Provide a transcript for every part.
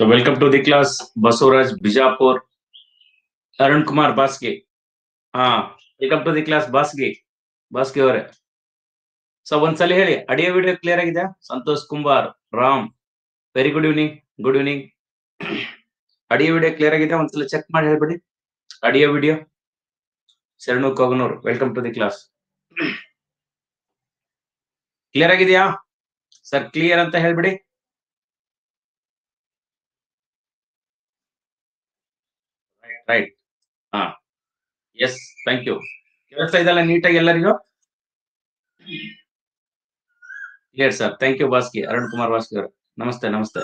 So welcome to the class, Basuraj Bijapur, Arun Kumar Basge. Welcome to the class, Basge. Basge over. So once again, audio video clear agida? Santosh Kumar, Ram. Very good evening. Good evening. Audio video clear agida? Once again check my everybody. Audio video. Seranu Kognur, welcome to the class. Clear agida? Sir, clear anta everybody. Right. Yes, thank you. Kevalsa idella neat agi ellarigu. Yes sir, thank you Basge, Arun Kumar Basge avare. Namaste, namaste.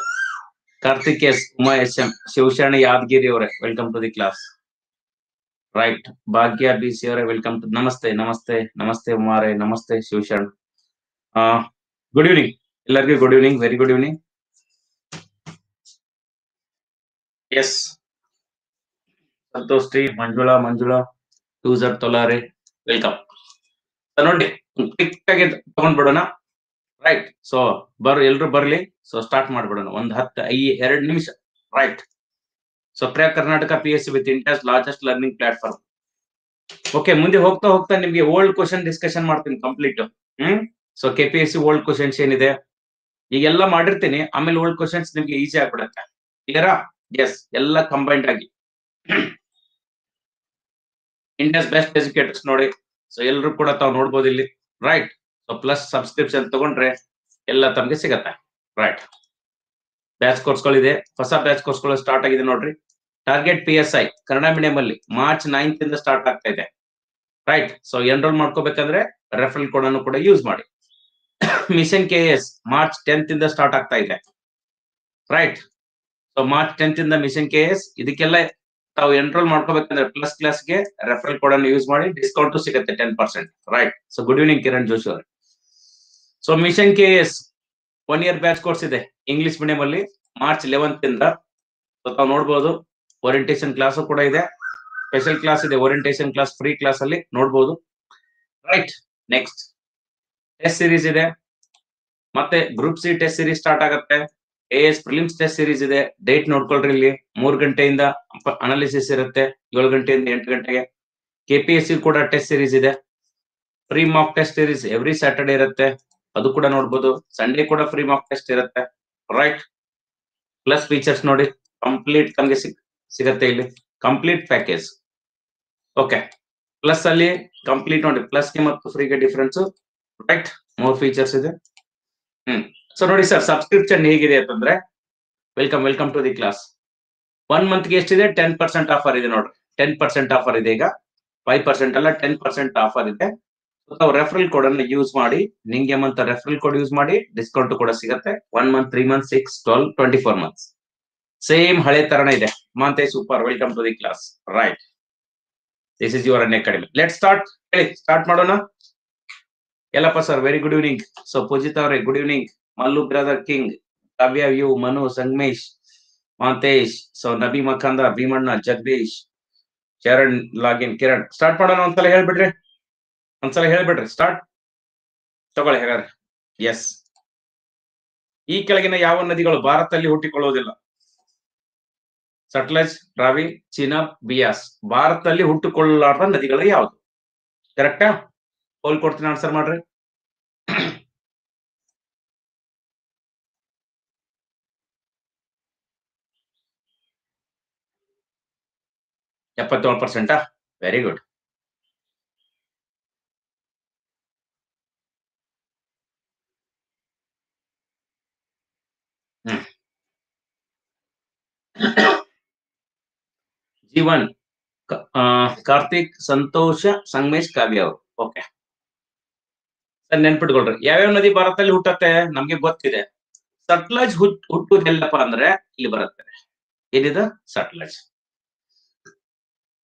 Karthikesh Uma SM Shivshana Yadgiri avare, welcome to the class. Right. Bhagya BC avare, welcome to namaste, namaste, namaste Umare, namaste Shivshana. Good evening. Ellarigu good evening, very good evening. Yes. Santosh Manjula Manjula टूजर तोलारे welcome नोडी quick आगे तक right so एलू बरली so start माडबेडोण 10 निमिष right so Priya Karnataka PSC with India's largest learning platform okay मुंदे होग्ता होग्ता निमगे ओल्ड क्वेश्चन डिस्कशन माड्तीनि complete so KPSC old questions ಏನಿದೆ ಈಗೆಲ್ಲ ಮಾಡಿರ್ತೀನಿ ಆಮೇಲೆ ಓಲ್ಡ್ ಕ್ವೆಶ್ಚನ್ಸ್ ನಿಮಗೆ ಈಜಿ ಆಗಿಬಿಡುತ್ತೆ ಕ್ಲಿಯರಾ यस ಎಲ್ಲ ಕಂಬೈನ್ಡ್ ಆಗಿ India's best educators ನೋಡಿ ಸೋ ಎಲ್ಲರೂ ಕೂಡ ತಾವು ನೋಡಬಹುದು ಇಲ್ಲಿ ರೈಟ್ ಸೋ ಪ್ಲಸ್ ಸಬ್ಸ್ಕ್ರಿಪ್ಷನ್ ತಗೊಂಡ್ರೆ ಎಲ್ಲ ತಮಗೆ ಸಿಗುತ್ತೆ ರೈಟ್ ಬ್ಯಾಚ್ ಕೋರ್ಸ್ ಗಳು ಇದೆ ಹೊಸ ಬ್ಯಾಚ್ ಕೋರ್ಸ್ ಗಳು ಸ್ಟಾರ್ಟ್ ಆಗಿದೆ ನೋಡ್ರಿ ಟಾರ್ಗೆಟ್ PSI ಕನ್ನಡ ಮೀಡಿಯಂ ಅಲ್ಲಿ ಮಾರ್ಚ್ 9 ಇಂದ ಸ್ಟಾರ್ಟ್ ಆಗ್ತಾ ಇದೆ ರೈಟ್ ಸೋ ಎನ್ರೋಲ್ ಮಾಡ್ಕೋಬೇಕಂದ್ರೆ ರೆಫರಲ್ ಕೋಡ್ ಅನ್ನು ಕೂಡ ಯೂಸ್ ಮಾಡಿ ಮಿಷನ್ KS ಮಾರ್ಚ್ 10 ಇಂದ ಸ್ಟಾರ್ಟ್ ಆಗ್ತಾ ಇದೆ ರೈಟ್ ಸೋ ಮಾರ್ಚ್ 10 ಇಂದ ಮಿಷನ್ KS ಇದಕ್ಕೆಲ್ಲ ताव एनरोल ಮಾಡ್ಕೋಬೇಕಂದ್ರೆ ಪ್ಲಸ್ ಕ್ಲಾಸ್ ಗೆ ರೆಫರಲ್ ಕೋಡ್ ಅನ್ನು ಯೂಸ್ ಮಾಡಿ ಡಿಸ್ಕೌಂಟ್ ಸಿಗುತ್ತೆ 10% right so good evening Kiran Joshi ಅವರೇ so mission KS 1 year batch course ಇದೆ ಇಂಗ್ಲಿಷ್ ಮೀಡಿಯಂ ಅಲ್ಲಿ ಮಾರ್ಚ್ 11 ಇಂದ ಸೋ ತಾವು ನೋಡಬಹುದು ಓರಿಯೆಂಟೇಷನ್ ಕ್ಲಾಸ್ ಕೂಡ ಇದೆ ಸ್ಪೆಷಲ್ ಕ್ಲಾಸ್ ಇದೆ ಓರಿಯೆಂಟೇಷನ್ ಕ್ಲಾಸ್ ಫ್ರೀ ಕ್ಲಾಸ್ ಅಲ್ಲಿ ನೋಡಬಹುದು ರೈಟ್ ನೆಕ್ಸ್ಟ್ ಟೆಸ್ಟ್ ಸೀರೀಸ್ ಇದೆ ಮತ್ತೆ group C test series start ಆಗುತ್ತೆ AS prelims test series ಇದೆ ಡೇಟ್ ನೋಡ್ಕೊಳ್ಳ್ರಿ ಇಲ್ಲಿ 3 ಗಂಟೆಯಿಂದ ಅನಾಲಿಸಿಸ್ ಇರುತ್ತೆ 7 ಗಂಟೆಯಿಂದ 8 ಗಂಟೆಗೆ KPSC ಕೂಡ ಟೆಸ್ಟ್ series ಇದೆ free mock test series every Saturday ಇರುತ್ತೆ ಅದು ಕೂಡ ನೋಡಬಹುದು ಸಂಡೇ ಕೂಡ ಫ್ರೀ ಮಾಕ್ ಟೆಸ್ಟ್ ಇರುತ್ತೆ ರೈಟ್ ಪ್ಲಸ್ ಫೀಚರ್ಸ್ ನೋಡಿ ಕಂಪ್ಲೀಟ್ ತಮಗೆ ಸಿಗುತ್ತೆ ಇಲ್ಲಿ ಕಂಪ್ಲೀಟ್ ಪ್ಯಾಕೇಜ್ ಓಕೆ ಪ್ಲಸ್ ಅಲ್ಲಿ ಕಂಪ್ಲೀಟ್ ನೋಡಿ ಪ್ಲಸ್ ಗೆ ಮತ್ತು ಫ್ರೀ ಗೆ ಡಿಫರೆನ್ಸ್ ರೈಟ್ ಮೋರ್ ಫೀಚರ್ಸ್ ಇದೆ सो नोडी सर सब्सक्रिप्शन हेगिदे ಅಂತಂದ್ರೆ welcome welcome to the class 1 month ಗೆ ಎಷ್ಟಿದೆ 10% ಆಫರ್ ಇದೆ ನೋಡಿ 10% ಆಫರ್ ಇದೆ ಈಗ 5% ಅಲ್ಲ 10% ಆಫರ್ ಇದೆ ಸೋ ರೆಫರಲ್ ಕೋಡ್ ಅನ್ನು ಯೂಸ್ ಮಾಡಿ ನಿಮಗೆ ಅಂತ ರೆಫರಲ್ ಕೋಡ್ ಯೂಸ್ ಮಾಡಿ ಡಿಸ್ಕೌಂಟ್ ಕೂಡ ಸಿಗುತ್ತೆ 1 ಮಂತ್ 3 ಮಂತ್ 6 12 24 ಮಂತ್ಸ್ ಸೇಮ್ ಹಳೆ ತರನೇ ಇದೆ ಮಾಂತೆ super welcome to the class right this is your academy let's start ಹೇಳಿ ಸ್ಟಾರ್ಟ್ ಮಾಡೋಣ ಎಲ್ಲಪ್ಪ sir very good evening so ಪೂಜಿತಾ ಅವರೇ good evening Mallu brother king Kavya you Manu Sangamesh Mantesh so Nabi मखंदा Bhimanna Jagdish चरण लागिन किरण स्टार्ट ಮಾಡೋಣ ಒಂದಸಲ ಹೇಳಿಬಿಡ್ರಿ ಸ್ಟಾರ್ಟ್ ತಗೊಳ್ಳಿ ಹಾಗಾದ್ರೆ yes ಈ ಕೆಳಗಿನ ಯಾವ ನದಿಗಳು ಭಾರತದಲ್ಲಿ ಹುಟ್ಟಿಕೊಳ್ಳುವುದಿಲ್ಲ ಸಟ್ಲಜ್ ರಾವಿ ಚಿನಾಬ್ ಬಿಯಾಸ್ ಭಾರತದಲ್ಲಿ ಹುಟ್ಟಿಕೊಳ್ಳಲಾರದ ನದಿಗಳು ಯಾವುದು ಕರೆಕ್ಟಾ ಹೋಲ್ ಕೊಡ್ತೀನಿ ಆನ್ಸರ್ ಮಾಡ್ರಿ वेरी गुड जीवन कार्तिक संतोष संगमेश काव्य ओके सर नेनपिट्कोळ्ळि याव्याव नदी भारतदल्लि हुट्टुत्ते नमगे गोत्तिदे सट्लज हुट्टुदेल्लप्प अंद्रे इल्लि बरुत्ते एनिदु सट्लज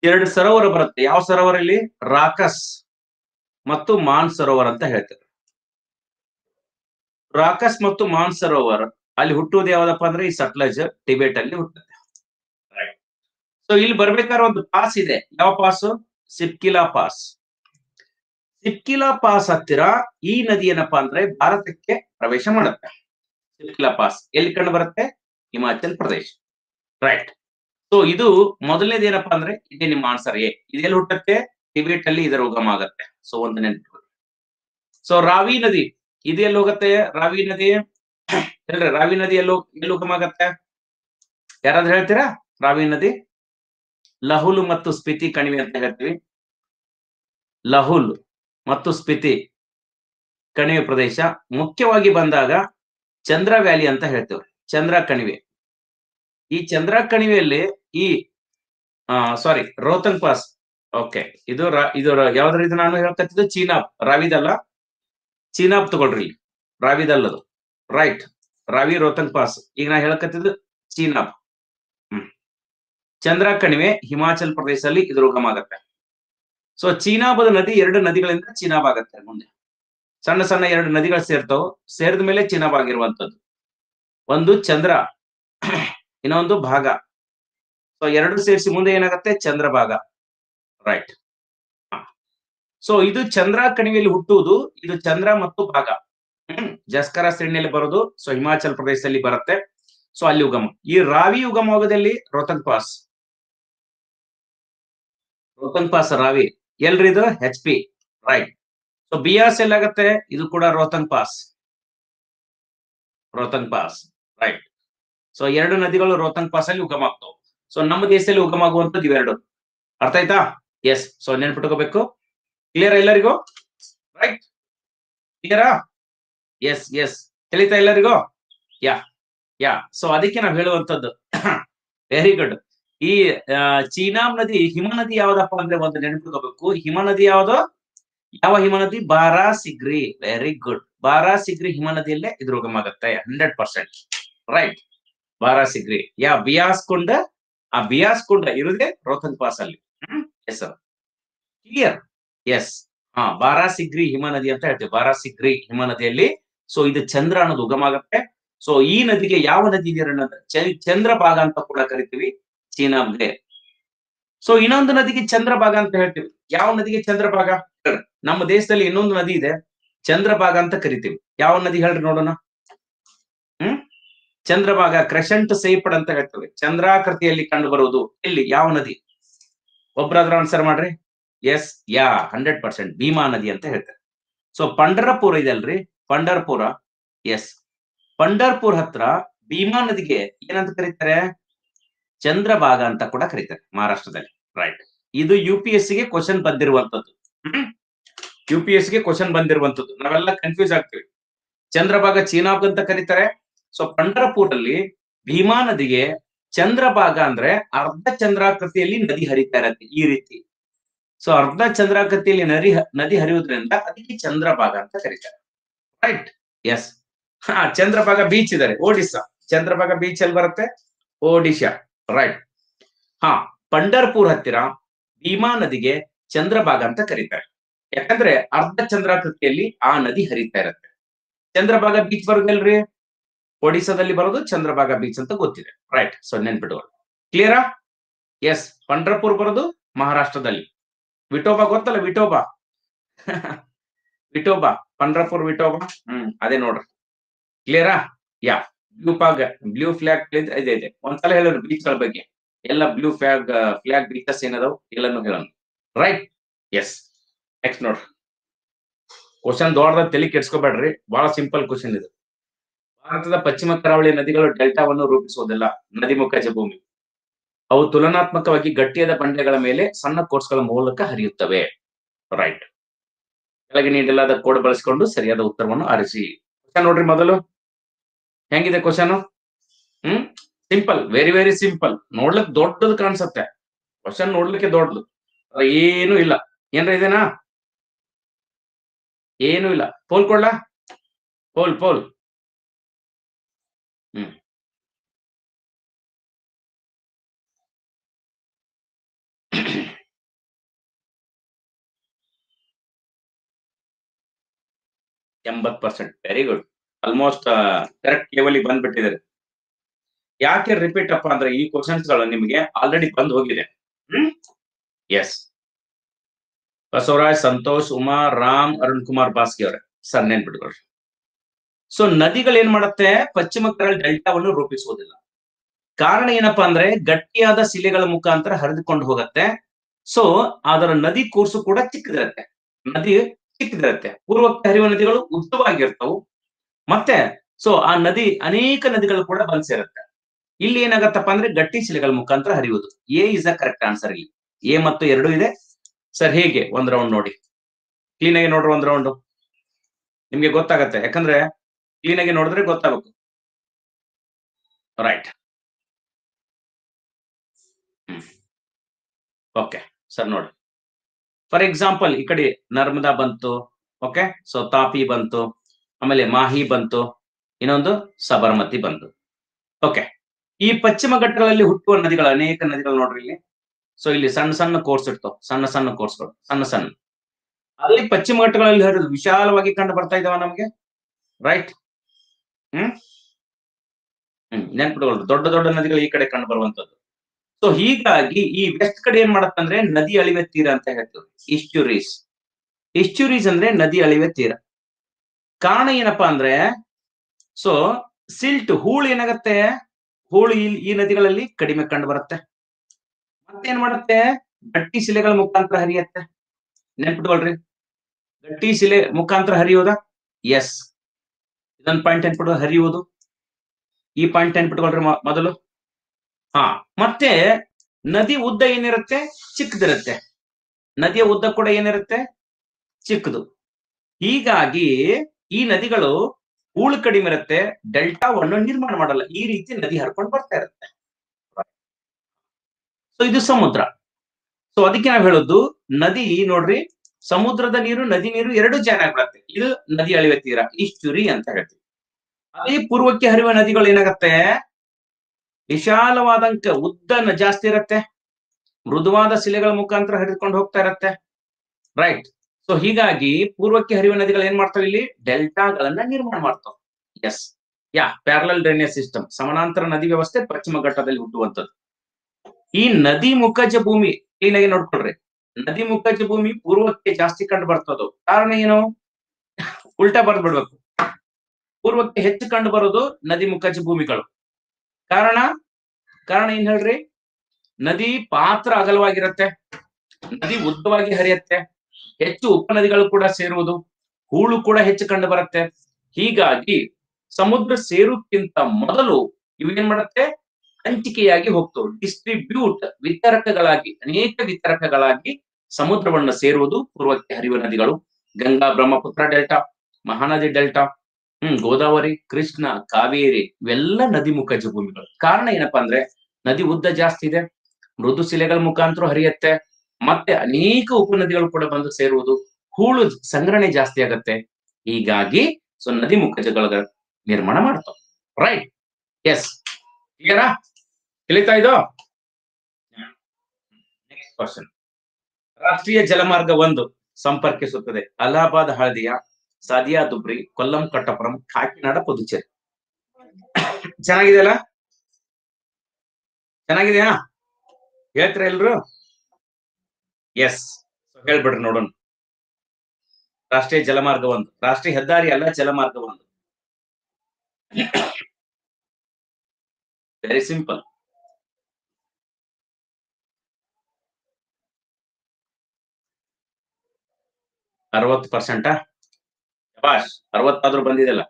ಎರಡು ಸರೋವರ ಬರುತ್ತೆ ಯಾವ ಸರೋವರ ಇಲ್ಲಿ ರಾಕಸ್ ಮತ್ತು ಮಾನ್ ಸರೋವರ ಅಂತ ಹೇಳ್ತಾರೆ ರಾಕಸ್ ಮತ್ತು ಮಾನ್ ಸರೋವರ ಅಲ್ಲಿ ಹುಟ್ಟುವುದು ಯಾವ್ದಪ್ಪ ಅಂದ್ರೆ ಈ ಸಟ್ಲಜ್ ಟಿಬೆಟ್ ಅಲ್ಲಿ ಹುಟ್ಟುತ್ತೆ ರೈಟ್ ಸೋ ಇಲ್ಲಿ ಬರಬೇಕಾದ್ರೆ ಒಂದು ಪಾಸ್ ಇದೆ ಯಾವ pass Shipki La pass Shipki La pass ಹತ್ತಿರ ಈ ನದಿ ಏನಪ್ಪಾ ಅಂದ್ರೆ ಭಾರತಕ್ಕೆ ಪ್ರವೇಶ ಮಾಡುತ್ತೆ ಸಿಪ್ಕಿಲಾ ಪಾಸ್ ಎಲ್ಲಿ ಕಂಡು ಬರುತ್ತೆ हिमाचल प्रदेश राइट सो ಇದು ಮೊದಲನೇದು ಏನಪ್ಪಾ ಅಂದ್ರೆ ಇದೆ ನಿಮ್ಮ ಆನ್ಸರ್ ಎ ಇದೆಲ್ಲ ಹುಟ್ಟುತ್ತೆ ಟಿಬೆಟ್ ಅಲ್ಲಿ ಇದರ ಉಗಮ ಆಗುತ್ತೆ ಸೋ ಒಂದು ನೆನಪು ಸೋ ರಾವಿ ನದಿ ಇದೆಲ್ಲ ಹೋಗುತ್ತೆ ರಾವಿ ನದಿ ಹೇಳ್ರಿ ರಾವಿ ನದಿ ಎಲ್ಲ ಉಗಮ ಆಗುತ್ತೆ ಯಾರಾದರೂ ಹೇಳ್ತೀರಾ ರಾವಿ ನದಿ ಲಹುಲ್ ಮತ್ತು ಸ್ಪಿತಿ ಕಣಿವೆ ಅಂತ ಹೇಳ್ತೀವಿ ಲಹುಲ್ ಮತ್ತು ಸ್ಪಿತಿ ಕಣಿವೆ ಪ್ರದೇಶ ಮುಖ್ಯವಾಗಿ ಬಂದಾಗ ಚಂದ್ರ ವ್ಯಾಲಿ ಅಂತ ಹೇಳ್ತೀವಿ ಚಂದ್ರ ಕಣಿವೆ ಈ ಚಂದ್ರ ಕಣಿವೆಯಲ್ಲಿ ಈ ಸಾರಿ ರೋಹ್ತಾಂಗ್ ಪಾಸ್ ಓಕೆ ಇದು ಇದು ಯಾವ್ದ್ರ ಇದು ನಾನು ಹೇಳ್ಕತ್ತಿದ್ದು ಚೀನಾಬ್ ರಾವಿದಲ್ಲ ಚೀನಾಬ್ ತಗೊಳ್ರಿ ರಾವಿದಲ್ಲದು ರೈಟ್ ರಾವಿ ರೋಹ್ತಾಂಗ್ ಪಾಸ್ ಈಗ ನಾ ಹೇಳ್ಕತ್ತಿದ್ದು ಚೀನಾಬ್ ಚಂದ್ರ ಕಣಿವೆ ಹಿಮಾಚಲ್ ಪ್ರದೇಶದಲ್ಲಿ ಇದು ಉಗಮ ಆಗುತ್ತೆ ಸೊ ಚೀನಾಬ್ ನದಿ ಎರಡು ನದಿಗಳಿಂದ ಚೀನಾಬ್ ಆಗುತ್ತೆ ಮುಂದೆ ಸಣ್ಣ ಸಣ್ಣ ಎರಡು ನದಿಗಳು ಸೇರ್ತಾವ ಸೇರಿದ ಮೇಲೆ ಚೀನಾಬ್ ಆಗಿರುವಂತದ್ದು ಒಂದು ಚಂದ್ರ ಇನ್ನೊಂದು ಭಾಗ ಸೊ ಎರಡು ಸೇರಿಸಿ ಮುಂದೆ ಏನಾಗುತ್ತೆ ಚಂದ್ರ ಭಾಗ ರೈಟ್ ಸೊ ಇದು ಚಂದ್ರ ಕಣಿವೆಯಲ್ಲಿ ಹುಟ್ಟುವುದು ಇದು ಚಂದ್ರ ಮತ್ತು ಭಾಗ ಜಸ್ಕರ ಶ್ರೇಣಿಯಲ್ಲಿ ಬರೋದು ಸೊ ಹಿಮಾಚಲ್ ಪ್ರದೇಶದಲ್ಲಿ ಬರುತ್ತೆ ಸೊ ಅಲ್ಲಿ ಉಗಮ ಈ ರಾವಿ ಉಗಮದಲ್ಲಿ ರೋಹ್ತಾಂಗ್ ಪಾಸ್ ರಾವಿ ಎಲ್ರಿ ಇದು ಹೆಚ್ ಪಿ ರೈಟ್ ಸೊ ಬಿಆರ್ಸ್ ಎಲ್ಲಾಗತ್ತೆ ಇದು ಕೂಡ ರೋಹ್ತಾಂಗ್ ಪಾಸ್ ರೈಟ್ ಸೊ ಎರಡು ನದಿಗಳು ರೋಹ್ತಾಂಗ್ ಪಾಸ್ ಅಲ್ಲಿ ಉಗಮ ಆಗ್ತಾವೆ ಸೊ ನಮ್ಮ ದೇಶದಲ್ಲಿ ಉಗಮ ಆಗುವಂತದ್ದು ಇವೆರಡು ಅರ್ಥ ಆಯ್ತಾ ಎಸ್ ಸೊ ನೆನ್ಪಿಟ್ಕೋಬೇಕು ಕ್ಲಿಯರ್ ಎಲ್ಲರಿಗೂ ರೈಟ್ ಕ್ಲಿಯರಾ ಎಸ್ ಎಸ್ ತಿಳಿತಾ ಎಲ್ಲರಿಗೂ ಯಾ ಯಾ ಸೊ ಅದಕ್ಕೆ ನಾವು ಹೇಳುವಂತದ್ದು ವೆರಿ ಗುಡ್ ಈ ಚೀನಾಬ್ ನದಿ ಹಿಮ ನದಿ ಯಾವ್ದಪ್ಪ ಅಂದ್ರೆ ಒಂದು ನೆನ್ಪಿಟ್ಕೋಬೇಕು ಹಿಮ ನದಿ ಯಾವ್ದು ಯಾವ ಹಿಮ ನದಿ ಬಾರಾಸಿಗ್ರಿ ವೆರಿ ಗುಡ್ ಬಾರಾಸಿಗ್ರಿ ಹಿಮ ನದಿಯಲ್ಲೇ ಇದ್ರ ಉಗಮ ಆಗುತ್ತೆ 100% ರೈಟ್ ಬಾರಾಸಿಗ್ರಿ ಯಾ ಬಿಯಾಸ್ಕೊಂಡ ಆ ಬಿಯಾಸ್ಕೊಂಡ ಇರುದೇ ರೋಹ್ತಾಂಗ್ ಪಾಸ್ ಅಲ್ಲಿ ಎಸ್ ಸರ್ ಕ್ಲಿಯರ್ ಎಸ್ ಹಾ ಬಾರಾಸಿಗ್ರಿ ಹಿಮ ನದಿ ಅಂತ ಹೇಳ್ತೀವಿ ಬಾರಾಸಿಗ್ರಿ ಹಿಮ ನದಿಯಲ್ಲಿ ಸೊ ಇದು ಚಂದ್ರ ಅನ್ನೋದು ಉಗಮ ಆಗುತ್ತೆ ಸೊ ಈ ನದಿಗೆ ಯಾವ ನದಿ ನೀರು ಚಂದ್ರ ಭಾಗ ಅಂತ ಕೂಡ ಕರಿತೀವಿ ಚೀನಾಬ್ಗೆ ಸೊ ಇನ್ನೊಂದು ನದಿಗೆ ಚಂದ್ರ ಭಾಗ ಅಂತ ಹೇಳ್ತೀವಿ ಯಾವ ನದಿಗೆ ಚಂದ್ರ ಭಾಗ ನಮ್ಮ ದೇಶದಲ್ಲಿ ಇನ್ನೊಂದು ನದಿ ಇದೆ ಚಂದ್ರ ಭಾಗ ಅಂತ ಕರಿತೀವಿ ಯಾವ ನದಿ ಹೇಳ್ರಿ ನೋಡೋಣ ಚಂದ್ರಭಾಗ ಕ್ರೆಸೆಂಟ್ ಸೇಪಡ್ ಅಂತ ಹೇಳ್ತೇವೆ ಚಂದ್ರಾಕೃತಿಯಲ್ಲಿ ಕಂಡು ಬರುವುದು ಇಲ್ಲಿ ಯಾವ ನದಿ ಒಬ್ಬರಾದ್ರೂ ಆನ್ಸರ್ ಮಾಡ್ರಿ ಎಸ್ ಯಾ 100% ಭೀಮಾ ನದಿ ಅಂತ ಹೇಳ್ತಾರೆ ಸೊ ಪಂಡರಪುರ ಇದೆಲ್ರಿ ಪಂಡರ್ಪುರ ಎಸ್ ಪಂಡರ್ಪುರ ಹತ್ರ ಭೀಮಾ ನದಿಗೆ ಏನಂತ ಕರೀತಾರೆ ಚಂದ್ರಭಾಗ ಅಂತ ಕೂಡ ಕರೀತಾರೆ ಮಹಾರಾಷ್ಟ್ರದಲ್ಲಿ ರೈಟ್ ಇದು ಯುಪಿಎಸ್ಸಿಗೆ ಕ್ವಶನ್ ಬಂದಿರುವಂತದ್ದು ಯುಪಿಎಸ್ಸಿಗೆ ಕ್ವಶನ್ ಬಂದಿರುವಂತದ್ದು ನಾವೆಲ್ಲ ಕನ್ಫ್ಯೂಸ್ ಆಗ್ತೀವಿ ಚಂದ್ರಭಾಗ ಚೀನಾಬ್ ಅಂತ ಕರೀತಾರೆ ಸೊ ಪಂಡರಪುರಲ್ಲಿ ಭೀಮಾ ನದಿಗೆ ಚಂದ್ರಭಾಗ ಅಂದ್ರೆ ಅರ್ಧ ಚಂದ್ರಾಕೃತಿಯಲ್ಲಿ ನದಿ ಹರಿತಾ ಇರತ್ತೆ ಈ ರೀತಿ ಸೊ ಅರ್ಧ ಚಂದ್ರಾಕೃತಿಯಲ್ಲಿ ನದಿ ಹರಿಯುವುದರಿಂದ ಅದಕ್ಕೆ ಚಂದ್ರಭಾಗ ಅಂತ ಕರೀತಾರೆ ರೈಟ್ ಎಸ್ ಹಾ ಚಂದ್ರಭಾಗ ಬೀಚ್ ಇದಾರೆ ಒಡಿಶಾ ಚಂದ್ರಭಾಗ ಬೀಚ್ ಅಲ್ಲಿ ಬರುತ್ತೆ ಒಡಿಶಾ ರೈಟ್ ಹಾ ಪಂಡರ್ಪುರ್ ಹತ್ತಿರ ಭೀಮಾ ನದಿಗೆ ಚಂದ್ರಭಾಗ ಅಂತ ಕರೀತಾರೆ ಯಾಕಂದ್ರೆ ಅರ್ಧ ಚಂದ್ರಾಕೃತಿಯಲ್ಲಿ ಆ ನದಿ ಹರಿತಾ ಇರತ್ತೆ ಚಂದ್ರಭಾಗ ಬೀಚ್ ಬರುದಲ್ರಿ ಒಡಿಶಾದಲ್ಲಿ ಬರೋದು ಚಂದ್ರಭಾಗ ಬೀಚ್ ಅಂತ ಗೊತ್ತಿದೆ ರೈಟ್ ಸೊ ನೆನ್ಪಿಟ್ಕೊಳ್ಳಿ ಕ್ಲಿಯರಾ ಎಸ್ ಪಂಡರಪುರ್ ಬರೋದು ಮಹಾರಾಷ್ಟ್ರದಲ್ಲಿ ವಿಠೋಬಾ ಗೊತ್ತಲ್ಲ ವಿಠೋಬಾ ವಿಠೋಬಾ ಪಂಡರಪುರ್ ವಿಠೋಬಾ ಅದೇ ನೋಡ್ರಿ ಕ್ಲಿಯರಾ ಯಾ ಬ್ಲೂ ಫ್ಲಾಗ್ ಇದೆ ಇದೆ ಒಂದ್ಸಲ ಹೇಳೋರು ಬೀಚ್ ಗಳ ಬಗ್ಗೆ ಎಲ್ಲ ಬ್ಲೂ ಫ್ಲಾಗ್ ಬೀಚಸ್ ಏನದಾವ್ ಎಲ್ಲಾನು ಹೇಳೋಣ ರೈಟ್ ಎಸ್ ನೆಕ್ಸ್ಟ್ ನೋಡ್ರಿ ಕ್ವಶನ್ ದೊಡ್ಡದ ತಲೆ ಕೆಡ್ಸ್ಕೊಬೇಡ್ರಿ ಬಹಳ ಸಿಂಪಲ್ ಕ್ವಶನ್ ಇದು ಭಾರತದ ಪಶ್ಚಿಮ ಕರಾವಳಿ ನದಿಗಳು ಡೆಲ್ಟಾವನ್ನು ರೂಪಿಸುವುದಿಲ್ಲ ನದಿಮುಖಜ ಭೂಮಿ ಅವು ತುಲನಾತ್ಮಕವಾಗಿ ಗಟ್ಟಿಯಾದ ಬಂಡೆಗಳ ಮೇಲೆ ಸಣ್ಣ ಕೋರ್ಸ್ಗಳ ಮೂಲಕ ಹರಿಯುತ್ತವೆ ರೈಟ್ ಕೆಳಗೆ ನೀಡಲಾದ ಕೋಡ್ ಬಳಸಿಕೊಂಡು ಸರಿಯಾದ ಉತ್ತರವನ್ನು ಆರಿಸಿ ಕ್ವಶನ್ ನೋಡ್ರಿ ಮೊದಲು ಹೆಂಗಿದೆ question simple very very simple ನೋಡ್ಲಿಕ್ಕೆ ದೊಡ್ಡದು ಕಾಣಿಸುತ್ತೆ ಕ್ವಶನ್ ನೋಡ್ಲಿಕ್ಕೆ ದೊಡ್ಡದು ಏನು ಇಲ್ಲ ಏನ್ರ ಇದೇನಾ ಏನು ಇಲ್ಲ ಪೋಲ್ ಕೊಡ್ಲಾ poll poll% very good almost correct level ಬಂದ್ಬಿಟ್ಟಿದ್ದಾರೆ ಯಾಕೆ ರಿಪೀಟ್ ಅಪ್ಪ ಅಂದ್ರೆ ಈ ಕ್ವಶನ್ಸ್ ಗಳು ನಿಮಗೆ ಆಲ್ರೆಡಿ ಬಂದ್ ಹೋಗಿದೆ ಎಸ್ ಬಸವರಾಜ್ ಸಂತೋಷ್ ಉಮಾ ರಾಮ್ ಅರುಣ್ ಕುಮಾರ್ ಬಾಸ್ಕಿ ಅವರೇ ಸರ್ ನೆನ್ಪಿಟ್ಕೊಳ್ರಿ ಸೊ ನದಿಗಳೇನ್ ಮಾಡುತ್ತೆ ಪಶ್ಚಿಮ ಕರಾವಳಿ ಡೆಲ್ಟಾವನ್ನು ರೂಪಿಸುವುದಿಲ್ಲ ಕಾರಣ ಏನಪ್ಪಾ ಅಂದ್ರೆ ಗಟ್ಟಿಯಾದ ಶಿಲೆಗಳ ಮುಖಾಂತರ ಹರಿದುಕೊಂಡು ಹೋಗತ್ತೆ. ಸೊ ಅದರ ನದಿ ಕೋರ್ಸು ಕೂಡ ಚಿಕ್ಕದಿರತ್ತೆ, ನದಿ ಚಿಕ್ಕದಿರತ್ತೆ. ಪೂರ್ವಕ್ಕೆ ಹರಿಯುವ ನದಿಗಳು ಉದ್ದವಾಗಿರ್ತವು. ಮತ್ತೆ ಸೊ ಆ ನದಿ ಅನೇಕ ನದಿಗಳು ಕೂಡ ಬಲಸಿರುತ್ತೆ. ಇಲ್ಲಿ ಏನಾಗತ್ತಪ್ಪ ಅಂದ್ರೆ ಗಟ್ಟಿ ಶಿಲೆಗಳ ಮುಖಾಂತರ ಹರಿಯುವುದು. A is the correct answer. ಇಲ್ಲಿ ಎ ಮತ್ತು ಎರಡು ಇದೆ ಸರ್. ಹೇಗೆ ಒಂದ್ ರೌಂಡ್ ನೋಡಿ, ಕ್ಲೀನ್ ಆಗಿ ನೋಡ್ರಿ. ಒಂದ್ ರೌಂಡ್ ನಿಮ್ಗೆ ಗೊತ್ತಾಗತ್ತೆ, ಯಾಕಂದ್ರೆ ಕ್ಲೀನ್ ಆಗಿ ನೋಡಿದ್ರೆ ಗೊತ್ತಾಗಬೇಕು. ರೈಟ್, ಓಕೆ ಸರ್ ನೋಡಿ. ಫಾರ್ ಎಕ್ಸಾಂಪಲ್ ಈ ಕಡೆ ನರ್ಮದಾ ಬಂತು, ಓಕೆ. ಸೊ ತಾಪಿ ಬಂತು, ಆಮೇಲೆ ಮಾಹಿ ಬಂತು, ಇನ್ನೊಂದು ಸಬರಮತಿ ಬಂತು, ಓಕೆ. ಈ ಪಶ್ಚಿಮ ಘಟ್ಟಗಳಲ್ಲಿ ಹುಟ್ಟುವ ನದಿಗಳು ಅನೇಕ ನದಿಗಳು ನೋಡ್ರಿ ಇಲ್ಲಿ. ಸೊ ಇಲ್ಲಿ ಸಣ್ಣ ಸಣ್ಣ ಕೋರ್ಸ್ ಇರ್ತವೆ, ಸಣ್ಣ ಸಣ್ಣ ಕೋರ್ಸ್ಗಳು, ಸಣ್ಣ ಸಣ್ಣ. ಅಲ್ಲಿ ಪಶ್ಚಿಮ ಘಟ್ಟಗಳಲ್ಲಿ ಹರಿದು ವಿಶಾಲವಾಗಿ ಕಂಡು ಬರ್ತಾ ಇದಾವ ನಮ್ಗೆ, ರೈಟ್. ನೆನ್ಪಿಟ್ಕೊಳ್ರಿ, ದೊಡ್ಡ ದೊಡ್ಡ ನದಿಗಳು ಈ ಕಡೆ ಕಂಡು ಬರುವಂತದ್ದು. ಸೊ ಹೀಗಾಗಿ ಈ ವೆಸ್ಟ್ ಕಡೆ ಏನ್ ಮಾಡತ್ತಂದ್ರೆ ನದಿ ಅಳಿವೆ ತೀರ ಅಂತ ಹೇಳ್ತೀವಿ. ಇಸ್ಟ್ಯೂರೀಸ್, ಇಸ್ಟ್ಯೂರೀಸ್ ಅಂದ್ರೆ ನದಿ ಅಳಿವೆ ತೀರ. ಕಾರಣ ಏನಪ್ಪಾ ಅಂದ್ರೆ ಸೊ ಸಿಲ್ಟ್, ಹೂಳು ಏನಾಗತ್ತೆ, ಹೂಳು ಈ ನದಿಗಳಲ್ಲಿ ಕಡಿಮೆ ಕಂಡು ಬರುತ್ತೆ. ಮತ್ತೇನ್ ಮಾಡುತ್ತೆ, ಗಟ್ಟಿ ಶಿಲೆಗಳ ಮುಖಾಂತರ ಹರಿಯತ್ತೆ. ನೆನ್ಪಿಟ್ಕೊಳ್ರಿ, ಗಟ್ಟಿ ಶಿಲೆ ಮುಖಾಂತರ ಹರಿಯೋದ, ಎಸ್. ಇದೊಂದು ಪಾಯಿಂಟ್ ನೆನ್ಪಿಟ್ಕೊಳ್ಳಿ, ಹರಿಯುವುದು. ಈ ಪಾಯಿಂಟ್ ನೆನ್ಪಿಟ್ಕೊಳ್ರಿ ಮೊದಲು. ಹಾ, ಮತ್ತೆ ನದಿ ಉದ್ದ ಏನಿರುತ್ತೆ, ಚಿಕ್ಕದಿರುತ್ತೆ. ನದಿಯ ಉದ್ದ ಕೂಡ ಏನಿರುತ್ತೆ, ಚಿಕ್ಕದು. ಹೀಗಾಗಿ ಈ ನದಿಗಳು ಹೂಳು ಕಡಿಮೆ ಇರುತ್ತೆ, ಡೆಲ್ಟಾವನ್ನು ನಿರ್ಮಾಣ ಮಾಡಲ್ಲ. ಈ ರೀತಿ ನದಿ ಹರ್ಕೊಂಡು ಬರ್ತಾ ಇರುತ್ತೆ. ಸೊ ಇದು ಸಮುದ್ರ. ಸೊ ಅದಕ್ಕೆ ನಾವು ಹೇಳೋದು ನದಿ ನೋಡ್ರಿ, ಸಮುದ್ರದ ನೀರು ನದಿ ನೀರು ಎರಡು ಜಾಯ್ನ್ ಆಗ್ಬಿಡತ್ತೆ. ಇದು ನದಿ ಅಳಿವೆ ತೀರ, ಇಸ್ಟ್ಯೂರಿ ಅಂತ ಹೇಳ್ತೀವಿ. ಅದೇ ಪೂರ್ವಕ್ಕೆ ಹರಿಯುವ ನದಿಗಳು ಏನಾಗತ್ತೆ, ವಿಶಾಲವಾದಂಕ ಉದ್ದನ ಜಾಸ್ತಿ ಇರತ್ತೆ, ಮೃದುವಾದ ಶಿಲೆಗಳ ಮುಖಾಂತರ ಹರಿದುಕೊಂಡು ಹೋಗ್ತಾ ಇರತ್ತೆ, ರೈಟ್. ಸೊ ಹೀಗಾಗಿ ಪೂರ್ವಕ್ಕೆ ಹರಿಯುವ ನದಿಗಳು ಏನ್ ಮಾಡ್ತಾವೆ, ಇಲ್ಲಿ ಡೆಲ್ಟಾಗಳನ್ನ ನಿರ್ಮಾಣ ಮಾಡ್ತಾವ. Yes, yeah parallel drainage system, ಸಮಾನಾಂತರ ನದಿ ವ್ಯವಸ್ಥೆ ಪಶ್ಚಿಮ ಘಟ್ಟದಲ್ಲಿ ಹುಟ್ಟುವಂಥದ್ದು. ಈ ನದಿ ಮುಖಜ ಭೂಮಿ, ಕ್ಲೀನ್ ಆಗಿ ನೋಡ್ಕೊಳ್ರಿ, ನದಿ ಮುಖಜ ಭೂಮಿ ಪೂರ್ವಕ್ಕೆ ಜಾಸ್ತಿ ಕಂಡು ಬರ್ತದೋ. ಕಾರಣ ಏನು, ಉಲ್ಟಾ ಬರ್ದು ಬಿಡ್ಬೇಕು. ಪೂರ್ವಕ್ಕೆ ಹೆಚ್ಚು ಕಂಡು ಬರೋದು ನದಿ ಮುಖಜ ಭೂಮಿಗಳು. ಕಾರಣ ಕಾರಣ ಏನ್ ಹೇಳ್ರಿ, ನದಿ ಪಾತ್ರ ಅಗಲವಾಗಿರತ್ತೆ, ನದಿ ಉದ್ದವಾಗಿ ಹರಿಯತ್ತೆ, ಹೆಚ್ಚು ಉಪನದಿಗಳು ಕೂಡ ಸೇರುವುದು, ಹೂಳು ಕೂಡ ಹೆಚ್ಚು ಕಂಡು ಬರುತ್ತೆ. ಹೀಗಾಗಿ ಸಮುದ್ರ ಸೇರುಕ್ಕಿಂತ ಮೊದಲು ಇವೇನ್ ಮಾಡುತ್ತೆ, ಹಂಚಿಕೆಯಾಗಿ ಹೋಗ್ತವೆ. ಡಿಸ್ಟ್ರಿಬ್ಯೂಟ್, ವಿತರಕಗಳಾಗಿ, ಅನೇಕ ವಿತರಕಗಳಾಗಿ ಸಮುದ್ರವನ್ನು ಸೇರುವುದು ಪೂರ್ವಕ್ಕೆ ಹರಿಯುವ ನದಿಗಳು. ಗಂಗಾ, ಬ್ರಹ್ಮಪುತ್ರ ಡೆಲ್ಟಾ, ಮಹಾನದಿ ಡೆಲ್ಟಾ, ಗೋದಾವರಿ, ಕೃಷ್ಣ, ಕಾವೇರಿ ಇವೆಲ್ಲ ನದಿ ಮುಖಜ ಭೂಮಿಗಳು. ಕಾರಣ ಏನಪ್ಪಾ ಅಂದ್ರೆ ನದಿ ಉದ್ದ ಜಾಸ್ತಿ ಇದೆ, ಮೃದು ಶಿಲೆಗಳ ಮುಖಾಂತರ ಹರಿಯತ್ತೆ, ಮತ್ತೆ ಅನೇಕ ಉಪನದಿಗಳು ಕೂಡ ಬಂದು ಸೇರುವುದು, ಹೂಳು ಸಂಗ್ರಹಣೆ ಜಾಸ್ತಿ ಆಗತ್ತೆ. ಹೀಗಾಗಿ ಸೊ ನದಿ ಮುಖಜಗಳ ನಿರ್ಮಾಣ ಮಾಡ್ತಾವ, ರೈಟ್. ಎಸ್, ಕ್ಲಿಯರಾ, ತಿಳಿತಾ ಇದೋ? Next question. ರಾಷ್ಟ್ರೀಯ ಜಲಮಾರ್ಗ 1 ಸಂಪರ್ಕಿಸುತ್ತದೆ ಅಲಹಾಬಾದ್, ಹಳದಿಯ, ಸಾದಿಯಾ ದುಬ್ರಿ, ಕೊಲ್ಲಂ, ಕಟ್ಟಪುರಂ, ಕಾಕಿನಾಡ, ಪುದುಚೇರಿ. ಚೆನ್ನಾಗಿದೆಯಲ್ಲ, ಚೆನ್ನಾಗಿದೆಯಾ? ಹೇಳ್ತೀರಾ ಎಲ್ರು? ಎಸ್, ಹೇಳ್ಬಿಡ್ರಿ ನೋಡೋಣ. ರಾಷ್ಟ್ರೀಯ ಜಲಮಾರ್ಗ 1, ರಾಷ್ಟ್ರೀಯ ಹೆದ್ದಾರಿ ಅಲ್ಲ, ಜಲಮಾರ್ಗ 1. Very simple. ಅರವತ್ತು ಪರ್ಸೆಂಟಾ? ಬಾಶ್, 60 ಆದ್ರೂ ಬಂದಿದೆಲ್ಲ.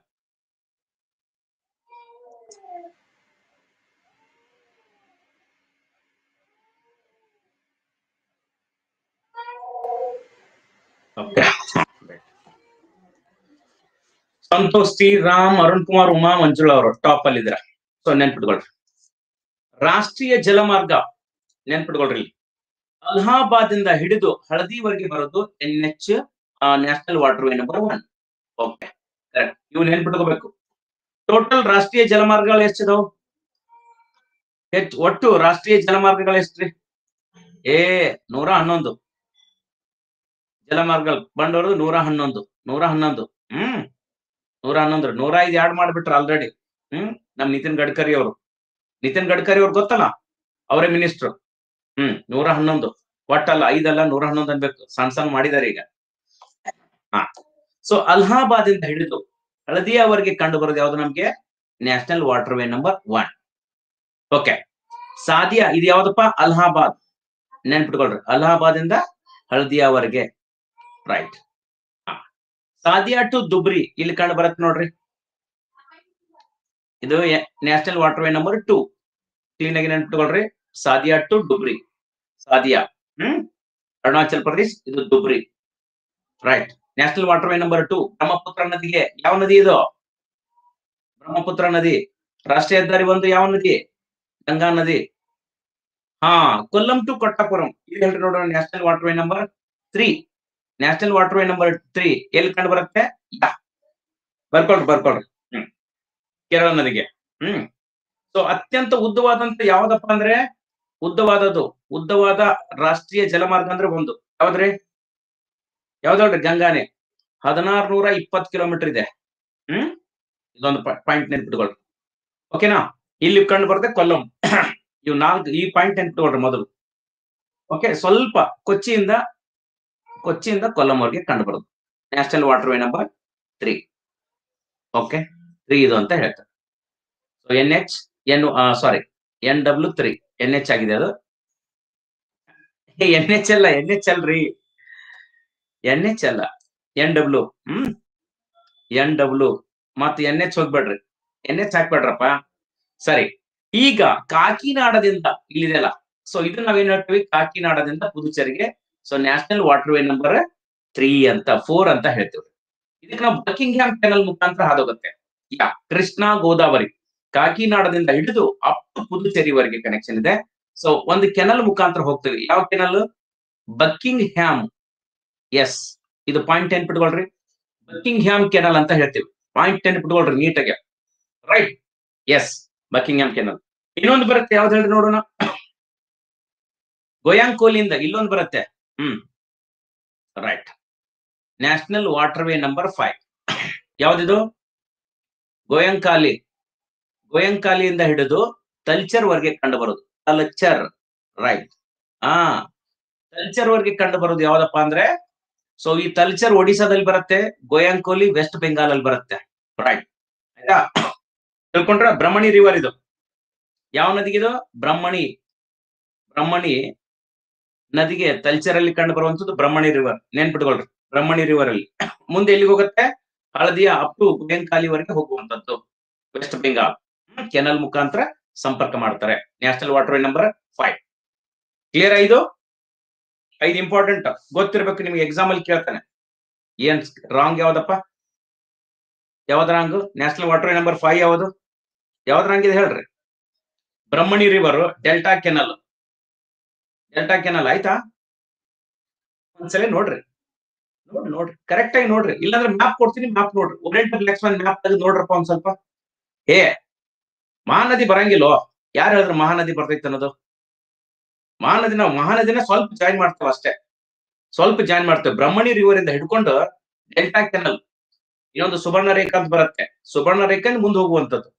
ಸಂತೋಷ್, ಶ್ರೀರಾಮ್, ಅರುಣ್ ಕುಮಾರ್, ಉಮಾ, ಮಂಜುಳಾ ಅವರು ಟಾಪ್ ಅಲ್ಲಿ ಇದ್ರ. ಸೊ ನೆನ್ಪಿಟ್ಕೊಳ್ರಿ, ರಾಷ್ಟ್ರೀಯ ಜಲಮಾರ್ಗ ನೆನ್ಪಿಟ್ಕೊಳ್ರಿ, ಅಲಹಾಬಾದ್ ಇಂದ ಹಿಡಿದು ಹಳದಿವರೆಗೆ ಬರೋದು NH, national waterway number 1. Okay, correct, ಇವ್ ನೆನ್ಪಿಟ್ಕೋಬೇಕು. ಟೋಟಲ್ ರಾಷ್ಟ್ರೀಯ ಜಲಮಾರ್ಗಗಳು ಎಷ್ಟಿದಾವ್? ಒಟ್ಟು ರಾಷ್ಟ್ರೀಯ ಜಲಮಾರ್ಗಗಳು ಎಷ್ಟ್ರಿ? 111 ಜಲಮಾರ್ಗಗಳು ಬಂದವರು. 111. 111. 105 ಆಡ್ ಮಾಡ್ಬಿಟ್ರ ಆಲ್ರೆಡಿ. ನಮ್ ನಿತಿನ್ ಗಡ್ಕರಿ ಅವರು, ಗೊತ್ತಲ್ಲ, ಅವರೇ ಮಿನಿಸ್ಟ್ರು. 111 ಒಟ್ಟಲ್ಲ, 111 ಅನ್ಬೇಕು. ಸಣ್ಣ ಮಾಡಿದಾರೆ ಈಗ. ಹಾ, ಸೊ ಅಲಹಾಬಾದ್ ಇಂದ ಹಿಡಿದು ಹಳದಿಯವರೆಗೆ ಕಂಡು ಬರೋದು ಯಾವ್ದು ನಮ್ಗೆ? National waterway number 1. Okay Sadiya ಇದು ಯಾವುದಪ್ಪ ಅಲಹಾಬಾದ್ ನೆನಪಿಟ್ಕೊಳ್ಳ್ರಿ ಅಲಹಾಬಾದ್ ಇಂದ ಹಳದಿಯಾವರೆಗೆ ರೈಟ್ ಸಾದಿಯಾ ಟು ದುಬ್ರಿ ಇಲ್ಲಿ ಕಂಡು ಬರುತ್ತೆ ನೋಡ್ರಿ ಇದು national waterway number 2 clean ಆಗಿ ನೆನಪಿಟ್ಕೊಳ್ಳ್ರಿ ಸಾದಿಯಾ ಟು ದುಬ್ರಿ ಸಾದಿಯಾ ಅರುಣಾಚಲ್ ಪ್ರದೇಶ್ ಇದು Dhubri right national waterway number 2 Brahmaputra ನದಿಗೆ ಯಾವ ನದಿ ಇದು ಬ್ರಹ್ಮಪುತ್ರ ನದಿ राष्ट्रीय ಹೆದ್ದಾರಿ ಒಂದು ಯಾವ ನದಿ ಗಂಗಾ ನದಿ ಹಾ ಕೊಲ್ಲಂ ಟು ಕೊಟ್ಟಪುರಂ ಇಲ್ಲಿ ಹೇಳ್ರಿ ನೋಡೋಣ national waterway number 3 national waterway number 3 ಎಲ್ಲಿ ಕಂಡು ಬರುತ್ತೆ ಯಾ ಬರ್ಕೊಳ್ಳಿ ಬರ್ಕೊಳ್ಳಿ ಕೇರಳ ನದಿಗೆ ಸೋ ಅತ್ಯಂತ ಉದ್ದವಾದಂತ ಯಾವದಪ್ಪ ಅಂದ್ರೆ ಉದ್ದವಾದ ರಾಷ್ಟ್ರೀಯ ಜಲಮಾರ್ಗ ಅಂದ್ರೆ ಒಂದು ಯಾವದ್ರಿ ಯಾವದ್ರಿ ಗಂಗಾನೆ 1620 ಕಿಲೋಮೀಟರ್ ಇದೆ ಇದೊಂದು ಪಾಯಿಂಟ್ ನೆನಪಿಟ್ಕೊಳ್ಳಿ ಓಕೆನಾ ಇಲ್ಲಿ ಕಂಡು ಬರುತ್ತೆ ಕೊಲ್ಲಂ ಇವು ನಾಲ್ಕು ಈ ಪಾಯಿಂಟ್ ನೆನಪಿಟ್ಕೊಳ್ಳ್ರಿ ಮೊದಲು ಓಕೆ ಸ್ವಲ್ಪ ಕೊಚ್ಚಿಯಿಂದ ಕೊಲ್ಲಂವರೆಗೆ ಕಂಡು ಬರುತ್ತೆ national waterway number 3 okay 3 ಇದು ಅಂತ ಹೇಳ್ತಾರೆ ಸೋ NW3 NH ಆಗಿದೆ ಅದು NH ಅಲ್ಲ NW NW ಮತ್ತೆ NH ಹೋಗ್ಬೇಡ್ರಿ NH ಹಾಕ್ಬೇಡ್ರಪ್ಪ ಸರಿ ಈಗ ಕಾಕಿನಾಡದಿಂದ ಇಲ್ಲಿದೆಲ್ಲ ಸೋ ಇದನ್ನ ನಾವು ಏನು ಹೇಳ್ತೀವಿ ಕಾಕಿನಾಡದಿಂದ ಪುದುಚೇರಿಗೆ so national waterway number 3 ಅಂತ 4 ಅಂತ ಹೇಳ್ತೀವಿ ಇದಕ್ಕೆ ನಾವು ಬಕಿಂಗ್ಹ್ಯಾಮ್ ಕೆನಲ್ ಮುಖಾಂತರ ಹಾದುಗುತ್ತೆ ಯಾ ಕೃಷ್ಣಾ ಗೋದಾವರಿ ಕಾಕಿನಾಡದಿಂದ ಹಿಡಿದು ಅಪ್ ಟು ಪುದುಚೇರಿವರೆಗೆ ಕನೆಕ್ಷನ್ ಇದೆ ಸೋ ಒಂದು ಕೆನಲ್ ಮುಖಾಂತರ ಹೋಗ್ತೀವಿ ಯಾವ ಕೆನಲ್ ಬಕಿಂಗ್ಹ್ಯಾಮ್ ಎಸ್ ಇದು ಪಾಯಿಂಟ್ ನೆನಪಿಟ್ಕೊಳ್ರಿ ಬಕಿಂಗ್ಹ್ಯಾಮ್ ಕೆನಲ್ ಅಂತ ಹೇಳ್ತೀವಿ ಪಾಯಿಂಟ್ ನೆನಪಿಟ್ಕೊಳ್ರಿ ನೀಟಾಗಿ ರೈಟ್ ಎಸ್ ಬಕಿಂಗ್ಹ್ಯಾಮ್ ಕೆನಲ್ ಇನ್ನೊಂದು ಬರುತ್ತೆ ಯಾವ್ದು ಹೇಳಿ ನೋಡೋಣ ಗೋಯಾಂಕೋಲಿಯಿಂದ ಇಲ್ಲೊಂದು ಬರುತ್ತೆ right national waterway number 5 ಯಾವ್ದಿದು ಗೋಯಂಕಾಲಿಯಿಂದ ಹಿಡಿದು ತಲ್ಚರ್ ವರ್ಗೆ ಕಂಡು ಬರೋದು ತಲ್ಚರ್ ರೈಟ್ ತಲ್ಚರ್ ವರ್ಗೆ ಕಂಡು ಬರೋದು ಯಾವ್ದಪ್ಪ ಅಂದ್ರೆ ಸೋ ಈ ತಲ್ಚರ್ ಒಡಿಸಾದಲ್ಲಿ ಬರುತ್ತೆ ಗೋಯಂಕೋಲಿ ವೆಸ್ಟ್ ಬೆಂಗಾಲ್ ಅಲ್ಲಿ ಬರುತ್ತೆ ರೈಟ್ ಆಯ್ತಾ ತಿಳ್ಕೊಂಡ್ರ ಬ್ರಹ್ಮಣಿ ರಿವರ್ ಇದು ಯಾವ ನದಿಗಿದು ಬ್ರಹ್ಮಣಿ ನದಿಗೆ ತಲ್ಚರ್ ಅಲ್ಲಿ ಕಂಡು ಬರುವಂತದ್ದು ಬ್ರಹ್ಮಣಿ ರಿವರ್ ನೆನ್ಪಿಟ್ಕೊಳ್ರಿ ಬ್ರಹ್ಮಣಿ ರಿವರ್ ಅಲ್ಲಿ ಮುಂದೆ ಎಲ್ಲಿಗೆ ಹೋಗುತ್ತೆ ಹಳದಿಯ ಅಪ್ ಟು ಗೋಯಂಕಾಲಿವರೆಗೆ ಹೋಗುವಂತದ್ದು ವೆಸ್ಟ್ ಬೆಂಗಾಲ್ ಕೆನಲ್ ಮುಖಾಂತರ ಸಂಪರ್ಕ ಮಾಡ್ತಾರೆ national waterway number 5 clear ಆಯ್ತು 5 ಇಂಪಾರ್ಟೆಂಟ್ ಗೊತ್ತಿರಬೇಕು ನಿಮಗೆ ಎಕ್ಸಾಮ್ ಅಲ್ಲಿ ಕೇಳ್ತಾನೆ ಏನ್ ರಾಂಗ್ ಯಾವ್ದು wrong national waterway number 5 ಯಾವ್ದು ರಾಂಗ್ ಇದೆ ಹೇಳ್ರಿ ಬ್ರಹ್ಮಣಿ ರಿವರ್ ಡೆಲ್ಟಾ ಕೆನಲ್ ಆಯ್ತಾ ಒಂದ್ಸಲ ನೋಡ್ರಿ ಕರೆಕ್ಟ್ ಆಗಿ ನೋಡ್ರಿ ಇಲ್ಲಾಂದ್ರೆ ಮ್ಯಾಪ್ ಕೊಡ್ತೀನಿ ಮ್ಯಾಪ್ ನೋಡ್ರಿ ಓರಿಯೆಂಟಲ್ ಲೆಕ್ಸ್ಮನ್ ಮ್ಯಾಪ್ ತೆಗೆದು ನೋಡ್ರಪ್ಪ ಒಂದ್ ಸ್ವಲ್ಪ ಮಹಾನದಿ ಬರಂಗಿಲ್ವೋ ಯಾರು ಹೇಳಿದ್ರು ಮಹಾನದಿ ಬರ್ತೈತೆ ಅನ್ನೋದು ಮಹಾನದಿನ ಸ್ವಲ್ಪ ಜಾಯಿನ್ ಮಾಡ್ತೇವೆ ಅಷ್ಟೇ ಬ್ರಹ್ಮಣಿ ರಿವರ್ ಇಂದ ಹಿಡ್ಕೊಂಡು ಡೆಲ್ಟಾ ಕೆನಲ್ ಇನ್ನೊಂದು ಸುವರ್ಣ ರೇಖಾ ಅಂತ ಬರುತ್ತೆ ಸುವರ್ಣ ರೇಖೆ ಮುಂದೆ ಹೋಗುವಂತದ್ದು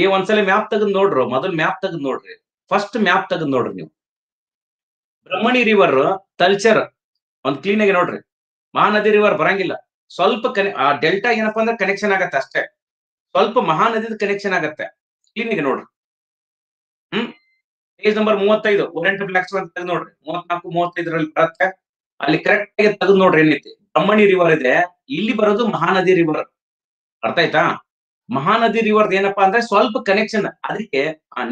ಈ ಒಂದ್ಸಲ ಮ್ಯಾಪ್ ತೆಗೆದು ನೋಡ್ರು ಮೊದಲು ಮ್ಯಾಪ್ ತೆಗೆದು ನೋಡ್ರಿ ಫಸ್ಟ್ ಮ್ಯಾಪ್ ತೆಗೆದು ನೋಡ್ರಿ ನೀವು ಬ್ರಹ್ಮಣಿ ರಿವರ್ ತಲ್ಚರ್ ಒಂದ್ ಕ್ಲೀನ್ ಆಗಿ ನೋಡ್ರಿ ಮಹಾನದಿ ರಿವರ್ ಬರಂಗಿಲ್ಲ ಸ್ವಲ್ಪ ಡೆಲ್ಟಾ ಏನಪ್ಪಾ ಅಂದ್ರೆ ಕನೆಕ್ಷನ್ ಆಗತ್ತೆ ಅಷ್ಟೇ ಸ್ವಲ್ಪ ಮಹಾನದಿದ ಕನೆಕ್ಷನ್ ಆಗತ್ತೆ ಕ್ಲೀನ್ ಆಗಿ ನೋಡ್ರಿ ಪೇಜ್ ನಂಬರ್ 35 ಓರಿಯೆಂಟಲ್ ಲೆಕ್ಸ್ಮನ್ ತೆಗೆದು ನೋಡ್ರಿ 34-35ರಲ್ಲಿ ಬರುತ್ತೆ ಅಲ್ಲಿ ಕರೆಕ್ಟ್ ಆಗಿ ತೆಗೆದು ನೋಡ್ರಿ ಏನೈತಿ ಬ್ರಹ್ಮಣಿ ರಿವರ್ ಇದೆ ಇಲ್ಲಿ ಬರೋದು ಮಹಾನದಿ ರಿವರ್ ಅರ್ಥ ಆಯ್ತಾ ಮಹಾನದಿ ರಿವರ್ ಏನಪ್ಪಾ ಅಂದ್ರೆ ಸ್ವಲ್ಪ ಕನೆಕ್ಷನ್ ಅದಕ್ಕೆ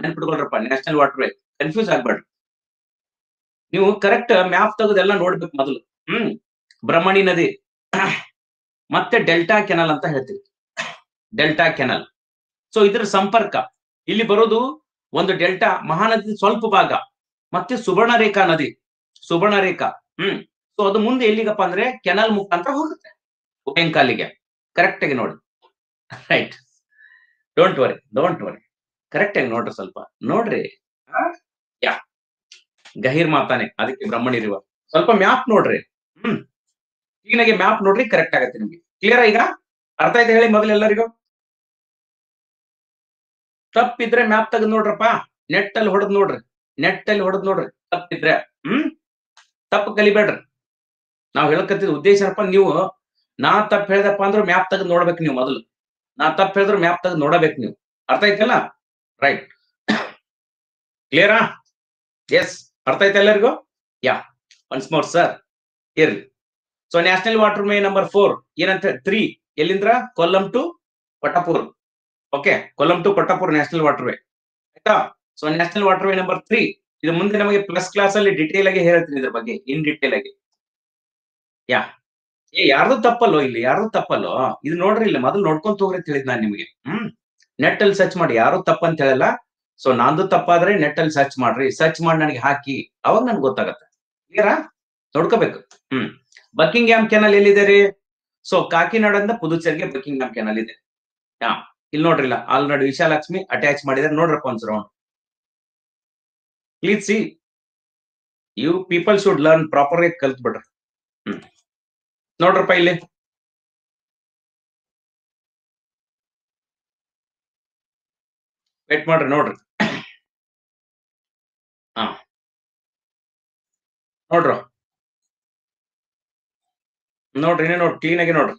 ನೆನ್ಪಿಟ್ಕೊಳ್ರಪ್ಪ ನ್ಯಾಷನಲ್ ವಾಟರ್ ವೇ ಕನ್ಫ್ಯೂಸ್ ಆಗ್ಬೇಡ್ರಿ ನೀವು ಕರೆಕ್ಟ್ ಮ್ಯಾಪ್ ತೆಗೆದೆಲ್ಲ ನೋಡ್ಬೇಕು ಮೊದಲು ಬ್ರಹ್ಮಣಿ ನದಿ ಮತ್ತೆ ಡೆಲ್ಟಾ ಕೆನಲ್ ಅಂತ ಹೇಳ್ತೀವಿ ಡೆಲ್ಟಾ ಕೆನಲ್ ಸೊ ಇದರ ಸಂಪರ್ಕ ಇಲ್ಲಿ ಬರೋದು ಒಂದು ಡೆಲ್ಟಾ ಮಹಾನದಿ ಸ್ವಲ್ಪ ಭಾಗ ಮತ್ತೆ ಸುವರ್ಣರೇಖಾ ನದಿ ಸೊ ಅದು ಮುಂದೆ ಎಲ್ಲಿಗಪ್ಪ ಅಂದ್ರೆ ಕೆನಲ್ ಮುಖಾಂತರ ಹೋಗುತ್ತೆ ಗೋಯಂಕಾಲಿಗೆ ಕರೆಕ್ಟ್ ಆಗಿ ನೋಡಿ ರೈಟ್ ಡೋಂಟ್ ವರಿ ಕರೆಕ್ಟ್ ಆಗಿ ನೋಡ್ರಿ ಸ್ವಲ್ಪ ನೋಡ್ರಿ ಯಾ ಗಹೀರ್ ಮಾತಾನೆ ಅದಕ್ಕೆ ಬ್ರಹ್ಮಣಿ ರಿವರ್ ಸ್ವಲ್ಪ ಮ್ಯಾಪ್ ನೋಡ್ರಿ ಕ್ಲೀನ್ ಆಗಿ ಮ್ಯಾಪ್ ನೋಡ್ರಿ ಕರೆಕ್ಟ್ ಆಗುತ್ತೆ ನಿಮಗೆ ಕ್ಲಿಯರ್ ಈಗ ಅರ್ಥ ಆಯ್ತು ಹೇಳಿ ಮೊದಲೆಲ್ಲರಿಗೂ ತಪ್ಪಿದ್ರೆ ಮ್ಯಾಪ್ ತೆಗೆದು ನೋಡ್ರಪ್ಪ ನೆಟ್ ಅಲ್ಲಿ ಹೊಡೆದ್ ನೋಡ್ರಿ ತಪ್ಪಿದ್ರೆ ತಪ್ಪು ಕಲಿಬೇಡ್ರಿ ನಾವು ಹೇಳಕತ್ತಿದ ಉದ್ದೇಶ ಏನಪ್ಪ ನೀವು ನಾ ತಪ್ಪು ಹೇಳ್ದಪ್ಪ ಅಂದ್ರೆ ಮ್ಯಾಪ್ ತೆಗೆದು ನೋಡ್ಬೇಕು ನೀವು ಮೊದಲು ना ತಪ್ಪಿದ್ರೆ ಮ್ಯಾಪ್ ತಗ ನೋಡಬೇಕು ನೀವು ಅರ್ಥ ಆಯ್ತಲ್ಲ ರೈಟ್ ಕ್ಲಿಯರ್ ಆ ಎಸ್ ಅರ್ಥ ಆಯ್ತಾ ಎಲ್ಲರಿಗೂ ಯಾ ಒನ್ಸ್ ಮೋರ್ ಸರ್ ಇರ್ಲಿ so national waterway number 4 ಏನಂತ 3 ಎಲ್ಲಿಂದ Kollam to Pattapur okay Kollam to Pattapur national waterway ಆಯ್ತಾ so national waterway number 3 ಇದು ಮುಂದೆ ನಮಗೆ ಪ್ಲಸ್ ಕ್ಲಾಸ್ ಅಲ್ಲಿ ಡಿಟೇಲ್ ಆಗಿ ಹೇಳ್ತೀನಿ ಇದರ ಬಗ್ಗೆ ಇನ್ ಡಿಟೇಲ್ ಆಗಿ ಯಾ ಯಾರ್ದು ತಪ್ಪಲ್ಲೋ ಇಲ್ಲಿ ಯಾರ್ದು ತಪ್ಪಲ್ಲೋ ಇದು ನೋಡ್ರಿ ಇಲ್ಲ ಮೊದಲು ನೋಡ್ಕೊಂತ ಹೋಗ್ರಿ ಅಂತ ಹೇಳಿದ್ ನಾನು ನಿಮಗೆ ನೆಟ್ ಅಲ್ಲಿ ಸರ್ಚ್ ಮಾಡಿ ಯಾರು ತಪ್ಪ ಅಂತ ಹೇಳಲ್ಲ ಸೊ ನಂದು ತಪ್ಪಾದ್ರೆ ನೆಟ್ ಅಲ್ಲಿ ಸರ್ಚ್ ಮಾಡ್ರಿ ಸರ್ಚ್ ಮಾಡಿ ನನಗೆ ಹಾಕಿ ಅವಾಗ ನನ್ಗೆ ಗೊತ್ತಾಗತ್ತೆ ಕ್ಲಿಯರಾ ನೋಡ್ಕೋಬೇಕು ಬಕಿಂಗ್ಹ್ಯಾಮ್ ಕೆನಲ್ ಎಲ್ಲಿದೆ ರೀ ಸೊ ಕಾಕಿನಾಡದಿಂದ ಪುದುಚೇರಿಗೆ ಬಕಿಂಗ್ಹ್ಯಾಮ್ ಕೆನಲ್ ಇದೆ ಹಾ ಇಲ್ಲಿ ನೋಡ್ರಿಲ್ಲ ಆಲ್ರೆಡಿ ವಿಶಾಲಾಕ್ಷ್ಮಿ ಅಟ್ಯಾಚ್ ಮಾಡಿದಾರೆ ನೋಡ್ರಪ್ಪ ಒಂದ್ಸರ please see you people should learn proper ಆಗಿ ಕಲ್ತ್ ಬಿಡ್ರಿ ನೋಡ್ರಪ್ಪ ಇಲ್ಲಿ ವೇಟ್ ಮಾಡ್ರಿ ನೋಡ್ರಿ ಹಾ ನೋಡ್ರಿ ನೋಡ್ರಿ ಇನ್ನೇ ನೋಡ್ರಿ ಕ್ಲೀನ್ ಆಗಿ ನೋಡ್ರಿ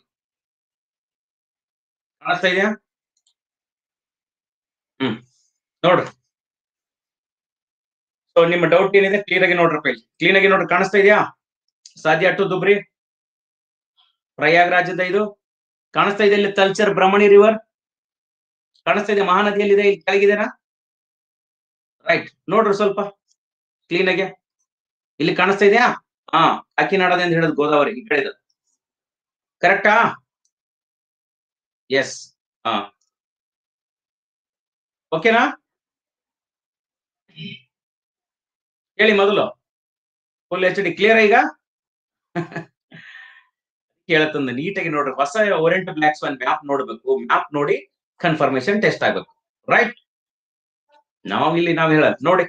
ಕಾಣಿಸ್ತಾ ಇದೆಯಾ ನೋಡ್ರಿ ಸೊ ನಿಮ್ಮ ಡೌಟ್ ಏನಿದೆ ಕ್ಲಿಯರ್ ಆಗಿ ನೋಡ್ರಪ್ಪ ಇಲ್ಲಿ ಕ್ಲೀನ್ ಆಗಿ ನೋಡ್ರಿ ಕಾಣಿಸ್ತಾ ಇದೆಯಾ ಸಾಧ್ಯ ಟು ದುಬ್ರಿ ಪ್ರಯಾಗ್ರಾಜದ ಇದು ಕಾಣಿಸ್ತಾ ಇದೆ ಇಲ್ಲಿ ತಲ್ಚರ್ ಬ್ರಹ್ಮಣಿ ರಿವರ್ ಕಾಣಿಸ್ತಾ ಇದೆ ಮಹಾನದಿಯಲ್ಲಿದೆ ಇಲ್ಲಿ ಕೆಳಗಿದೆನಾ ರೈಟ್ ನೋಡ್ರಿ ಸ್ವಲ್ಪ ಕ್ಲೀನ್ ಆಗಿ ಇಲ್ಲಿ ಕಾಣಿಸ್ತಾ ಇದೆಯಾ ಹಾ ಕಾಕಿನಾಡದ ಅಂತ ಹೇಳಿದ್ ಗೋದಾವರಿ ಈ ಕಡೆ ಇದು ಕರೆಕ್ಟಾ ಎಸ್ ಹಾ ಓಕೆನಾ ಹೇಳಿ ಮೊದಲು ಫುಲ್ ಎಚ್ ಡಿ ಕ್ಲಿಯರ್ ಈಗ ಕೇಳತ್ತಂದ ನೀಟಾಗಿ ನೋಡ್ರಿ ಹೊಸ ಓರಿಯಂಟ್ ಬ್ಲಾಕ್ಸ್ ಒನ್ ಮ್ಯಾಪ್ ನೋಡ್ಬೇಕು ಮ್ಯಾಪ್ ನೋಡಿ ಕನ್ಫರ್ಮೇಶನ್ ಟೆಸ್ಟ್ ಆಗ್ಬೇಕು ರೈಟ್ ನಾವಿಲ್ಲಿ ನಾವ್ ಹೇಳದ್ ನೋಡಿ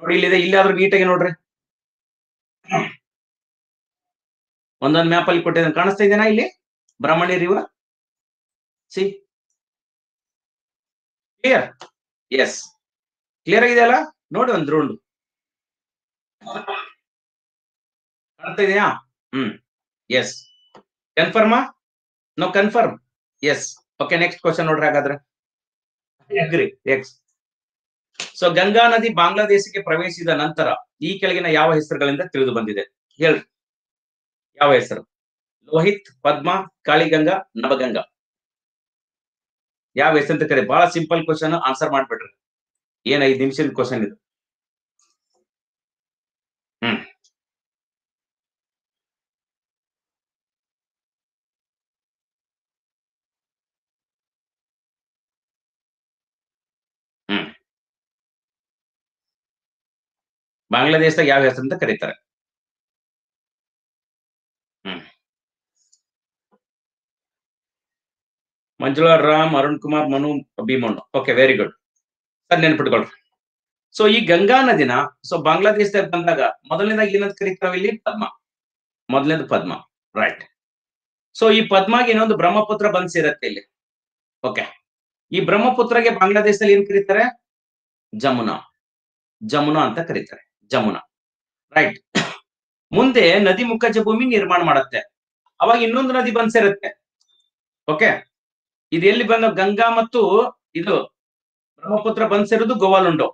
ನೋಡಿ ಇಲ್ಲಿದೆ ಇಲ್ಲಾದ್ರೂ ನೀಟಾಗಿ ನೋಡ್ರಿ ಒಂದೊಂದ್ ಮ್ಯಾಪ್ ಅಲ್ಲಿ ಕೊಟ್ಟಿದ್ದ ಕಾಣಿಸ್ತಾ ಇದೆನಾ ಇಲ್ಲಿ Brahmani river see clear yes clear ಆಗಿದೆ ಅಲ್ಲ ನೋಡಿ ಒಂದ್ ರೌಂಡ್ ಕಾಣ್ತಾ ಇದೆಯಾ yes confirm no confirm yes okay next question nodra hagadre agree next so ganga nadi bangladesh ke pravesida nantara ee keligina yava hesarugalinda tilidu bandide hel yava hesaru lohit padma kali ganga navaganga yava hesaru anta kare baala simple question answer maadbidre yen 5 nimishad question idu ಬಾಂಗ್ಲಾದೇಶದಾಗ ಯಾವ ಹೆಸರು ಅಂತ ಕರೀತಾರೆ Manjula Ram Arun Kumar Manu Bhimanna okay very good sir ನೆನ್ಪಿಟ್ಕೊಳ್ರಿ so ಈ Ganga ನದಿನ so ಬಾಂಗ್ಲಾದೇಶದಾಗ ಬಂದಾಗ ಮೊದಲನೇದಾಗಿ ಏನಂತ ಕರೀತಾವ ಇಲ್ಲಿ ಪದ್ಮ ಮೊದಲನೇದು ಪದ್ಮ ರೈಟ್ ಸೊ ಈ ಪದ್ಮಗೆ ಇನ್ನೊಂದು ಬ್ರಹ್ಮಪುತ್ರ ಬಂದ್ ಸೇರತ್ತೆ ಇಲ್ಲಿ ಓಕೆ ಈ ಬ್ರಹ್ಮಪುತ್ರಗೆ ಬಾಂಗ್ಲಾದೇಶದಲ್ಲಿ ಏನ್ ಕರೀತಾರೆ ಜಮುನಾ ಜಮುನಾ ಅಂತ ಕರೀತಾರೆ ಜಮುನಾ ರೈಟ್ ಮುಂದೆ ನದಿ ಮುಖಜ ಭೂಮಿ ನಿರ್ಮಾಣ ಮಾಡುತ್ತೆ ಅವಾಗ ಇನ್ನೊಂದು ನದಿ ಬಂದ್ ಸೇರುತ್ತೆ ಓಕೆ ಇದು ಎಲ್ಲಿ ಬಂದ ಗಂಗಾ ಮತ್ತು ಇದು ಬ್ರಹ್ಮಪುತ್ರ ಬಂದ್ ಸೇರೋದು ಗೋವಾಲುಂಡೋ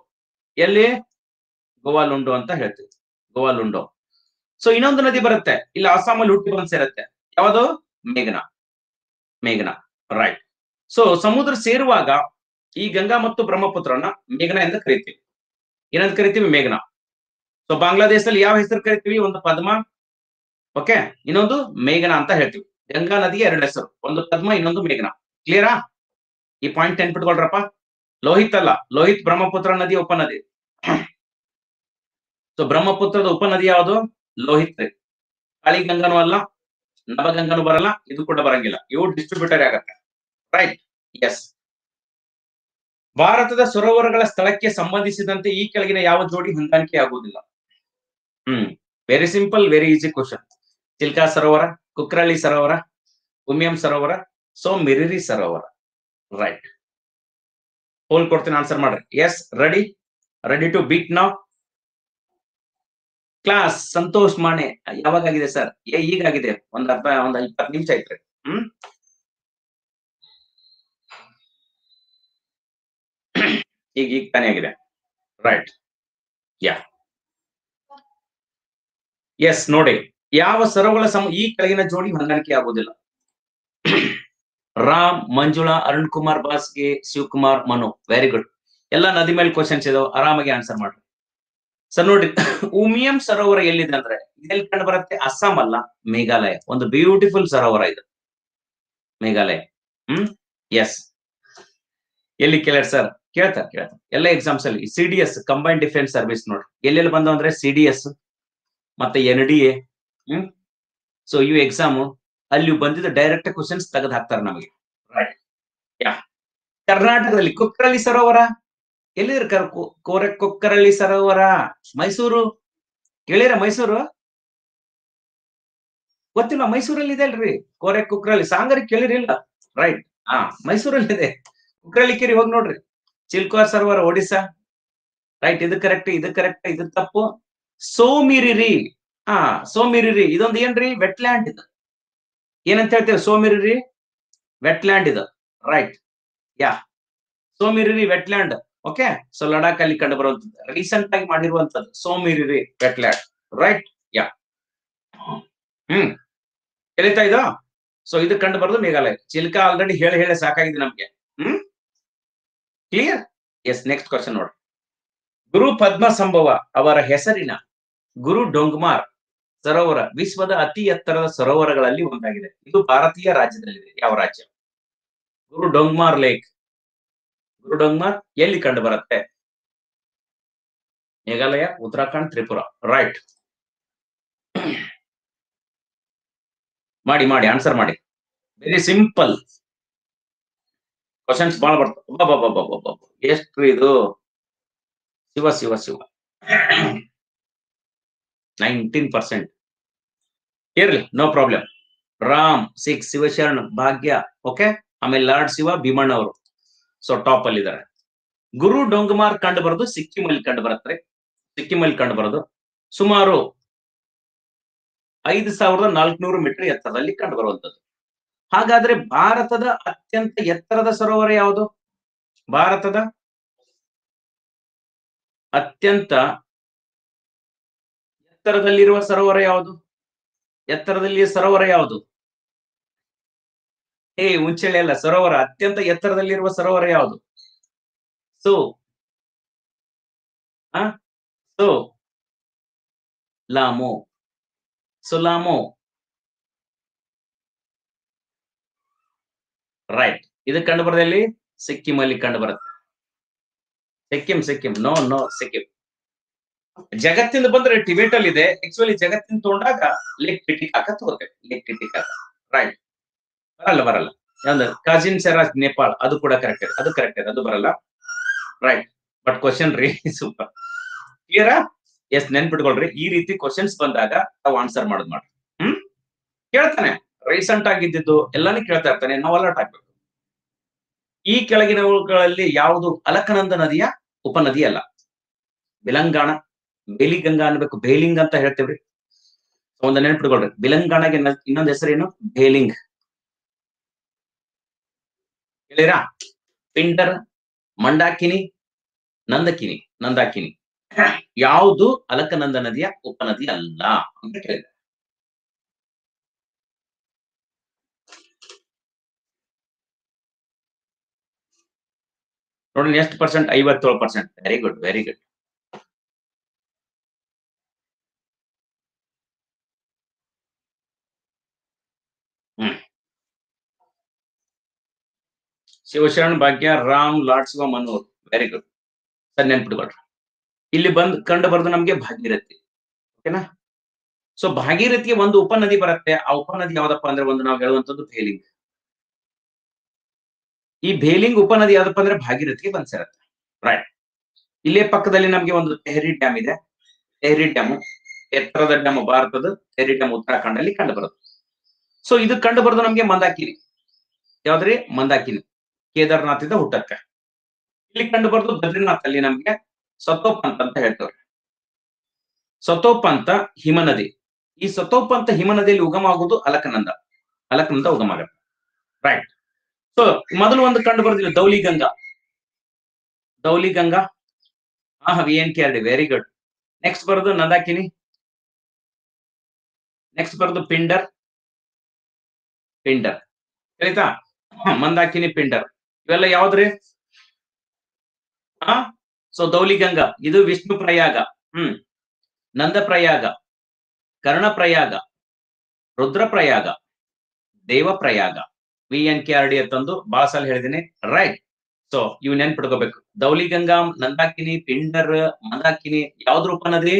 ಎಲ್ಲಿ ಗೋವಾಲುಂಡೋ ಅಂತ ಹೇಳ್ತೀವಿ ಗೋವಾಲುಂಡೋ ಸೊ ಇನ್ನೊಂದು ನದಿ ಬರುತ್ತೆ ಇಲ್ಲಿ ಅಸ್ಸಾಮಲ್ಲಿ ಹುಟ್ಟಿ ಬಂದ್ ಸೇರುತ್ತೆ ಯಾವುದು ಮೇಘನಾ ಮೇಘನಾ ರೈಟ್ ಸೊ ಸಮುದ್ರ ಸೇರುವಾಗ ಈ ಗಂಗಾ ಮತ್ತು ಬ್ರಹ್ಮಪುತ್ರನ ಮೇಘನಾ ಎಂದು ಕರೀತೀವಿ ಏನಂತ ಕರಿತೀವಿ ಮೇಘನಾ ಸೊ ಬಾಂಗ್ಲಾದೇಶದಲ್ಲಿ ಯಾವ ಹೆಸರು ಕರಿತೀವಿ ಒಂದು ಪದ್ಮ ಓಕೆ ಇನ್ನೊಂದು ಮೇಘನಾ ಅಂತ ಹೇಳ್ತೀವಿ ಗಂಗಾ ನದಿಗೆ ಎರಡು ಹೆಸರು ಒಂದು ಪದ್ಮ ಇನ್ನೊಂದು ಮೇಘನಾ ಕ್ಲಿಯರಾ ಈ ಪಾಯಿಂಟ್ ನೆನ್ಪಿಟ್ಕೊಳ್ರಪ್ಪ ಲೋಹಿತ್ ಅಲ್ಲ ಲೋಹಿತ್ ಬ್ರಹ್ಮಪುತ್ರ ನದಿ ಉಪನದಿ ಸೊ ಬ್ರಹ್ಮಪುತ್ರದ ಉಪನದಿ ಯಾವುದು ಲೋಹಿತ್ ಕಾಳಿ ಗಂಗಾನೂ ಅಲ್ಲ ನವಗಂಗಾನೂ ಬರಲ್ಲ ಇದು ಕೂಡ ಬರಂಗಿಲ್ಲ ಇವು ಡಿಸ್ಟ್ರಿಬ್ಯೂಟರ್ ಆಗತ್ತೆ ರೈಟ್ ಎಸ್ ಭಾರತದ ಸರೋವರಗಳ ಸ್ಥಳಕ್ಕೆ ಸಂಬಂಧಿಸಿದಂತೆ ಈ ಕೆಳಗಿನ ಯಾವ ಜೋಡಿ ಹೊಂದಾಣಿಕೆ ಆಗುವುದಿಲ್ಲ very simple very easy question Chilka ಸರೋವರ ಕುಕ್ರಳ್ಳಿ ಸರೋವರ ಉಮಿಯಂ ಸರೋವರ ಸೊ ಮಿರಿರಿ ಸರೋವರ ರೈಟ್ ಹೋಲ್ ಕೊಡ್ತೀನಿ ಆನ್ಸರ್ ಮಾಡ್ರಿ yes ready ready to beat now class Santosh Mane ಯಾವಾಗಾಗಿದೆ ಸರ್ ಈಗಾಗಿದೆ ಒಂದ್ 20 ನಿಮಿಷ ಐತ್ರಿ ಈಗ ತಾನೇ ಆಗಿದೆ ರೈಟ್ ಯಾ ಎಸ್ ನೋಡಿ ಯಾವ ಸ್ವರಗಳ ಈ ಕೆಳಗಿನ ಜೋಡಿ ಹೊಂದಾಣಿಕೆ ಆಗೋದಿಲ್ಲ ರಾಮ್ ಮಂಜುಳಾ ಅರುಣ್ ಕುಮಾರ್ ಬಾಸ್ಗೆ ಶಿವಕುಮಾರ್ ಮನು ವೆರಿ ಗುಡ್ ಎಲ್ಲ ನದಿ ಮೇಲೆ ಕ್ವಶನ್ಸ್ ಇದಾವೆ ಆರಾಮಾಗಿ ಆನ್ಸರ್ ಮಾಡಿ ಸರ್ ನೋಡಿ ಉಮಿಯಂ ಸರೋವರ ಎಲ್ಲಿದೆ ಅಂದ್ರೆ ಇದೆಲ್ಲ ಕಂಡು ಬರುತ್ತೆ ಅಸ್ಸಾಂ ಅಲ್ಲ ಮೇಘಾಲಯ ಒಂದು ಬ್ಯೂಟಿಫುಲ್ ಸರೋವರ ಇದು ಮೇಘಾಲಯ ಎಸ್ ಎಲ್ಲಿ ಕೇಳರ್ ಸರ್ ಕೇಳ್ತಾರೆ ಕೇಳ್ತಾರೆ ಎಲ್ಲ ಎಕ್ಸಾಮ್ಸ್ ಅಲ್ಲಿ ಸಿಡಿಎಸ್ ಕಂಬೈನ್ ಡಿಫೆನ್ಸ್ ಸರ್ವಿಸ್ ನೋಡ್ರಿ ಎಲ್ಲೆಲ್ಲಿ ಬಂದವ ಅಂದ್ರೆ ಸಿಡಿಎಸ್ ಮತ್ತೆ NDA ಸೊ ಇವು ಎಕ್ಸಾಮ್ ಅಲ್ಲಿ ಬಂದಿದ್ದ ಡೈರೆಕ್ಟ್ ಕ್ವಶನ್ಸ್ ತೆಗೆದು ಹಾಕ್ತಾರೆ ನಮಗೆ ರೈಟ್ ಯಾ ಕರ್ನಾಟಕದಲ್ಲಿ ಕೊಕ್ಕರಳ್ಳಿ ಸರೋವರ ಎಲ್ಲಿದ್ರು ಕೊಕ್ಕರಳ್ಳಿ ಸರೋವರ ಮೈಸೂರು ಕೇಳಿರ ಮೈಸೂರು ಗೊತ್ತಿಲ್ಲ ಮೈಸೂರಲ್ಲಿ ಇದೆ ಅಲ್ರಿ ಕೊಕ್ಕರಳ್ಳಿ ಸಾಂಗರಿ ಕೇಳಿರಿಲ್ಲ ರೈಟ್ ಹಾ ಮೈಸೂರಲ್ಲಿ ಇದೆ ಕೊಕ್ಕರಳ್ಳಿ ಕೇರಿ ಹೋಗಿ ನೋಡ್ರಿ ಚಿಲ್ಕೋರ್ ಸರೋವರ ಒಡಿಶಾ ರೈಟ್ ಇದು ಕರೆಕ್ಟ್ ಇದು ಕರೆಕ್ಟ್ ಇದು ತಪ್ಪು ಸೋಮಿರಿರಿ ಹಾ ಸೋಮಿರಿರಿ ಇದೊಂದು ಏನ್ರಿ ವೆಟ್ಲ್ಯಾಂಡ್ ಇದು ಏನಂತ ಹೇಳ್ತೇವೆ ಸೋಮಿರಿರಿ ವೆಟ್ಲ್ಯಾಂಡ್ ಇದು right yeah Tso Moriri wetland okay so Ladakh ಅಲ್ಲಿ ಕಂಡು ಬರುವಂತದ್ದು ರೀಸೆಂಟ್ ಆಗಿ ಮಾಡಿರುವಂತದ್ದು ಸೋಮಿರಿರಿ ವೆಟ್ಲ್ಯಾಂಡ್ ರೈಟ್ ಯಾ ತಿಳಿತಾ ಇದೋ ಸೊ ಇದು ಕಂಡು ಬರೋದು ಮೇಘಾಲಯ ಚಿಲ್ಕ ಆಲ್ರೆಡಿ ಹೇಳಿ ಸಾಕಾಗಿದೆ ನಮ್ಗೆ ಕ್ಲಿಯರ್ ಎಸ್ ನೆಕ್ಸ್ಟ್ ಕ್ವಶನ್ ನೋಡಿ ಗುರು ಪದ್ಮ ಸಂಭವ ಅವರ ಹೆಸರಿನ ಗುರು ಡೊಂಗ್ಮಾರ್ ಸರೋವರ ವಿಶ್ವದ ಅತಿ ಎತ್ತರದ ಸರೋವರಗಳಲ್ಲಿ ಒಂದಾಗಿದೆ ಇದು ಭಾರತೀಯ ರಾಜ್ಯದಲ್ಲಿದೆ ಯಾವ ರಾಜ್ಯ ಗುರು ಡೊಂಗ್ಮಾರ್ ಲೇಕ್ ಗುರು ಡೊಂಗ್ಮಾರ್ ಎಲ್ಲಿ ಕಂಡು ಬರುತ್ತೆ ಮೇಘಾಲಯ ಉತ್ತರಾಖಂಡ್ ತ್ರಿಪುರಾ ರೈಟ್ ಮಾಡಿ ಮಾಡಿ ಆನ್ಸರ್ ಮಾಡಿ ವೆರಿ ಸಿಂಪಲ್ ಕ್ವಶನ್ಸ್ ಬಹಳ ಬರ್ತವೆ ಎಷ್ಟು ಇದು ಶಿವ ಶಿವ ಶಿವ 19% ಇರ್ಲಿ no problem Ram 6 Shivasharan Bhagya okay ಆಮೇಲೆ ಲಾರ್ಡ್ ಶಿವ ಭೀಮಣ್ಣ ಅವರು ಸೊ ಟಾಪ್ ಅಲ್ಲಿ ಇದಾರೆ ಗುರು ಡೊಂಗ್ಮಾರ್ ಕಂಡು ಬರೋದು ಸಿಕ್ಕಿಂ ಅಲ್ಲಿ ಕಂಡು ಬರುತ್ತೆ ಸಿಕ್ಕಿಂ ಅಲ್ಲಿ ಕಂಡು ಬರೋದು ಸುಮಾರು 5400 ಮೀಟರ್ ಎತ್ತರದಲ್ಲಿ ಕಂಡು ಬರುವಂತದ್ದು ಹಾಗಾದ್ರೆ ಭಾರತದ ಅತ್ಯಂತ ಎತ್ತರದ ಸರೋವರ ಯಾವುದು ಭಾರತದ ಅತ್ಯಂತ ಎತ್ತರದಲ್ಲಿರುವ ಸರೋವರ ಯಾವುದು ಎತ್ತರದಲ್ಲಿಯ ಸರೋವರ ಯಾವುದು ಮುಂಚೆಳೆ ಅಲ್ಲ ಸರೋವರ ಅತ್ಯಂತ ಎತ್ತರದಲ್ಲಿರುವ ಸರೋವರ ಯಾವುದು so so Lhamo Tso Lhamo right ಇದು ಕಂಡು ಬರೋದಲ್ಲಿ ಸಿಕ್ಕಿಂ ಅಲ್ಲಿ ಕಂಡು ಬರುತ್ತೆ ಸಿಕ್ಕಿಂ ಸಿಕ್ಕಿಂ ನೋ ನೋ ಸಿಕ್ಕಿಂ ಜಗತ್ತಿಂದ ಬಂದ್ರೆ ಟಿಬೇಟ್ ಅಲ್ಲಿ ಇದೆ ಆಕ್ಚುಲಿ ಜಗತ್ತಿನ ತಗೊಂಡಾಗ ಲೇಕ್ ಟಿಟಿಕಾಕ ತಗೋತೇವೆ ಲೇಕ್ ಟಿಟಿಕಾಕ ರೈಟ್ ಬರಲ್ಲ ಬರಲ್ಲ ಅಂದ್ರೆ ಕಾಜಿನ್ ಸೆರಾಜ್ ನೇಪಾಳ ಅದು ಕೂಡ ಕರೆಕ್ಟ್ ಇದೆ ಅದು ಕರೆಕ್ಟ್ ಇದೆ ಅದು ಬರಲ್ಲ ರೈಟ್ ಬಟ್ ಕ್ವಶನ್ ರೀ ಸೂಪರ್ ಕ್ಲಿಯರಾ ಎಸ್ ನೆನ್ಪಿಟ್ಕೊಳ್ರಿ ಈ ರೀತಿ ಕ್ವಶನ್ಸ್ ಬಂದಾಗ ನಾವು ಆನ್ಸರ್ ಮಾಡೋದು ಮಾಡ್ರಿ ಕೇಳ್ತಾನೆ ರೀಸೆಂಟ್ ಆಗಿದ್ದು ಎಲ್ಲಾನು ಕೇಳ್ತಾ ಇರ್ತಾನೆ ನಾವು ಅಲರ್ಟ್ ಆಗ್ಬೇಕು ಈ ಕೆಳಗಿನವುಗಳಲ್ಲಿ ಯಾವುದು ಅಲಕನಂದ ನದಿಯ ಉಪನದಿ ಅಲ್ಲ ಬಿಲಂಗಾಣ ಬೇಲಿಗಂಗಾ ಅನ್ಬೇಕು ಬೇಲಿಂಗ್ ಅಂತ ಹೇಳ್ತೇವ್ರಿ ಒಂದು ನೆನ್ಪಿಟ್ಕೊಳ್ರಿ ಬಿಲಂಗಾಣಗೆ ಇನ್ನೊಂದು ಹೆಸರೇನು ಬೇಲಿಂಗ್ ಹೇಳಿರಾ ಪಿಂಡರ್ ಮಂಡಾಕಿನಿ ನಂದಕಿನಿ ನಂದಾಕಿನಿ ಯಾವುದು ಅಲಕನಂದ ನದಿಯ ಉಪನದಿ ಅಲ್ಲ ಅಂತ ಕೇಳಿದೆ ನೋಡೋಣ ಎಷ್ಟು percent 57% very good very good Shivasharan Bhagya Ram lord Shiva Manohar very good sir ನೆನ್ಪಿಟ್ಕೊಳ್ರಿ ಇಲ್ಲಿ ಬಂದ್ ಕಂಡು ಬರೋದು ನಮ್ಗೆ ಭಾಗೀರಥಿ ಓಕೆನಾ ಸೊ ಭಾಗೀರಥಿಗೆ ಒಂದು ಉಪನದಿ ಬರುತ್ತೆ ಆ ಉಪನದಿ ಯಾವ್ದಪ್ಪ ಅಂದ್ರೆ ಒಂದು ನಾವು ಹೇಳುವಂತದ್ದು ಭೇಲಿಂಗ್ ಈ ಭೇಲಿಂಗ್ ಉಪನದಿ ಯಾವ್ದಪ್ಪ ಅಂದ್ರೆ ಭಾಗೀರಥಿಗೆ ಬಂದ್ ಸೇರತ್ತೆ ರೈಟ್ ಇಲ್ಲೇ ಪಕ್ಕದಲ್ಲಿ ನಮ್ಗೆ ಒಂದು ತೆಹರಿ ಡ್ಯಾಮ್ ಇದೆ ತೆಹರಿ ಡ್ಯಾಮ್ ಎತ್ತರದ ಡ್ಯಾಮ್ ಭಾರತದ ತೆಹರಿ ಡ್ಯಾಮ್ ಉತ್ತರಾಖಂಡ್ ಅಲ್ಲಿ ಕಂಡು ಬರೋದು ಸೊ ಇದು ಕಂಡು ಬರೋದು ನಮ್ಗೆ ಮಂದಾಕಿನಿ ಯಾವ್ದ್ರಿ ಮಂದಾಕಿನಿ ಕೇದಾರ್ನಾಥ್ ಇಂದ ಹುಟ್ಟಕ್ಕೆ ಇಲ್ಲಿ ಕಂಡು ಬರೋದು ಬದ್ರಿನಾಥ್ ಅಲ್ಲಿ ನಮ್ಗೆ ಸತೋಪಂತ ಅಂತ ಹೇಳ್ತವ್ರೆ ಸತೋಪಂತ ಹಿಮನದಿ ಈ ಸತೋಪಂತ ಹಿಮನದಿಯಲ್ಲಿ ಉಗಮ ಆಗುವುದು ಅಲಕನಂದ ಅಲಕನಂದ ಉಗಮ ಆಗುತ್ತೆ ರೈಟ್ ಸೊ ಮೊದಲು ಒಂದು ಕಂಡು ಬರೋದಿಲ್ಲ ದೌಲಿಗಂಗಾ Dowli Ganga. Ah, VN carried. Very good. Next bardu Nandakini. Next bardu Pinder. Pinder. Kalita. Mandakini Pinder. Ivella yavudre? Ah, so Dowli Ganga. Idu Vishnu Prayaga. Nanda Prayaga. Karna Prayaga. Rudra Prayaga. Deva Prayaga. VNKRD ಅಂತಂದು ಬಹಳ ಸಲ ಹೇಳಿದಿನಿ right so ಇವನ್ನ ನೆನಪಿಟ್ಕೋಬೇಕು ದೌಲಿ ಗಂಗಾ ನಂದಾಕಿನಿ ಪಿಂಡರ್ ಮಂದಾಕಿನಿ ಯಾವ್ದು ಉಪನದಿ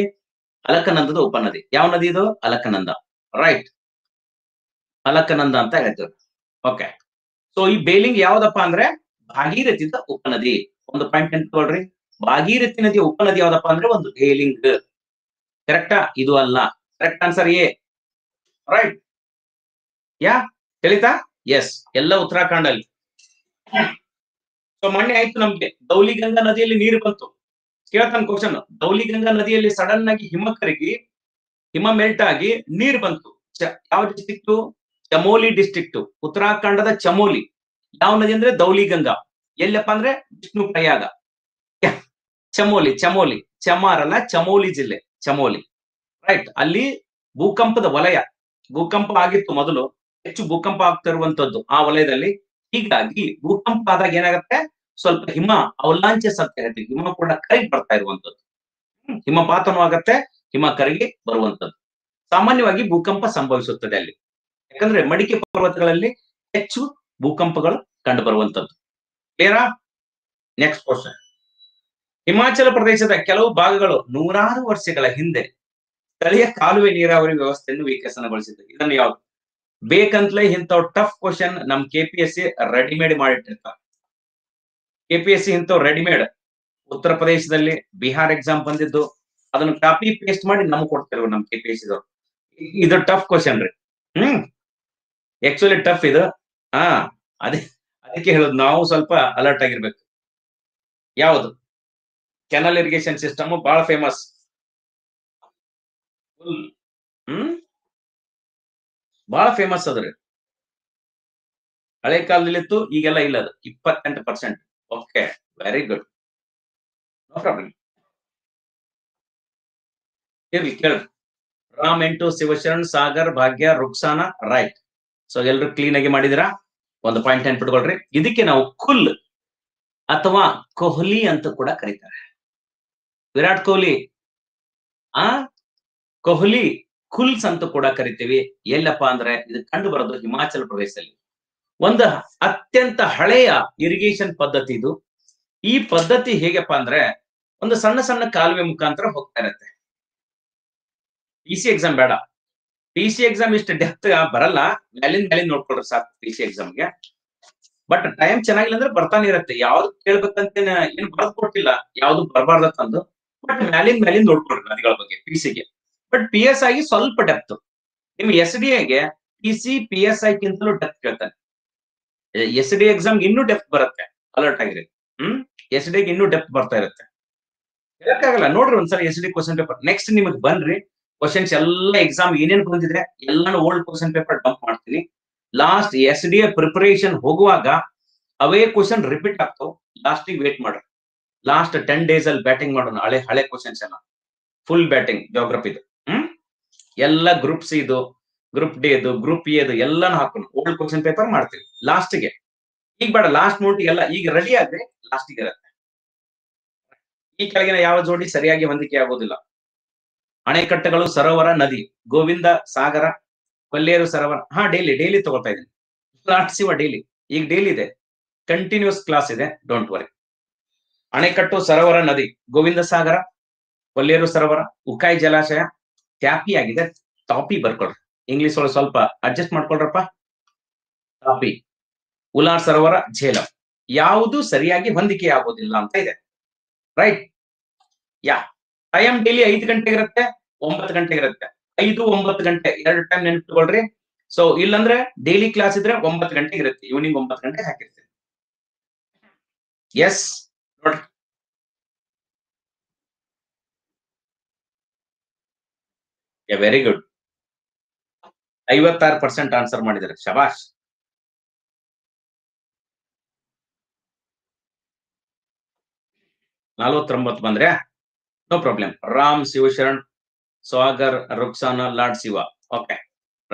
ಅಲಕನಂದದ ಉಪನದಿ ಯಾವ ನದಿ ಇದು ಅಲಕನಂದ ರೈಟ್ ಅಲಕನಂದ ಅಂತ ಹೇಳ್ತಾರೆ ಓಕೆ ಸೋ ಈ ಬೇಲಿಂಗ್ ಯಾವ್ದಪ್ಪ ಅಂದ್ರೆ ಭಾಗೀರಥಿದ ಉಪನದಿ ಒಂದು ಪಾಯಿಂಟ್ ನೆನಪಿಟ್ಕೊಳ್ರಿ ಭಾಗೀರಥಿ ನದಿಯ ಉಪನದಿ ಯಾವ್ದಪ್ಪ ಅಂದ್ರೆ ಒಂದು ಬೇಲಿಂಗ್ ಕರೆಕ್ಟಾ ಇದು ಅಲ್ಲ correct answer A right yeah ಹೇಳಿತಾ यस ಎಲ್ಲ उत्तराखंड ಅಲ್ಲಿ ಸೋ ಮಣ್ಣೆ ಆಯ್ತು ನಮಗೆ ದೌಲಿ ಗಂಗಾ ನದಿಯಲ್ಲಿ ನೀರು ಬಂತು ಕೇಳ್ತಾನೆ ಕ್ವೆಶ್ಚನ್ ದೌಲಿ ಗಂಗಾ ನದಿಯಲ್ಲಿ ಸಡನ್ ಆಗಿ ಹಿಮಕರಗಿ ಹಿಮ ಮೆಲ್ಟ್ ಆಗಿ ನೀರು ಬಂತು ಯಾವ ಡಿಸ್ಟ್ರಿಕ್ಟ್ ಚಮೋಲಿ ಡಿಸ್ಟ್ರಿಕ್ಟ್ ಉತ್ತರಾಖಂಡದ ಚಮೋಲಿ ಯಾವ ನದಿ ಅಂದ್ರೆ ದೌಲಿ ಗಂಗಾ ಎಲ್ಲಪ್ಪ ಅಂದ್ರೆ ವಿಷ್ಣು ಪ್ರಯಾಗ ಚಮೋಲಿ ಚಮೋಲಿ ಚಮಾರಲ್ಲ ಚಮೋಲಿ ಜಿಲ್ಲೆ ಚಮೋಲಿ ರೈಟ್ ಅಲ್ಲಿ ಭೂಕಂಪದ ವಲಯ ಭೂಕಂಪ ಆಗಿತ್ತು ಮೊದಲು ಹೆಚ್ಚು ಭೂಕಂಪ ಆಗ್ತಿರುವಂತದ್ದು ಆ ವಲಯದಲ್ಲಿ ಹೀಗಾಗಿ ಭೂಕಂಪ ಆದಾಗ ಏನಾಗುತ್ತೆ ಸ್ವಲ್ಪ ಹಿಮ ಅವಲಾಂಚಸ್ ಅಂತ ಹೇಳ್ತೀವಿ ಹಿಮ ಕೂಡ ಕರಗಿ ಬರ್ತಾ ಇರುವಂತದ್ದು ಹಿಮಪಾತನೂ ಆಗತ್ತೆ ಹಿಮ ಕರಗಿ ಬರುವಂತದ್ದು ಸಾಮಾನ್ಯವಾಗಿ ಭೂಕಂಪ ಸಂಭವಿಸುತ್ತದೆ ಅಲ್ಲಿ ಯಾಕಂದ್ರೆ ಮಡಿಕೆ ಪರ್ವತಗಳಲ್ಲಿ ಹೆಚ್ಚು ಭೂಕಂಪಗಳು ಕಂಡು ಬರುವಂತದ್ದು ಕ್ಲಿಯರಾ ನೆಕ್ಸ್ಟ್ ಕ್ವಶನ್ ಹಿಮಾಚಲ ಪ್ರದೇಶದ ಕೆಲವು ಭಾಗಗಳು ನೂರಾರು ವರ್ಷಗಳ ಹಿಂದೆ ಸ್ಥಳೀಯ ಕಾಲುವೆ ನೀರಾವರಿ ವ್ಯವಸ್ಥೆಯನ್ನು ವಿಕಸನಗೊಳಿಸಿದೆ ಇದನ್ನು ಯಾವುದು ಬೇಕಂತಲೇ ಇಂಥವ್ ಟಫ್ ಕ್ವಶನ್ ನಮ್ KPSC ರೆಡಿಮೇಡ್ ಮಾಡಿಟ್ಟಿರ್ತಾರೆ KPSC ಇಂಥವ್ ರೆಡಿಮೇಡ್ ಉತ್ತರ ಪ್ರದೇಶದಲ್ಲಿ ಬಿಹಾರ್ ಎಕ್ಸಾಮ್ ಬಂದಿದ್ದು ಅದನ್ನು ಕಾಪಿ ಪೇಸ್ಟ್ ಮಾಡಿ ನಮ್ಗೆ ಕೊಡ್ತಿರೋ ನಮ್ KPSC ದವ್ರು ಇದು ಟಫ್ ಕ್ವಶನ್ ರೀ ಆಕ್ಚುಲಿ ಟಫ್ ಇದು ಹಾ ಅದಕ್ಕೆ ಹೇಳೋದು ನಾವು ಸ್ವಲ್ಪ ಅಲರ್ಟ್ ಆಗಿರ್ಬೇಕು ಯಾವುದು ಕೆನಲ್ ಇರಿಗೇಷನ್ ಸಿಸ್ಟಮ್ ಬಹಳ ಫೇಮಸ್ ಬಹಳ ಫೇಮಸ್ ಅದ್ರಿ ಹಳೆ ಕಾಲದಲ್ಲಿತ್ತು ಈಗೆಲ್ಲ ಇಲ್ಲ ಅದು 28% okay very good no problem ಇರ್ಲಿ ಕೇಳ ರಾಮ್ ಎಂಟು ಶಿವಶರಣ್ ಸಾಗರ್ ಭಾಗ್ಯ ರುಕ್ಸಾನ ರೈಟ್ ಸೊ ಎಲ್ಲರೂ ಕ್ಲೀನ್ ಆಗಿ ಮಾಡಿದಿರಾ ಒಂದು ಪಾಯಿಂಟ್ ನೆನ್ಪಿಟ್ಕೊಳ್ರಿ ಇದಕ್ಕೆ ನಾವು ಕುಲ್ ಅಥವಾ ಕೊಹ್ಲಿ ಅಂತ ಕೂಡ ಕರೀತಾರೆ ವಿರಾಟ್ ಕೊಹ್ಲಿ ಆ ಕೊಹ್ಲಿ ಕುಲ್ಸ್ ಅಂತ ಕೂಡ ಕರಿತೀವಿ ಎಲ್ಲಪ್ಪ ಅಂದ್ರೆ ಇದು ಕಂಡು ಬರೋದು ಹಿಮಾಚಲ ಪ್ರದೇಶದಲ್ಲಿ ಒಂದು ಅತ್ಯಂತ ಹಳೆಯ ಇರಿಗೇಷನ್ ಪದ್ಧತಿ ಇದು ಈ ಪದ್ಧತಿ ಹೇಗಪ್ಪ ಅಂದ್ರೆ ಒಂದು ಸಣ್ಣ ಸಣ್ಣ ಕಾಲುವೆ ಮುಖಾಂತರ ಹೋಗ್ತಾ ಇರತ್ತೆ PC ಎಕ್ಸಾಮ್ ಬೇಡ PC ಎಕ್ಸಾಮ್ ಇಷ್ಟು ಡೆಪ್ತ್ ಬರಲ್ಲ ಮ್ಯಾಲಿನ್ ಮ್ಯಾಲಿನ್ ನೋಡ್ಕೊಳ್ರಿ ಸಾಕು PC ಎಕ್ಸಾಮ್ಗೆ ಬಟ್ ಟೈಮ್ ಚೆನ್ನಾಗಿಲ್ಲ ಅಂದ್ರೆ ಬರ್ತಾನೆ ಇರತ್ತೆ ಯಾವ್ದು ಕೇಳ್ಬೇಕಂತ ಏನು ಬರೆದು ಕೊಟ್ಟಿಲ್ಲ ಯಾವ್ದು ಬರಬಾರ್ದ ತಂದು ಬಟ್ ಮ್ಯಾಲಿನ್ ಮ್ಯಾಲಿನ್ ನೋಡ್ಕೊಳ್ರಿ ನದಿಗಳ ಬಗ್ಗೆ PCಗೆ ಬಟ್ PSI ಗೆ ಸ್ವಲ್ಪ ಡೆಪ್ತ್ ನಿಮ್ಗೆ SDAಗೆ PCPSI ಗಿಂತಲೂ ಡೆಪ್ತ್ ಕೇಳ್ತಾನೆ SDA ಎಕ್ಸಾಮ್ ಇನ್ನೂ ಡೆಪ್ತ್ ಬರುತ್ತೆ ಅಲರ್ಟ್ ಆಗಿರಿ SDA ಇನ್ನೂ ಡೆಪ್ತ್ ಬರ್ತಾ ಇರುತ್ತೆ ಹೇಳಕ್ಕಾಗಲ್ಲ ನೋಡ್ರಿ ಒಂದ್ಸರಿ SDA ಕ್ವಶನ್ ಪೇಪರ್ ನೆಕ್ಸ್ಟ್ ನಿಮಗೆ ಬನ್ರಿ ಕ್ವಶನ್ಸ್ ಎಲ್ಲ ಎಕ್ಸಾಮ್ ಏನೇನು ಬಂದಿದ್ರೆ ಎಲ್ಲಾನು ಓಲ್ಡ್ ಕ್ವಶನ್ ಪೇಪರ್ ಡಂಪ್ ಮಾಡ್ತೀನಿ ಲಾಸ್ಟ್ SDA ಪ್ರಿಪರೇಷನ್ ಹೋಗುವಾಗ ಅವೇ ಕ್ವಶನ್ ರಿಪೀಟ್ ಆಗ್ತಾವ್ ಲಾಸ್ಟಿಗೆ ವೇಟ್ ಮಾಡ್ರಿ ಲಾಸ್ಟ್ 10 days ಅಲ್ಲಿ ಬ್ಯಾಟಿಂಗ್ ಮಾಡೋಣ ಹಳೆ ಹಳೆ ಕ್ವಶನ್ಸ್ ಎಲ್ಲ ಫುಲ್ ಬ್ಯಾಟಿಂಗ್ ಜೋಗ್ರಫಿ ಎಲ್ಲ ಗ್ರೂಪ್ ಸಿ ಇದು ಗ್ರೂಪ್ ಡಿ ಇದು ಗ್ರೂಪ್ ಎ ಇದು ಎಲ್ಲಾನು ಹಾಕೊಂಡು ಓಲ್ಡ್ ಕ್ವಶನ್ ಪೇಪರ್ ಮಾಡ್ತೀವಿ ಲಾಸ್ಟ್ಗೆ ಈಗ ಬೇಡ ಲಾಸ್ಟ್ ನೋಟಿಗೆ ಎಲ್ಲ ಈಗ ರೆಡಿ ಆದ್ರೆ ಲಾಸ್ಟಿಗೆ ಇರುತ್ತೆ ಈ ಕೆಳಗಿನ ಯಾವ ಜೋಡಿ ಸರಿಯಾಗಿ ಹೊಂದಿಕೆ ಆಗೋದಿಲ್ಲ ಅಣೆಕಟ್ಟೆಗಳು ಸರೋವರ ನದಿ ಗೋವಿಂದ ಸಾಗರ ಕೊಲ್ಲೇರು ಸರೋವರ ಹಾ ಡೈಲಿ ಡೈಲಿ ತಗೊಳ್ತಾ ಇದ್ದೀನಿ ಲಾಟ್ಸಿವ ಡೈಲಿ ಈಗ ಡೈಲಿ ಇದೆ ಕಂಟಿನ್ಯೂಸ್ ಕ್ಲಾಸ್ ಇದೆ ಡೋಂಟ್ ವರಿ ಅಣೆಕಟ್ಟು ಸರೋವರ ನದಿ ಗೋವಿಂದ ಸಾಗರ ಕೊಲ್ಲೇರು ಸರೋವರ ಉಕಾಯಿ ಜಲಾಶಯ ಟ್ಯಾಪಿ ಆಗಿದೆ ಟಾಪಿ ಬರ್ಕೊಳ್ರಿ ಇಂಗ್ಲಿಷ್ ಒಳಗೆ ಸ್ವಲ್ಪ ಅಡ್ಜಸ್ಟ್ ಮಾಡ್ಕೊಳ್ರಪ್ಪ ಟಾಪಿ ಉಲಾರ್ ಸರೋವರ ಝೇಲಂ ಯಾವುದು ಸರಿಯಾಗಿ ಹೊಂದಿಕೆ ಆಗೋದಿಲ್ಲ ಅಂತ ಇದೆ ರೈಟ್ ಯಾ ಟೈಮ್ ಡೈಲಿ 5 ಗಂಟೆಗೆ ಇರುತ್ತೆ 9 ಗಂಟೆಗೆ ಇರುತ್ತೆ 5, 9 ಗಂಟೆ ಎರಡು ಟೈಮ್ ನೆನ್ಪಿಟ್ಕೊಳ್ರಿ ಸೊ ಇಲ್ಲಂದ್ರೆ ಡೈಲಿ ಕ್ಲಾಸ್ ಇದ್ರೆ 9 ಗಂಟೆಗೆ ಇರುತ್ತೆ ಈವ್ನಿಂಗ್ 9 ಗಂಟೆಗೆ ಹಾಕಿರ್ತೀವಿ ಎಸ್ ನೋಡ್ರಿ ವೆರಿ ಗುಡ್ 56% ಆನ್ಸರ್ ಮಾಡಿದ್ದಾರೆ ಶಬಾಷ್ 49 ಬಂದ್ರೆ no problem. Ram, Shivasharan, Sagar, Ruksana, Lad Shiva. Okay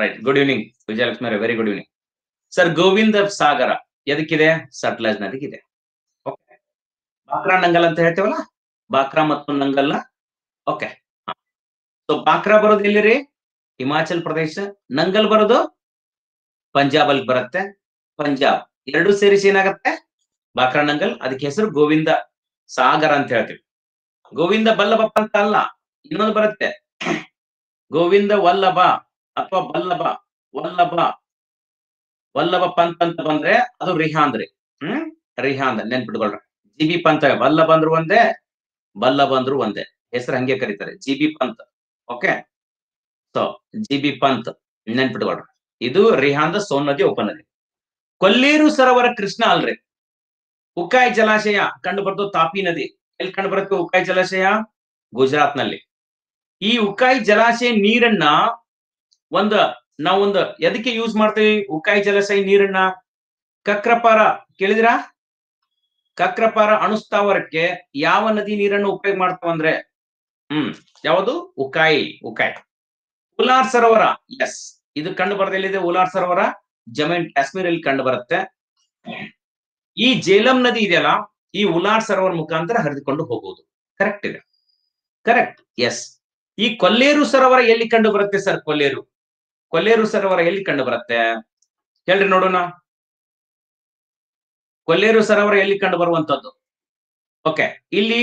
right. Good evening Vijayalakshmi, very good evening sir. Govind Sagar ಎದಕ್ಕಿದೆ? ಸಟ್ಲಜ್ ನದಿಗಿದೆ. ಓಕೆ, ಬಾಕ್ರಾ ನಂಗಲ್ ಅಂತ ಹೇಳ್ತೇವಲ್ಲ, ಬಾಕ್ರಾ ಮತ್ತು ನಂಗಲ್. ಓಕೆ, ಸೊ ಬಾಕ್ರಾ ಬರೋದು ಎಲ್ಲಿ ರೀ? ಹಿಮಾಚಲ್ ಪ್ರದೇಶ. ನಂಗಲ್ ಬರೋದು ಪಂಜಾಬ್ ಅಲ್ಲಿ ಬರುತ್ತೆ. ಪಂಜಾಬ್ ಎರಡು ಸೇರಿಸಿ ಏನಾಗತ್ತೆ ಬಾಕ್ರಾ ನಂಗಲ್. ಅದಕ್ಕೆ ಹೆಸರು ಗೋವಿಂದ ಸಾಗರ ಅಂತ ಹೇಳ್ತೀವಿ. ಗೋವಿಂದ ಬಲ್ಲಭಪ್ಪ ಅಂತ ಅಲ್ಲ, ಇನ್ನೊಂದು ಬರುತ್ತೆ ಗೋವಿಂದ ವಲ್ಲಭ ಅಥವಾ ಬಲ್ಲಭ. ವಲ್ಲಭಪ್ಪ ಅಂತ ಬಂದ್ರೆ ಅದು ರಿಹಾಂದ್ರಿ. ರಿಹಾಂದ್ ನೆನ್ಪಿಟ್ಕೊಳ್ರಿ. G B Pant. ವಲ್ಲಭ ಅಂದ್ರು ಒಂದೇ, ಬಲ್ಲಭ ಅಂದ್ರು ಒಂದೇ, ಹೆಸರು ಹಂಗೆ ಕರೀತಾರೆ. G B Pant. Okay, so G B Pant ನೆನ್ಪಿಟ್ಕೊಳ್ರಿ. ಇದು ರಿಹಾಂದ ಸೋನ್ ನದಿ ಉಪನದಿ. ಕೊಲ್ಲೇರು ಸರೋವರ ಕೃಷ್ಣ ಅಲ್ರಿ. ಉಕಾಯ್ ಜಲಾಶಯ ಕಂಡು ಬರ್ತೋ ತಾಪಿ ನದಿ. ಎಲ್ಲಿ ಕಂಡು ಬರುತ್ತೆ ಉಕಾಯ್ ಜಲಾಶಯ? ಗುಜರಾತ್ ನಲ್ಲಿ. ಈ ಉಕಾಯ್ ಜಲಾಶಯ ನೀರನ್ನ ನಾವೊಂದು ಎದಕ್ಕೆ ಯೂಸ್ ಮಾಡ್ತೀವಿ? ಉಕಾಯ್ ಜಲಾಶಯ ನೀರನ್ನ ಕಕ್ರಪಾರ ಕೇಳಿದ್ರಾ? ಕಕ್ರಪಾರ ಅಣುಸ್ಥಾವರಕ್ಕೆ ಯಾವ ನದಿ ನೀರನ್ನು ಉಪಯೋಗ ಮಾಡ್ತಾವ ಅಂದ್ರೆ ಯಾವುದು? ಉಕಾಯ್. ಉಕಾಯ್. ಉಲಾರ್ ಸರೋವರ, ಎಸ್, ಇದು ಕಂಡು ಬರ್ದೆಲ್ಲಿದೆ ಉಲಾರ್ ಸರೋವರ? ಜಮ್ಮು ಅಂಡ್ ಕಾಶ್ಮೀರಲ್ಲಿ ಕಂಡು ಬರುತ್ತೆ. ಈ ಜೇಲಂ ನದಿ ಇದೆಯಲ್ಲ, ಈ ಉಲಾರ್ ಸರೋವರ ಮುಖಾಂತರ ಹರಿದುಕೊಂಡು ಹೋಗುವುದು. ಕರೆಕ್ಟ್ ಇದೆ, ಕರೆಕ್ಟ್, ಎಸ್. ಈ ಕೊಲ್ಲೇರು ಸರೋವರ ಎಲ್ಲಿ ಕಂಡು ಬರುತ್ತೆ ಸರ್? ಕೊಲ್ಲೇರು ಸರೋವರ ಎಲ್ಲಿ ಕಂಡು ಬರುತ್ತೆ ಹೇಳ್ರಿ ನೋಡೋಣ. ಕೊಲ್ಲೇರು ಸರೋವರ ಎಲ್ಲಿ ಕಂಡು ಬರುವಂತದ್ದು? ಓಕೆ, ಇಲ್ಲಿ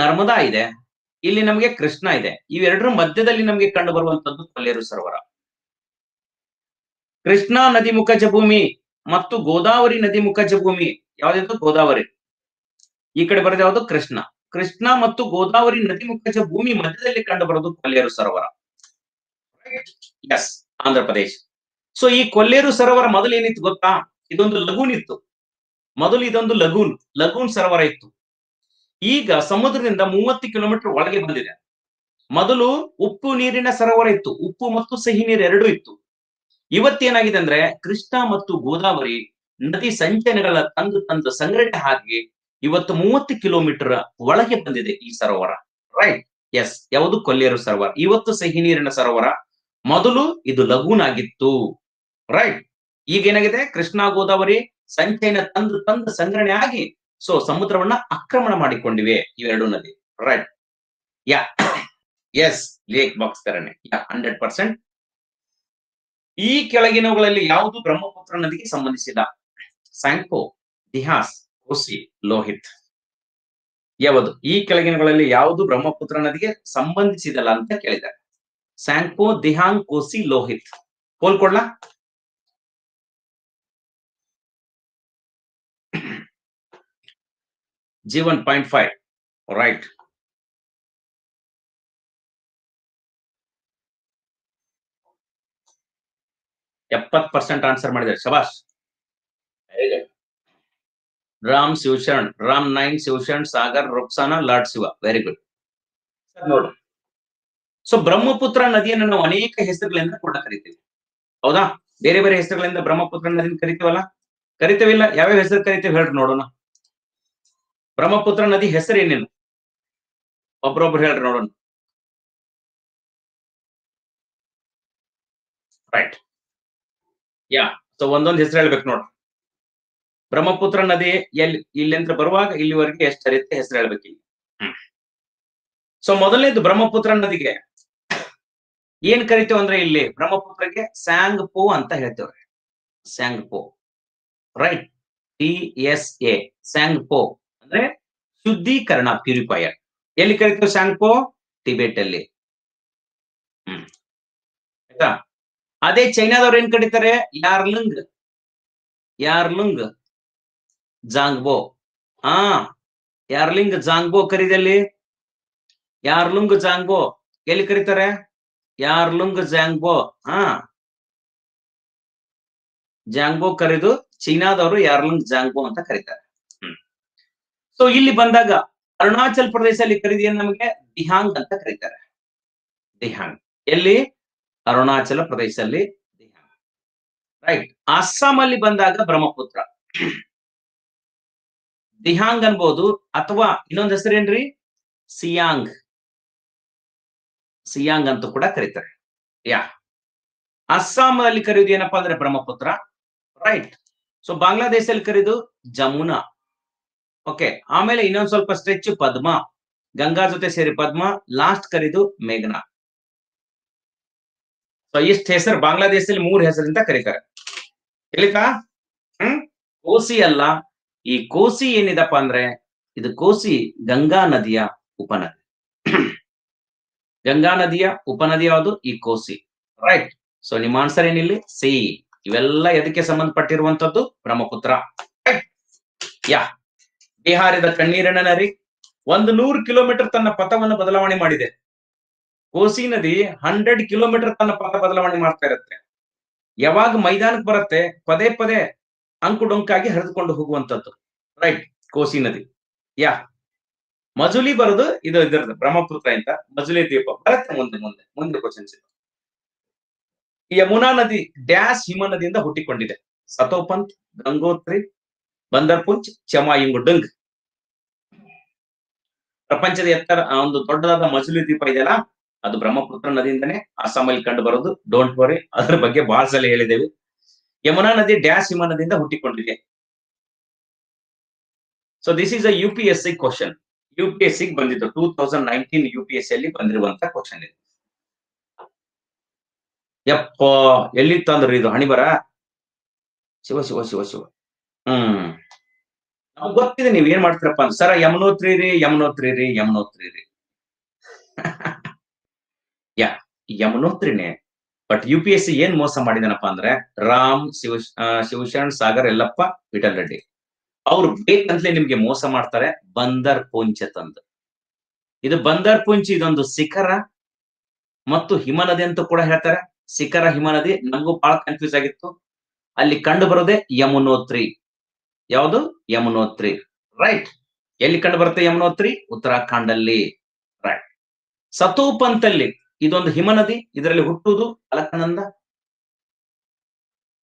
ನರ್ಮದಾ ಇದೆ, ಇಲ್ಲಿ ನಮಗೆ ಕೃಷ್ಣ ಇದೆ. ಇವೆರಡರ ಮಧ್ಯದಲ್ಲಿ ನಮಗೆ ಕಂಡು ಬರುವಂತದ್ದು ಕೊಲ್ಲೇರು ಸರೋವರ. ಕೃಷ್ಣಾ ನದಿ ಮುಖಜ ಭೂಮಿ ಮತ್ತು ಗೋದಾವರಿ ನದಿ ಮುಖಜ ಭೂಮಿ. ಯಾವ್ದು? ಗೋದಾವರಿ. ಈ ಕಡೆ ಬರೋದು ಯಾವುದು? ಕೃಷ್ಣ. ಕೃಷ್ಣ ಮತ್ತು ಗೋದಾವರಿ ನದಿ ಮುಖಜ ಭೂಮಿ ಮಧ್ಯದಲ್ಲಿ ಕಂಡು ಬರೋದು ಕೊಲ್ಲೇರು ಸರೋವರ. ಎಸ್, ಆಂಧ್ರ ಪ್ರದೇಶ. ಸೊ ಈ ಕೊಲ್ಲೇರು ಸರೋವರ ಮೊದಲು ಏನಿತ್ತು ಗೊತ್ತಾ? ಇದೊಂದು ಲಗೂನ್ ಇತ್ತು ಮೊದಲು. ಇದೊಂದು ಲಗೂನ್ ಸರೋವರ ಇತ್ತು. ಈಗ ಸಮುದ್ರದಿಂದ 30 ಕಿಲೋಮೀಟರ್ ಒಳಗೆ ಬಂದಿದೆ. ಮೊದಲು ಉಪ್ಪು ನೀರಿನ ಸರೋವರ ಇತ್ತು, ಉಪ್ಪು ಮತ್ತು ಸಿಹಿ ನೀರು ಎರಡೂ ಇತ್ತು. ಇವತ್ತೇನಾಗಿದೆ ಅಂದ್ರೆ ಕೃಷ್ಣ ಮತ್ತು ಗೋದಾವರಿ ನದಿ ಸಂಚಯನಗಳ ತಂದು ಸಂಗ್ರಹಣೆ ಆಗಿ ಇವತ್ತು 30 ಕಿಲೋಮೀಟರ್ ಒಳಗೆ ಬಂದಿದೆ ಈ ಸರೋವರ. Right, yes. ಯಾವುದು? ಕೊಲ್ಲೇರು ಸರೋವರ. ಇವತ್ತು ಸಿಹಿ ನೀರಿನ ಸರೋವರ, ಮೊದಲು ಇದು ಲಗೂನ್ ಆಗಿತ್ತು. ರೈಟ್, ಈಗೇನಾಗಿದೆ? ಕೃಷ್ಣಾ ಗೋದಾವರಿ ಸಂಚಯನ ತಂದು ಸಂಗ್ರಹಣೆ ಆಗಿ ಸೊ ಸಮುದ್ರವನ್ನ ಆಕ್ರಮಣ ಮಾಡಿಕೊಂಡಿವೆ ಇವೆರಡು ನದಿ. Right, yeah, yes, lake box ತರನೇ. ಯಾ, 100%. ಈ ಕೆಳಗಿನವುಗಳಲ್ಲಿ ಯಾವುದು ಬ್ರಹ್ಮಪುತ್ರ ನದಿಗೆ ಸಂಬಂಧಿಸಿದ? ಸ್ಯಾಂಕೋ, ದಿಹಾಸ್, ಕೋಸಿ, ಲೋಹಿತ್. ಯಾವುದು ಈ ಕೆಳಗಿನಗಳಲ್ಲಿ ಯಾವುದು ಬ್ರಹ್ಮಪುತ್ರ ನದಿಗೆ ಸಂಬಂಧಿಸಿದಲ್ಲ ಅಂತ ಕೇಳಿದ್ದಾರೆ? ಸ್ಯಾಂಕೋ, ದಿಹಾಂಗ್, ಕೋಸಿ, ಲೋಹಿತ್. ಪೋಲ್ ಕೊಡ್ಲಾ? G1.5. ರೈಟ್. %70 ಆನ್ಸರ್ ಮಾಡಿದ್ದಾರೆ, ಶಬಾಷ್. Ram, Shivasharan, Ram 9, Shivasharan, Sagar, Ruksana, Lad Shiva, very good. ನೋಡಿ, ಸೊ ಬ್ರಹ್ಮಪುತ್ರ ನದಿಯನ್ನು ನಾವು ಅನೇಕ ಹೆಸರುಗಳಿಂದ ಕೂಡ ಕರಿತೀವಿ, ಹೌದಾ? ಬೇರೆ ಬೇರೆ ಹೆಸರುಗಳಿಂದ ಬ್ರಹ್ಮಪುತ್ರ ನದಿಯನ್ನು ಕರಿತೀವಲ್ಲ, ಕರಿತೇವಿಲ್ಲ? ಯಾವ್ಯಾವ ಹೆಸರು ಕರಿತೇವೆ ಹೇಳ್ರಿ ನೋಡೋಣ. ಬ್ರಹ್ಮಪುತ್ರ ನದಿ ಹೆಸರು ಏನೇನು ಒಬ್ರೊಬ್ರು ಹೇಳ್ರಿ ನೋಡೋಣ. ರೈಟ್, ಯಾ, ಸೊ ಒಂದೊಂದು ಹೆಸರು ಹೇಳ್ಬೇಕು ನೋಡ್ರಿ. ಬ್ರಹ್ಮಪುತ್ರ ನದಿ ಇಲ್ಲಿಂದ ಬರುವಾಗ ಇಲ್ಲಿವರೆಗೆ ಎಷ್ಟು ಹರಿಯುತ್ತೆ ಹೆಸರು ಹೇಳ್ಬೇಕು. ಸೊ ಮೊದಲನೇದು ಬ್ರಹ್ಮಪುತ್ರ ನದಿಗೆ ಏನ್ ಕರಿತೇವೆ ಅಂದ್ರೆ ಇಲ್ಲಿ ಬ್ರಹ್ಮಪುತ್ರಗೆ ಸ್ಯಾಂಗ್ ಪೋ ಅಂತ ಹೇಳ್ತೇವ್ರಿ. ಸ್ಯಾಂಗ್ ಪೋ. ರೈಟ್, PSA ಸ್ಯಾಂಗ್ ಪೋ ಅಂದ್ರೆ ಶುದ್ಧೀಕರಣ, ಪ್ಯೂರಿಫೈಯರ್. ಎಲ್ಲಿ ಕರಿತೇವೆ ಸ್ಯಾಂಗ್ ಪೋ? ಟಿಬೆಟ್ ಅಲ್ಲಿ. ಆಯ್ತಾ? ಅದೇ ಚೈನಾದವ್ರು ಏನ್ ಕರೀತಾರೆ? ಯಾರ್ಲುಂಗ್ ಜಾಂಗ್ಬೋ. ಯಾರ್ಲಿಂಗ್ ಜಾಂಗ್ಬೋ ಕರೀದಲ್ಲಿ ಯಾರ್ಲುಂಗ್ ಜಾಂಗ್ಬೋ. ಎಲ್ಲಿ ಕರೀತಾರೆ? ಯಾರ್ಲುಂಗ್ ಜಾಂಗ್ಬೋ. ಜಾಂಗ್ಬೋ ಕರೆದು ಚೀನಾದವರು ಯಾರ್ಲುಂಗ್ ಜಾಂಗ್ಬೋ ಅಂತ ಕರೀತಾರೆ. ಸೊ ಇಲ್ಲಿ ಬಂದಾಗ ಅರುಣಾಚಲ್ ಪ್ರದೇಶದಲ್ಲಿ ಕರೀದ ನಮಗೆ ದಿಹಾಂಗ್ ಅಂತ ಕರೀತಾರೆ. ದಿಹಾಂಗ್ ಎಲ್ಲಿ? ಅರುಣಾಚಲ ಪ್ರದೇಶದಲ್ಲಿ ದಿಹಾಂಗ್. ರೈಟ್. ಅಸ್ಸಾಂ ಅಲ್ಲಿ ಬಂದಾಗ ಬ್ರಹ್ಮಪುತ್ರ ದಿಹಾಂಗ್ ಅನ್ಬಹುದು ಅಥವಾ ಇನ್ನೊಂದು ಹೆಸರೇನ್ರಿ ಸಿಯಾಂಗ್, ಸಿಯಾಂಗ್ ಅಂತೂ ಕೂಡ ಕರೀತಾರೆ. ಯಾ ಅಸ್ಸಾಂ ಅಲ್ಲಿ ಕರೆಯೋದು ಏನಪ್ಪಾ ಅಂದ್ರೆ ಬ್ರಹ್ಮಪುತ್ರ, ರೈಟ್. ಸೊ ಬಾಂಗ್ಲಾದೇಶ ಅಲ್ಲಿ ಕರೆಯೋದು ಜಮುನಾ. ಓಕೆ, ಆಮೇಲೆ ಇನ್ನೊಂದು ಸ್ವಲ್ಪ ಸ್ಟ್ರೆಚ್ ಪದ್ಮ, ಗಂಗಾ ಜೊತೆ ಸೇರಿ ಪದ್ಮ, ಲಾಸ್ಟ್ ಕರೆಯೋದು ಮೇಘನಾ. ಸೊ ಇಷ್ಟ ಹೆಸರು ಬಾಂಗ್ಲಾದೇಶದಲ್ಲಿ ಮೂರು ಹೆಸರಿಂದ ಕರೀತಾರೆ. ಹೇಳಿಕಾ ಕೋಸಿ ಅಲ್ಲ, ಈ ಕೋಸಿ ಏನಿದಪ್ಪ ಅಂದ್ರೆ ಇದು ಕೋಸಿ ಗಂಗಾ ನದಿಯ ಉಪನದಿ. ಗಂಗಾ ನದಿಯ ಉಪನದಿ ಯಾವುದು? ಈ ಕೋಸಿ, ರೈಟ್. ಸೊ ನಿಮ್ಮ ಆನ್ಸರ್ ಏನಿಲ್ಲಿ ಸಿ. ಇವೆಲ್ಲ ಎದಕ್ಕೆ ಸಂಬಂಧಪಟ್ಟಿರುವಂತದ್ದು? ಬ್ರಹ್ಮಪುತ್ರ. ಯಾ ಬಿಹಾರದ ಕಣ್ಣೀರಿನ ನರಿ 100 ಕಿಲೋಮೀಟರ್ ತನ್ನ ಪಥವನ್ನು ಬದಲಾವಣೆ ಮಾಡಿದೆ. ಕೋಸಿ ನದಿ 100 ಕಿಲೋಮೀಟರ್ ತನ್ನ ಪಥ ಬದಲಾವಣೆ ಮಾಡ್ತಾ ಇರುತ್ತೆ. ಯಾವಾಗ ಮೈದಾನಕ್ಕೆ ಬರುತ್ತೆ ಪದೇ ಪದೇ ಅಂಕುಡೊಂಕಾಗಿ ಹರಿದುಕೊಂಡು ಹೋಗುವಂತದ್ದು, ರೈಟ್, ಕೋಸಿ ನದಿ. ಯಾ ಮಜುಲಿ ಬರೋದು ಇದು ಇದರದ್ದು ಬ್ರಹ್ಮಪುತ್ರ ಅಂತ, ಮಜುಲಿ ದ್ವೀಪ ಬರುತ್ತೆ. ಮುಂದೆ ಮುಂದೆ ಮುಂದೆ ಕ್ವಶನ್ಸ್. ಯಮುನಾ ನದಿ ಡ್ಯಾಶ್ ಹಿಮ ನದಿಯಿಂದ ಹುಟ್ಟಿಕೊಂಡಿದೆ. ಸತೋಪಂತ್, ಗಂಗೋತ್ರಿ, ಬಂದರ್ಪುಂಚ್, ಚಮಾಯಿಂಗುಡುಂಗ್. ಪ್ರಪಂಚದ ಎತ್ತರ ಒಂದು ದೊಡ್ಡದಾದ ಮಜುಲಿ ದ್ವೀಪ ಇದೆಯಲ್ಲ, ಅದು ಬ್ರಹ್ಮಪುತ್ರ ನದಿಯಿಂದನೇ ಅಸ್ಸಾಮಲ್ಲಿ ಕಂಡು ಬರೋದು. ಡೋಂಟ್ ವರಿ, ಅದ್ರ ಬಗ್ಗೆ ಬಹಳ ಸಲ ಹೇಳಿದ್ದೇವೆ. ಯಮುನಾ ನದಿ ಡ್ಯಾಶ್ ಹಿಮ ನದಿಯಿಂದ ಹುಟ್ಟಿಕೊಂಡಿದೆ. So this is a UPSC question. UPSC ಬಂದಿದ್ದು 2019 UPSC ಅಲ್ಲಿ ಬಂದಿರುವಂತ ಕ್ವಶನ್ ಇದು. ಯಪ್ಪ ಎಲ್ಲಿ ತಂದ್ರಿ ಇದು ಹಣಿಬರ? ಶಿವ ಶಿವ ಶಿವ ಶಿವ. ನಾವು ಗೊತ್ತಿದೆ ನೀವ್ ಏನ್ ಮಾಡ್ತೀರಪ್ಪ ಅಂತ. ಸರ ಯಮುನೋತ್ರಿ ರೀ, ಯಮುನೋತ್ರಿ ರೀ, ಯಮುನೋತ್ರಿ ರೀ. ಯಾ ಯಮುನೋತ್ರಿನೇ. ಬಟ್ UPSC ಏನ್ ಮೋಸ ಮಾಡಿದನಪ್ಪ ಅಂದ್ರೆ ರಾಮ್, ಶಿವಶರಣ್, ಸಾಗರ್, ಎಲ್ಲಪ್ಪ, ವಿಠಲ್ ರೆಡ್ಡಿ ಅವ್ರು ಬೇಕಂತಲೇ ನಿಮ್ಗೆ ಮೋಸ ಮಾಡ್ತಾರೆ. ಬಂದರ್ ಪುಂಚ್ ತಂದು, ಇದು ಬಂದರ್ ಪುಂಚ್ ಇದೊಂದು ಶಿಖರ ಮತ್ತು ಹಿಮನದಿ ಅಂತೂ ಕೂಡ ಹೇಳ್ತಾರೆ. ಶಿಖರ ಹಿಮನದಿ ನಮಗೂ ಬಹಳ ಕನ್ಫ್ಯೂಸ್ ಆಗಿತ್ತು. ಅಲ್ಲಿ ಕಂಡು ಬರೋದೇ ಯಮುನೋತ್ರಿ. ಯಾವುದು? ಯಮುನೋತ್ರಿ, ರೈಟ್. ಎಲ್ಲಿ ಕಂಡು ಬರುತ್ತೆ ಯಮುನೋತ್ರಿ? ಉತ್ತರಾಖಂಡ್ ಅಲ್ಲಿ, ರೈಟ್. ಸತೋಪಂತಲ್ಲಿ ಇದೊಂದು ಹಿಮನದಿ, ಇದರಲ್ಲಿ ಹುಟ್ಟುವುದು ಅಲಕನಂದ.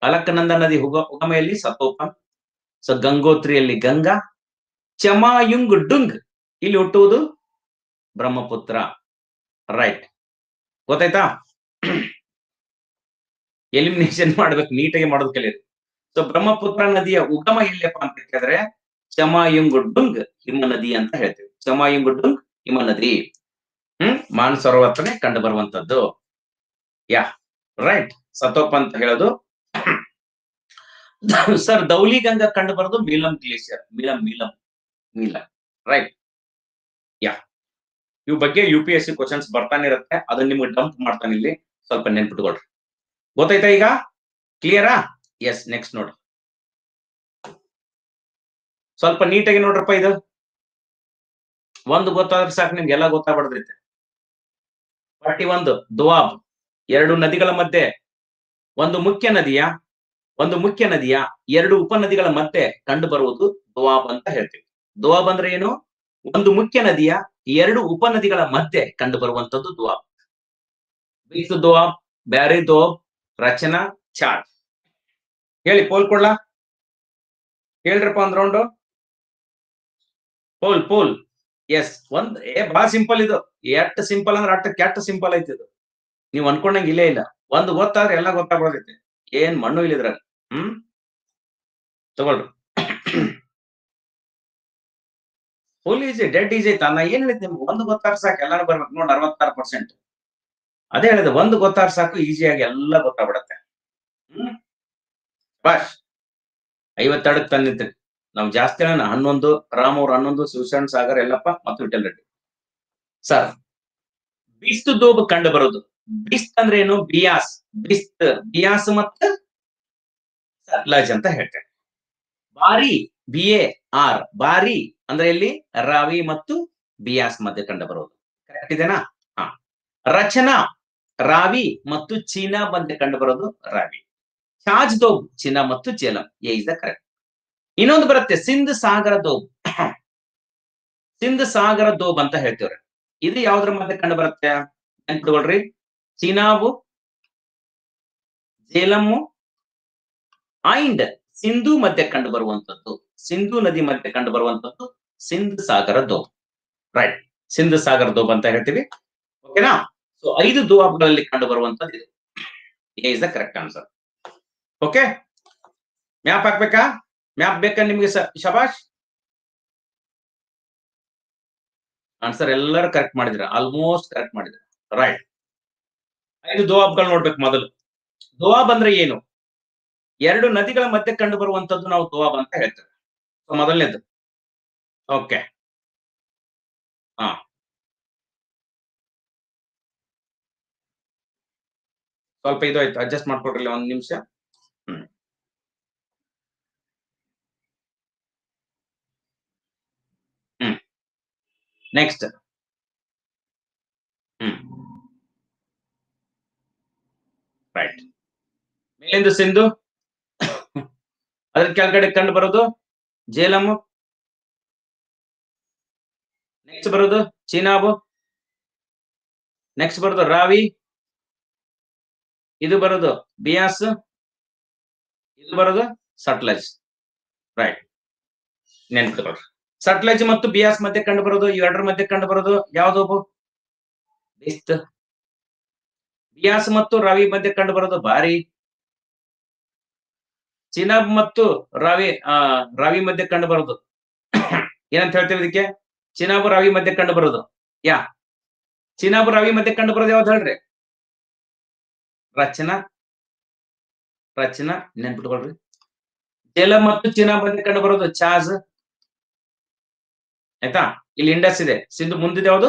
ಅಲಕನಂದ ನದಿ ಉಗಮೆಯಲ್ಲಿ ಸತೋಪಂತ್. ಸೊ ಗಂಗೋತ್ರಿಯಲ್ಲಿ ಗಂಗಾ. ಚಮಾಯುಂಗ್ ಡುಂಗ್ ಇಲ್ಲಿ ಹುಟ್ಟುವುದು ಬ್ರಹ್ಮಪುತ್ರ, ರೈಟ್. ಗೊತ್ತಾಯ್ತಾ? ಎಲಿಮಿನೇಷನ್ ಮಾಡ್ಬೇಕು, ನೀಟಾಗಿ ಮಾಡೋದು ಕಲಿಯಿರಿ. ಸೊ ಬ್ರಹ್ಮಪುತ್ರ ನದಿಯ ಉಗಮ ಎಲ್ಲಪ್ಪ ಅಂತ ಹೇಳಿದ್ರೆ ಚಮಾಯುಂಗ್ ಡುಂಗ್ ಹಿಮ ನದಿ ಅಂತ ಹೇಳ್ತೀವಿ. ಚಮಾಯುಂಗ್ ಡುಂಗ್ ಹಿಮ ನದಿ ಮಾನಸರೋವರ ಹತ್ರನೇ ಕಂಡು ಬರುವಂತದ್ದು. Yeah right. ಸತೋಪ ಅಂತ ಹೇಳೋದು. ಸರ್ ದೌಲಿ ಗಂಗಾ ಕಂಡು ಬರೋದು ಮೀಲಂ ಗ್ಲೇಷಿಯರ್. ಮೀಲಂ ಮೀಲಂ ಮೀಲಂ, ರೈಟ್. ಯಾ ಇವ್ ಬಗ್ಗೆ UPSC ಕ್ವಶನ್ಸ್ ಬರ್ತಾನೆ ಇರುತ್ತೆ, ಅದನ್ನ ನಿಮ್ಗೆ ಡಂಪ್ ಮಾಡ್ತಾನೆ ಇಲ್ಲಿ, ಸ್ವಲ್ಪ ನೆನ್ಪಿಟ್ಕೊಳ್ರಿ. ಗೊತ್ತಾಯ್ತಾ ಈಗ? ಕ್ಲಿಯರಾ? ಎಸ್. ನೆಕ್ಸ್ಟ್ ನೋಡ್ರಿ, ಸ್ವಲ್ಪ ನೀಟಾಗಿ ನೋಡ್ರಪ್ಪ. ಇದು ಒಂದು ಗೊತ್ತಾದ್ರೆ ಸಾಕು ನಿಮ್ಗೆ, ಎಲ್ಲ ಗೊತ್ತಾಗ್ಬಾರ್ದೈತೆ. 41 ದ್ವಾಬ್. ಎರಡು ನದಿಗಳ ಮಧ್ಯೆ ಒಂದು ಮುಖ್ಯ ನದಿಯ, ಎರಡು ಉಪನದಿಗಳ ಮಧ್ಯೆ ಕಂಡು ಬರುವುದು ದ್ವಾಬ್ ಅಂತ ಹೇಳ್ತೀವಿ. ದ್ವಾಬ್ ಅಂದ್ರೆ ಏನು? ಒಂದು ಮುಖ್ಯ ನದಿಯ ಎರಡು ಉಪನದಿಗಳ ಮಧ್ಯೆ ಕಂಡು ಬರುವಂತದ್ದು ದ್ವಾಬ್. ಬೀಚ್ ದ್ವಾಬ್, ಬ್ಯಾರಿ ದ್ವಾಬ್, ರಚನಾ, ಚಾಡ್. ಹೇಳಿ ಪೋಲ್ಕೊಳ್ಳ ಹೇಳ್ರಪ್ಪ ಒಂದ್ ರೌಂಡು. Pole pole. ಎಸ್. ಒಂದ್ ಬಹಳ ಸಿಂಪಲ್ ಇದು. ಎಷ್ಟು ಸಿಂಪಲ್ ಅಂದ್ರೆ ಅಷ್ಟು ಕೆಟ್ಟ ಸಿಂಪಲ್ ಐತಿ ಇದು. ನೀವ್ ಅನ್ಕೊಂಡಂಗೆ ಇಲ್ಲೇ ಇಲ್ಲ. ಒಂದು ಗೊತ್ತಾದ್ರೆ ಎಲ್ಲ ಗೊತ್ತಾಗ್ಬೋದೈತೆ. ಏನ್ ಮಣ್ಣು ಇಲ್ಲಿದ್ರ. ತಗೊಳ್ರಿ. ಪೋಲ್ ಈಜಿ, ಡೆಡ್ ಈಜಿ ಐತ. ನಾ ಏನ್ ಹೇಳಿದ್ ನಿಮ್ಗೆ, ಒಂದು ಗೊತ್ತಾರ ಸಾಕು ಎಲ್ಲಾನು ಬರ್ಬೇಕು ನೋಡಿ. 66% ಅದೇ ಹೇಳಿದೆ, ಒಂದು ಗೊತ್ತಾರ ಸಾಕು ಈಸಿಯಾಗಿ ಎಲ್ಲ ಗೊತ್ತಾಗ್ಬಿಡತ್ತೆ. ಬಾಶ್. 52 ತಂದಿತ್ತು ನಾವು. ಜಾಸ್ತಿ ಹೇಳೋಣ. 11 ರಾಮ್ ಅವ್ರು 11, ಶಿವಶರಣ್, ಸಾಗರ್, ಎಲ್ಲಪ್ಪ ಮತ್ತು ವಿಠಲ್ ರೆಡ್ಡಿ. ಸರ್ ಬಿಸ್ತ್ ದೋಬ್ ಕಂಡು ಬರೋದು. ಬಿಸ್ತ್ ಅಂದ್ರೆ ಏನು? ಬಿಯಾಸ್. ಬಿಸ್ತ್ ಬಿಯಾಸ್ ಮತ್ತು ಸಟ್ಲಜ್ ಅಂತ ಹೇಳ್ತೇನೆ. ಬಾರಿ, BAR, ಬಾರಿ ಅಂದ್ರೆ ಇಲ್ಲಿ ರಾವಿ ಮತ್ತು ಬಿಯಾಸ್ ಮಧ್ಯೆ ಕಂಡು ಬರೋದು. ಕರೆಕ್ಟ್ ಇದೆನಾ? ಹಾ. ರಚನಾ ರಾವಿ ಮತ್ತು ಚೀನಾ ಮಧ್ಯೆ ಕಂಡು ಬರೋದು ರಾವಿ. ಚಾಜ್ ದೋಬ್ ಚೀನಾ ಮತ್ತು Jhelum. A is the correct. ಇನ್ನೊಂದು ಬರುತ್ತೆ ಸಿಂಧ್ ಸಾಗರ ದೋಬ್. ಸಿಂಧ್ ಸಾಗರ ದೋಬ್ ಅಂತ ಹೇಳ್ತೀವ್ರಿ. ಇದು ಯಾವ್ದ್ರ ಮಧ್ಯೆ ಕಂಡು ಬರುತ್ತೆ ನೆನ್ಪಿಟ್ಕೊಳ್ರಿ? ಚೀನಾವು, ಜೇಲಮ್ಮು ಅಂಡ್ ಸಿಂಧು ಮಧ್ಯೆ ಕಂಡು ಬರುವಂತದ್ದು. ಸಿಂಧು ನದಿ ಮಧ್ಯೆ ಕಂಡು ಬರುವಂತದ್ದು ಸಿಂಧ್ ಸಾಗರ ದೋಬ್. ರೈಟ್, ಸಿಂಧ್ ಸಾಗರ ದೋಬ್ ಅಂತ ಹೇಳ್ತೀವಿ. ಓಕೆನಾ? ಸೊ 5 ದೋಬ್ಗಳಲ್ಲಿ ಕಂಡು ಬರುವಂತದ್ದು ಇದು. A is the correct answer. Okay, map ಹಾಕ್ಬೇಕಾ? ಮ್ಯಾಪ್ ಬೇಕಾ ನಿಮಗೆ? ಶಬಾಷ್, ಆನ್ಸರ್ ಎಲ್ಲರೂ ಕರೆಕ್ಟ್ ಮಾಡಿದಿರ, ಆಲ್ಮೋಸ್ಟ್ ಕರೆಕ್ಟ್ ಮಾಡಿದಿರ. ರೈಟ್, 5 ದೋಬ್ಗಳು ನೋಡ್ಬೇಕು. ಮೊದಲು ದೋಬ್ ಅಂದ್ರೆ ಏನು? 2 ನದಿಗಳ ಮಧ್ಯೆ ಕಂಡು ಬರುವಂತದ್ದು ನಾವು ದೋಬ್ ಅಂತ ಹೇಳ್ತೇವೆ. ಮೊದಲನೇದು. ಓಕೆ, ಹಾ, ಸ್ವಲ್ಪ ಇದು ಆಯ್ತು, ಅಡ್ಜಸ್ಟ್ ಮಾಡ್ಕೊಡ್ರಿ ಒಂದು ನಿಮಿಷ. ನೆಕ್ಸ್ಟ್. ರೈಟ್, ಮೇಲಿಂದು ಸಿಂಧು, ಅದ್ರ ಕೆಳಗಡೆ ಕಂಡು ಬರೋದು ಜೇಲಮ್, ನೆಕ್ಸ್ಟ್ ಬರೋದು ಚೀನಾಬ್, ನೆಕ್ಸ್ಟ್ ಬರೋದು ರಾವಿ, ಇದು ಬರೋದು ಬಿಯಾಸ್, ಇದು ಬರೋದು ಸಟ್ಲಜ್. ರೈಟ್, ನೆನ್ಪಿಟ್ಕೊಳ್ರಿ. ಸಟ್ಲಜ್ ಮತ್ತು ಬಿಯಾಸ್ ಮಧ್ಯೆ ಕಂಡು ಬರೋದು, ಇವೆರಡರ ಮಧ್ಯೆ ಕಂಡು ಬರೋದು ಯಾವ್ದೋಬು? ಬೆಸ್ಟ್. ಬಿಯಾಸ್ ಮತ್ತು ರಾವಿ ಮಧ್ಯೆ ಕಂಡು ಬರೋದು ಬಾರಿ. ಚೀನಾಬ್ ಮತ್ತು ರಾವಿ ಮಧ್ಯೆ ಕಂಡು ಬರೋದು ಏನಂತ ಹೇಳ್ತೇವೆ ಇದಕ್ಕೆ? ಚೀನಾಬ್ ರಾವಿ ಮಧ್ಯೆ ಕಂಡು ಬರೋದು ಯಾ? ಚೀನಾಬ್ ರಾವಿ ಮಧ್ಯೆ ಕಂಡು ಬರೋದು ಯಾವ್ದು ಹೇಳ್ರಿ? ರಚನಾ. ರಚನಾ ನೆನ್ಪಿಟ್ಕೊಳ್ರಿ. ಜೇಲ ಮತ್ತು ಚೀನಾಬ್ ಮಧ್ಯೆ ಕಂಡು ಬರೋದು ಚಾಜ್. ಆಯ್ತಾ? ಇಲ್ಲಿ ಇಂಡಸ್ ಇದೆ, ಸಿಂಧು ಮುಂದಿದೆ, ಯಾವುದು?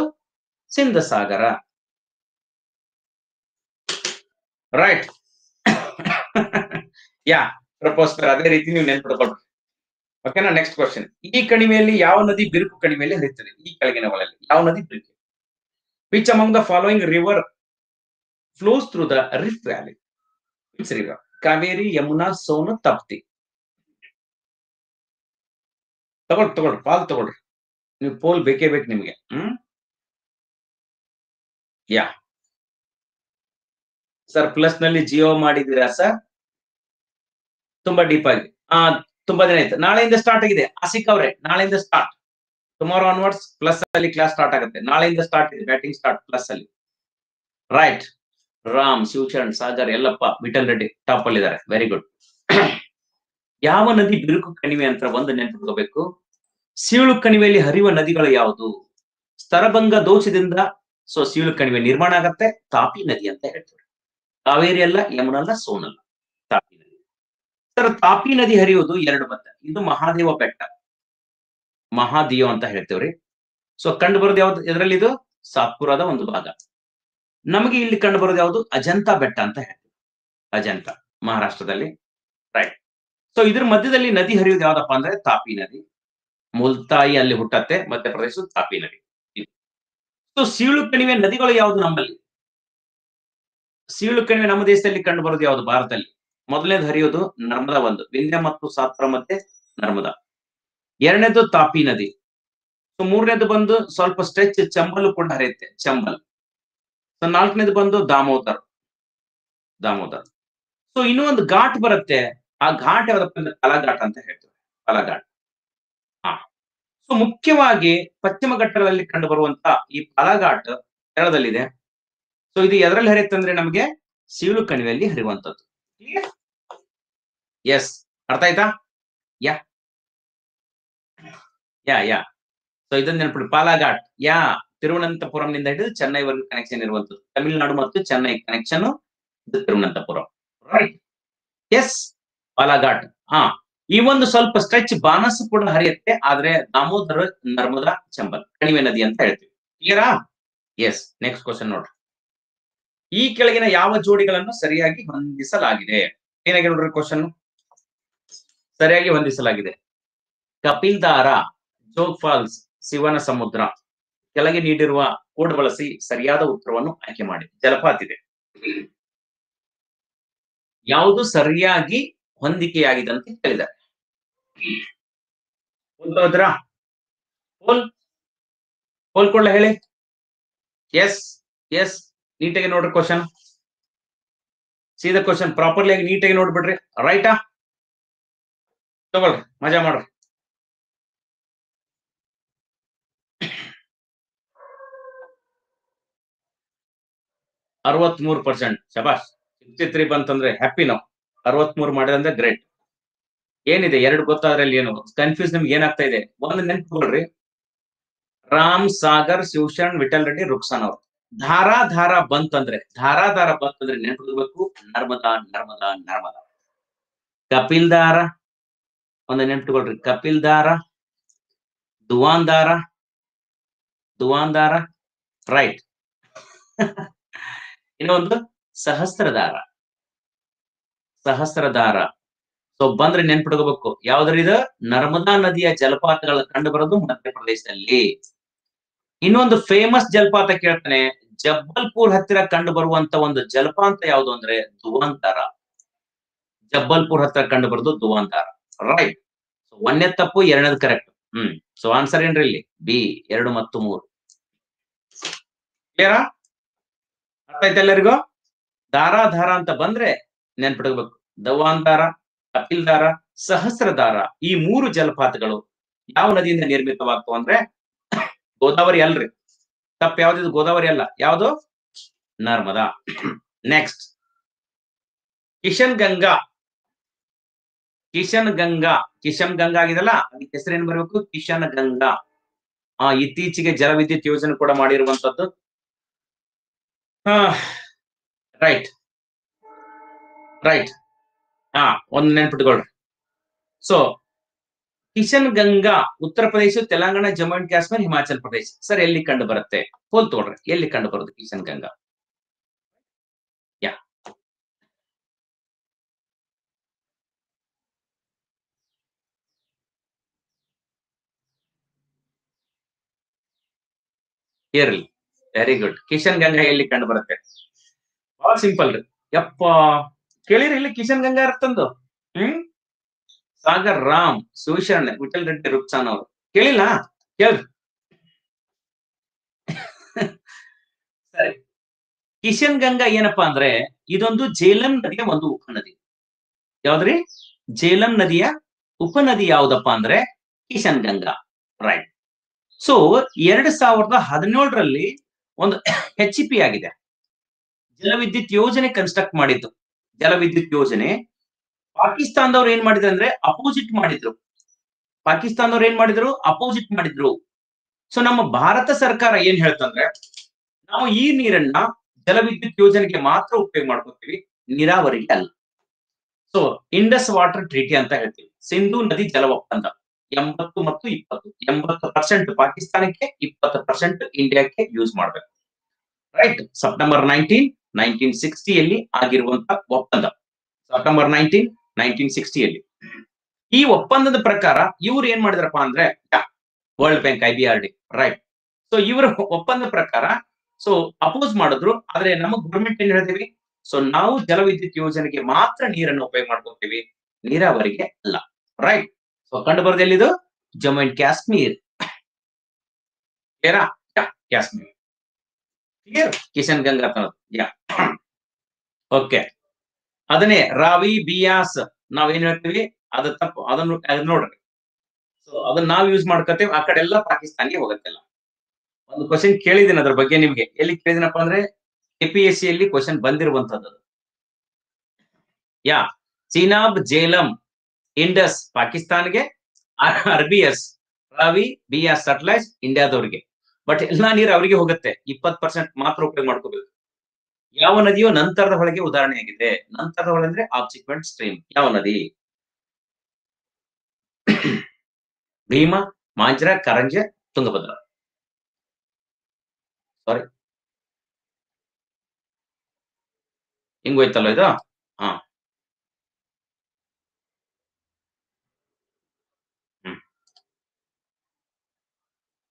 ಸಿಂಧು ಸಾಗರ. ರೈಟ್, ಯಾ ಪ್ರಪೋಸ್ಟರ್, ಅದೇ ರೀತಿ ನೀವು ನೆನ್ಪಿಡ್ಕೊಳ್ರಿ. ಓಕೆನಾ? Next question. ಈ ಕಣಿವೆಯಲ್ಲಿ ಯಾವ ನದಿ ಬಿರುಕು ಕಣಿವೆಯಲ್ಲಿ ಹರಿಯುತ್ತದೆ? ಈ ಕೆಳಗಿನವರಲ್ಲಿ ಯಾವ ನದಿ ಬಿರುಕು? Which among the following river flows through the rift valley? Which river? Kaveri, Yamuna, Son, Tapti. ತಗೊಳ್ರಿ ಪಾಲ್ ತಗೊಳ್ರಿ, ನೀವು ಪೋಲ್ ಬೇಕೇ ಬೇಕು ನಿಮ್ಗೆ. ಯಾ ಸರ್, ಪ್ಲಸ್ ನಲ್ಲಿ ಜಿಯೋ ಮಾಡಿದೀರಾ ಸರ್, ತುಂಬಾ ಡೀಪ್ ಆಗಿ. ತುಂಬಾ ದಿನ ಆಯ್ತು. ನಾಳೆಯಿಂದ ಸ್ಟಾರ್ಟ್ ಆಗಿದೆ ಆಸಿಕ್ ಅವ್ರೆ, ನಾಳೆಯಿಂದ ಸ್ಟಾರ್ಟ್. ಟುಮಾರೋ ಆನ್ವರ್ಡ್ಸ್ ಪ್ಲಸ್ ಅಲ್ಲಿ ಕ್ಲಾಸ್ ಸ್ಟಾರ್ಟ್ ಆಗುತ್ತೆ. ನಾಳೆಯಿಂದ ಸ್ಟಾರ್ಟ್ ಇದೆ, ಬ್ಯಾಟಿಂಗ್ ಸ್ಟಾರ್ಟ್ ಪ್ಲಸ್ ಅಲ್ಲಿ. ರೈಟ್, ರಾಮ್, ಶಿವಶರಣ್, ಸಾಗರ್, ಎಲ್ಲಪ್ಪ, ವಿಠಲ್ ರೆಡ್ಡಿ ಟಾಪ್ ಅಲ್ಲಿ ಇದ್ದಾರೆ. Very good. ಯಾವ ನದಿ ಬಿರುಕು ಕಣಿವೆ ಅಂತ ಒಂದು ನೆನಪಿಟ್ಕೋಬೇಕು. ಸೀಳು ಕಣಿವೆಯಲ್ಲಿ ಹರಿಯುವ ನದಿಗಳು ಯಾವುದು? ಸ್ತರಭಂಗ ದೋಷದಿಂದ ಸೀಳು ಕಣಿವೆ ನಿರ್ಮಾಣ ಆಗತ್ತೆ, ತಾಪಿ ನದಿ ಅಂತ ಹೇಳ್ತಾರೆ. ಕಾವೇರಿ ಅಲ್ಲ, ಯಮುನಾ ಅಲ್ಲ, ಸೋನಲ್ಲ, ತಾಪಿ ನದಿ. ಸರ್, ತಾಪಿ ನದಿ ಹರಿಯೋದು 2 ಬತ್ತ, ಇದು ಮಹಾದೇವ ಬೆಟ್ಟ, ಮಹಾದೇವ ಅಂತ ಹೇಳ್ತೇವ್ರಿ. ಸೊ ಕಂಡು ಬರೋದು ಯಾವ್ದು ಇದರಲ್ಲಿ? ಇದು ಸಾತ್ಪುರದ ಒಂದು ಭಾಗ. ನಮಗೆ ಇಲ್ಲಿ ಕಂಡು ಬರೋದು ಯಾವುದು? ಅಜಂತಾ ಬೆಟ್ಟ ಅಂತ ಹೇಳ್ತೀವಿ, ಅಜಂತಾ, ಮಹಾರಾಷ್ಟ್ರದಲ್ಲಿ. ರೈಟ್, ಸೊ ಇದ್ರ ಮಧ್ಯದಲ್ಲಿ ನದಿ ಹರಿಯೋದು ಯಾವ್ದಪ್ಪ ಅಂದ್ರೆ ತಾಪಿ ನದಿ. ಮುಲ್ತಾಯಿ ಅಲ್ಲಿ ಹುಟ್ಟತ್ತೆ, ಮಧ್ಯಪ್ರದೇಶ, ತಾಪಿ ನದಿ. ಸೊ ಸೀಳು ಕಣಿವೆ ನದಿಗಳು ಯಾವುದು ನಮ್ಮಲ್ಲಿ? ಸೀಳು ಕಣಿವೆ ನಮ್ಮ ದೇಶದಲ್ಲಿ ಕಂಡು ಬರೋದು ಯಾವ್ದು? ಭಾರತದಲ್ಲಿ ಮೊದಲನೇದು ಹರಿಯೋದು ನರ್ಮದಾ, ಒಂದು ವಿಂಧ್ಯ ಮತ್ತು ಸಾತ್ಪುರ ಮತ್ತೆ ನರ್ಮದಾ. 2ನೇದು ತಾಪಿ ನದಿ. ಸೊ 3ನೇದು ಬಂದು ಸ್ವಲ್ಪ ಸ್ಟ್ರೆಚ್, ಚಂಬಲ್ ಕೂಡ ಹರಿಯುತ್ತೆ, ಚಂಬಲ್. ಸೊ 4ನೇದು ಬಂದು ದಾಮೋದರ್, ದಾಮೋದರ್. ಸೊ ಇನ್ನೂ ಒಂದು ಘಾಟ್ ಬರುತ್ತೆ, ಆ ಘಾಟ್ ಯಾವ್ದಪ್ಪ ಅಂದ್ರೆ ಕಲಾಘಾಟ್ ಅಂತ ಹೇಳ್ತೇವೆ, ಕಲಾಘಾಟ್. ಸೊ ಮುಖ್ಯವಾಗಿ ಪಶ್ಚಿಮ ಘಟ್ಟದಲ್ಲಿ ಕಂಡು ಬರುವಂತ ಈ ಕಲಾಘಾಟ್ ಕೇರಳದಲ್ಲಿದೆ. ಸೊ ಇದು ಎದರಲ್ಲಿ ಹರಿಯುತ್ತೆ ಅಂದ್ರೆ ನಮಗೆ ಸೀಳು ಕಣಿವೆಯಲ್ಲಿ ಹರಿಯುವಂತದ್ದು. ಎಸ್, ಅರ್ಥ ಆಯ್ತಾ? ಯಾ ಯಾ ಯಾ ಸೊ ಇದನ್ನ ನೆನಪಿಡಿ, ಕಲಾಘಾಟ್ ಯಾ ತಿರುವನಂತಪುರಂನಿಂದ ಹಿಡಿದು ಚೆನ್ನೈವರೆಗೂ ಕನೆಕ್ಷನ್ ಇರುವಂತದ್ದು. ತಮಿಳುನಾಡು ಮತ್ತು ಚೆನ್ನೈ ಕನೆಕ್ಷನ್ ಇದು ತಿರುವನಂತಪುರಂ. Right, S, ಕಲಾಘಾಟ್. ಈ ಒಂದು ಸ್ವಲ್ಪ ಸ್ಟ್ರೆಚ್ ಬಾನಸ್ ಕೂಡ ಹರಿಯುತ್ತೆ, ಆದ್ರೆ ದಾಮೋದರ, ನರ್ಮದಾ, ಚಂಬಲ್ ಕಣಿವೆ ನದಿ ಅಂತ ಹೇಳ್ತೀವಿ. ಕ್ಲಿಯರಾ? ಎಸ್. ನೆಕ್ಸ್ಟ್ ಕ್ವಶನ್ ನೋಡ್ರಿ. ಈ ಕೆಳಗಿನ ಯಾವ ಜೋಡಿಗಳನ್ನು ಸರಿಯಾಗಿ ಹೊಂದಿಸಲಾಗಿದೆ? ಏನಾಗಿದೆ ನೋಡ್ರಿ ಕ್ವಶನ್, ಸರಿಯಾಗಿ ಹೊಂದಿಸಲಾಗಿದೆ. ಕಪಿಲ್ಧಾರ, ಜೋಗ್ ಫಾಲ್ಸ್, ಶಿವನ ಸಮುದ್ರ. ಕೆಳಗೆ ನೀಡಿರುವ ಕೋಡ್ ಬಳಸಿ ಸರಿಯಾದ ಉತ್ತರವನ್ನು ಆಯ್ಕೆ ಮಾಡಿ. ಜಲಪಾತ ಇದೆ, ಯಾವುದು ಸರಿಯಾಗಿ ಹೊಂದಿಕೆಯಾಗಿದೆ ಅಂತ ಹೇಳಿದ್ದಾರೆ. ಪೋಲ್ ಕೊಡ್ಲ ಹೇಳಿ. ಎಸ್ ಎಸ್, ನೀಟಾಗಿ ನೋಡ್ರಿ ಕ್ವಶನ್, ಸೀದಾ ಕ್ವಶನ್ ಪ್ರಾಪರ್ಲಿ ಆಗಿ ನೀಟಾಗಿ ನೋಡ್ಬಿಡ್ರಿ. ರೈಟಾ? ತಗೊಳ್ರಿ, ಮಜಾ ಮಾಡ್ರಿ. 63%. ಶಬಾಷ್ 63 ಬಂತಂದ್ರೆ ಹ್ಯಾಪಿ ನಾವು. 63 ಮಾಡಿದ್ರೆ ಗ್ರೇಟ್. ಏನಿದೆ ಎರಡು ಗೊತ್ತಾದ್ರಲ್ಲಿ ಏನು ಕನ್ಫ್ಯೂಸ್ ನಿಮ್ಗೆ ಏನಾಗ್ತಾ ಇದೆ? ಒಂದು ನೆನ್ಪಿಟ್ಕೊಳ್ರಿ, ರಾಮ್ ಸಾಗರ್ ಶಿವಶರಣ್ ವಿಠಲ್ ರೆಡ್ಡಿ ರುಕ್ಸಾನ್ ಅವರು. ಧಾರಾಧಾರ ಬಂತಂದ್ರೆ ನೆನ್ಪಿಡ್ಬೇಕು ನರ್ಮದಾ ನರ್ಮದಾ ನರ್ಮದಾ. ಕಪಿಲ್ ದಾರ ಒಂದು ನೆನ್ಪಿಟ್ಕೊಳ್ರಿ, ಕಪಿಲ್ ದಾರ, ದುವಾಂದಾರ ದುವಾಂದಾರ ರೈಟ್. ಇನ್ನೊಂದು ಸಹಸ್ರದಾರ ಸಹಸ್ರದಾರ. ಸೊ ಬಂದ್ರೆ ನೆನ್ಪಿಡ್ಕೋಬೇಕು ಯಾವ್ದ್ರ ಇದು ನರ್ಮದಾ ನದಿಯ ಜಲಪಾತಗಳು ಕಂಡು ಬರೋದು ಮಧ್ಯಪ್ರದೇಶದಲ್ಲಿ. ಇನ್ನೊಂದು ಫೇಮಸ್ ಜಲಪಾತ ಕೇಳ್ತಾನೆ, ಜಬ್ಬಲ್ಪುರ್ ಹತ್ತಿರ ಕಂಡು ಬರುವಂತ ಒಂದು ಜಲಪಾತ ಯಾವುದು ಅಂದ್ರೆ ದುವಾಂತಾರ. ಜಬ್ಬಲ್ಪುರ್ ಹತ್ತಿರ ಕಂಡು ಬರೋದು ದುವಾಂತಾರ ರೈಟ್. ಸೊ ಒಂದೇ ತಪ್ಪು, ಎರಡನೇದು ಕರೆಕ್ಟ್. ಸೊ ಆನ್ಸರ್ ಏನ್ರಿ ಇಲ್ಲಿ? ಬಿ 2 ಮತ್ತು 3. ಕ್ಲಿಯರಾ? ಅರ್ಥ ಆಯ್ತಾ ಎಲ್ಲರಿಗೂ? ದಾರಾಧಾರ ಅಂತ ಬಂದ್ರೆ ನೆನ್ಪಿಡ್ಕೋಬೇಕು ದುವಾಂತಾರ, ಕಪಿಲ್ ದಾರ, ಸಹಸ್ರದಾರ. ಈ 3 ಜಲಪಾತಗಳು ಯಾವ ನದಿಯಿಂದ ನಿರ್ಮಿತವಾಗ್ತು ಅಂದ್ರೆ ಗೋದಾವರಿ ಅಲ್ರಿ, ತಪ್ಪು ಯಾವ್ದಿದು? ಗೋದಾವರಿ ಅಲ್ಲ, ಯಾವುದು? ನರ್ಮದಾ. ನೆಕ್ಸ್ಟ್ ಕಿಶನ್ ಗಂಗಾ. ಕಿಶನ್ ಗಂಗಾ ಆಗಿದಲ್ಲ, ಅದಕ್ಕೆ ಹೆಸರೇನ್ ಬರಬೇಕು? ಕಿಶನ್ ಗಂಗಾ. ಇತ್ತೀಚೆಗೆ ಜಲವಿದ್ಯುತ್ ಯೋಜನೆ ಕೂಡ ಮಾಡಿರುವಂತದ್ದು ರೈಟ್ ರೈಟ್. ಒಂದು ನೆನ್ಪಿಟ್ಕೊಳ್ರಿ. So Kishan Ganga Uttar Pradesh, Telangana, Jammu and Kashmir, Himachal Pradesh. Sir ಎಲ್ಲಿ ಕಂಡು ಬರುತ್ತೆ? ಫೋಲ್ ತಗೊಳ್ರಿ, ಎಲ್ಲಿ ಕಂಡು ಬರುತ್ತೆ ಕಿಶನ್ ಗಂಗಾ? ಯಾ ಇರ್ಲಿ, ವೆರಿ ಗುಡ್. ಕಿಶನ್ ಗಂಗಾ ಎಲ್ಲಿ ಕಂಡು ಬರುತ್ತೆ? ಬಹಳ ಸಿಂಪಲ್ ರೀ. ಯಪ್ಪ ಕೇಳಿರಿ ಇಲ್ಲಿ ಕಿಶನ್ ಗಂಗಾ ಅರ್ಥಂದು. ಸಾಗರ್, ರಾಮ್, ಶಿವಶರಣ್, ವಿಠಲ್ ರೆಡ್ಡಿ ರುಕ್ಸಾನ್ ಅವರು. ಕೇಳಿಲ್ಲ? ಕೇಳ್ರಿ. ಸರಿ, ಕಿಶನ್ ಗಂಗಾ ಏನಪ್ಪಾ ಅಂದ್ರೆ ಇದೊಂದು ಜೇಲಂ ನದಿಯ ಒಂದು ಉಪನದಿ. ಯಾವ್ದ್ರಿ? ಜೇಲಂ ನದಿಯ ಉಪನದಿ ಯಾವ್ದಪ್ಪ ಅಂದ್ರೆ ಕಿಶನ್ ಗಂಗಾ ರೈಟ್. ಸೊ 2017ರಲ್ಲಿ ಒಂದು HEP ಆಗಿದೆ, ಜಲವಿದ್ಯುತ್ ಯೋಜನೆ ಕನ್ಸ್ಟ್ರಕ್ಟ್ ಮಾಡಿದ್ದು. ಜಲವಿದ್ಯುತ್ ಯೋಜನೆ ಪಾಕಿಸ್ತಾನದವ್ರು ಏನ್ ಮಾಡಿದ್ರು ಅಂದ್ರೆ ಅಪೋಸಿಟ್ ಮಾಡಿದ್ರು. ಸೊ ನಮ್ಮ ಭಾರತ ಸರ್ಕಾರ ಏನ್ ಹೇಳ್ತಂದ್ರೆ ನಾವು ಈ ನೀರನ್ನ ಜಲವಿದ್ಯುತ್ ಯೋಜನೆಗೆ ಮಾತ್ರ ಉಪಯೋಗ ಮಾಡ್ಕೊತೀವಿ, ನೀರಾವರಿಗೆ ಅಲ್ಲ. ಸೊ ಇಂಡಸ್ ವಾಟರ್ ಟ್ರೀಟಿ ಅಂತ ಹೇಳ್ತೀವಿ, ಸಿಂಧು ನದಿ ಜಲ ಒಪ್ಪಂದ. 80 ಮತ್ತು 20, 80% ಪಾಕಿಸ್ತಾನಕ್ಕೆ, 20% ಇಂಡಿಯಾಕ್ಕೆ ಯೂಸ್ ಮಾಡ್ಬೇಕು ರೈಟ್. ಸೆಪ್ಟೆಂಬರ್ 19, 1960 ಆಗಿರುವಂತಹ ಒಪ್ಪಂದ. ಸೆಪ್ಟೆಂಬರ್ 19, 1960. ಈ ಒಪ್ಪಂದದ ಪ್ರಕಾರ ಇವ್ರು ಏನ್ ಮಾಡಿದ್ರಪ್ಪ ಅಂದ್ರೆ world bank, IBRD right. So ಇವ್ರ ಒಪ್ಪಂದ ಪ್ರಕಾರ ಅಪೋಸ್ ಮಾಡಿದ್ರು. ಆದ್ರೆ ನಮ್ಮ ಗವರ್ಮೆಂಟ್ ಏನ್ ಹೇಳ್ತೀವಿ, ನಾವು ಜಲವಿದ್ಯುತ್ ಯೋಜನೆಗೆ ಮಾತ್ರ ನೀರನ್ನು ಉಪಯೋಗ ಮಾಡ್ಕೊತೀವಿ, ನೀರಾವರಿಗೆ ಅಲ್ಲ ರೈಟ್. ಕಂಡು ಬರೋದು ಎಲ್ಲಿದು? Jammu and Kashmir. Kashmir clear? Kishan Ganga yeah okay. ಅದನ್ನೇ ರಾವಿ, ಬಿಯಾಸ್ ನಾವೇನ್ ಹೇಳ್ತೀವಿ, ಅದ ತಪ್ಪು. ಅದನ್ನ ನೋಡ್ರಿ. ಸೊ ಅದನ್ನ ನಾವು ಯೂಸ್ ಮಾಡ್ಕೊತೀವಿ, ಆ ಕಡೆ ಎಲ್ಲ ಪಾಕಿಸ್ತಾನಿಗೆ ಹೋಗತ್ತೆಲ್ಲ. ಒಂದು ಕ್ವಶನ್ ಕೇಳಿದ್ದೀನಿ ಅದ್ರ ಬಗ್ಗೆ ನಿಮ್ಗೆ. ಎಲ್ಲಿ ಕೇಳಿದಿನಪ್ಪ ಅಂದ್ರೆ APSC ಯಲ್ಲಿ ಕ್ವಶನ್ ಬಂದಿರುವಂತದ್ದು. ಯಾ ಚೀನಾಬ್, ಜೇಲಂ, ಇಂಡಸ್ ಪಾಕಿಸ್ತಾನ್ಗೆ, RBS ರಾವಿ, ಬಿಯಾಸ್ ಸಟ್ಲೈಸ್ ಇಂಡಿಯಾದವ್ರಿಗೆ. ಬಟ್ ಎಲ್ಲಾ ನೀರು ಅವರಿಗೆ ಹೋಗುತ್ತೆ, 20% ಮಾತ್ರ ಉಪಯೋಗ ಮಾಡ್ಕೋಬೇಕು. ಯಾವ ನದಿಯೋ ನಂತರದ ಹೊಳೆಗೆ ಉದಾಹರಣೆಯಾಗಿದೆ. ನಂತರದ ಹೊಳೆ ಅಂದ್ರೆ ಆಬ್ಸಿಕ್ವೆಂಟ್ ಸ್ಟ್ರೀಮ್. ಯಾವ ನದಿ? ಭೀಮಾ, ಮಾಂಜ್ರಾ, ಕಾರಂಜೆ, ತುಂಗಭದ್ರ. ಸಾರಿ, ಹಿಂಗೋಯ್ತಲ್ಲ ಇದು.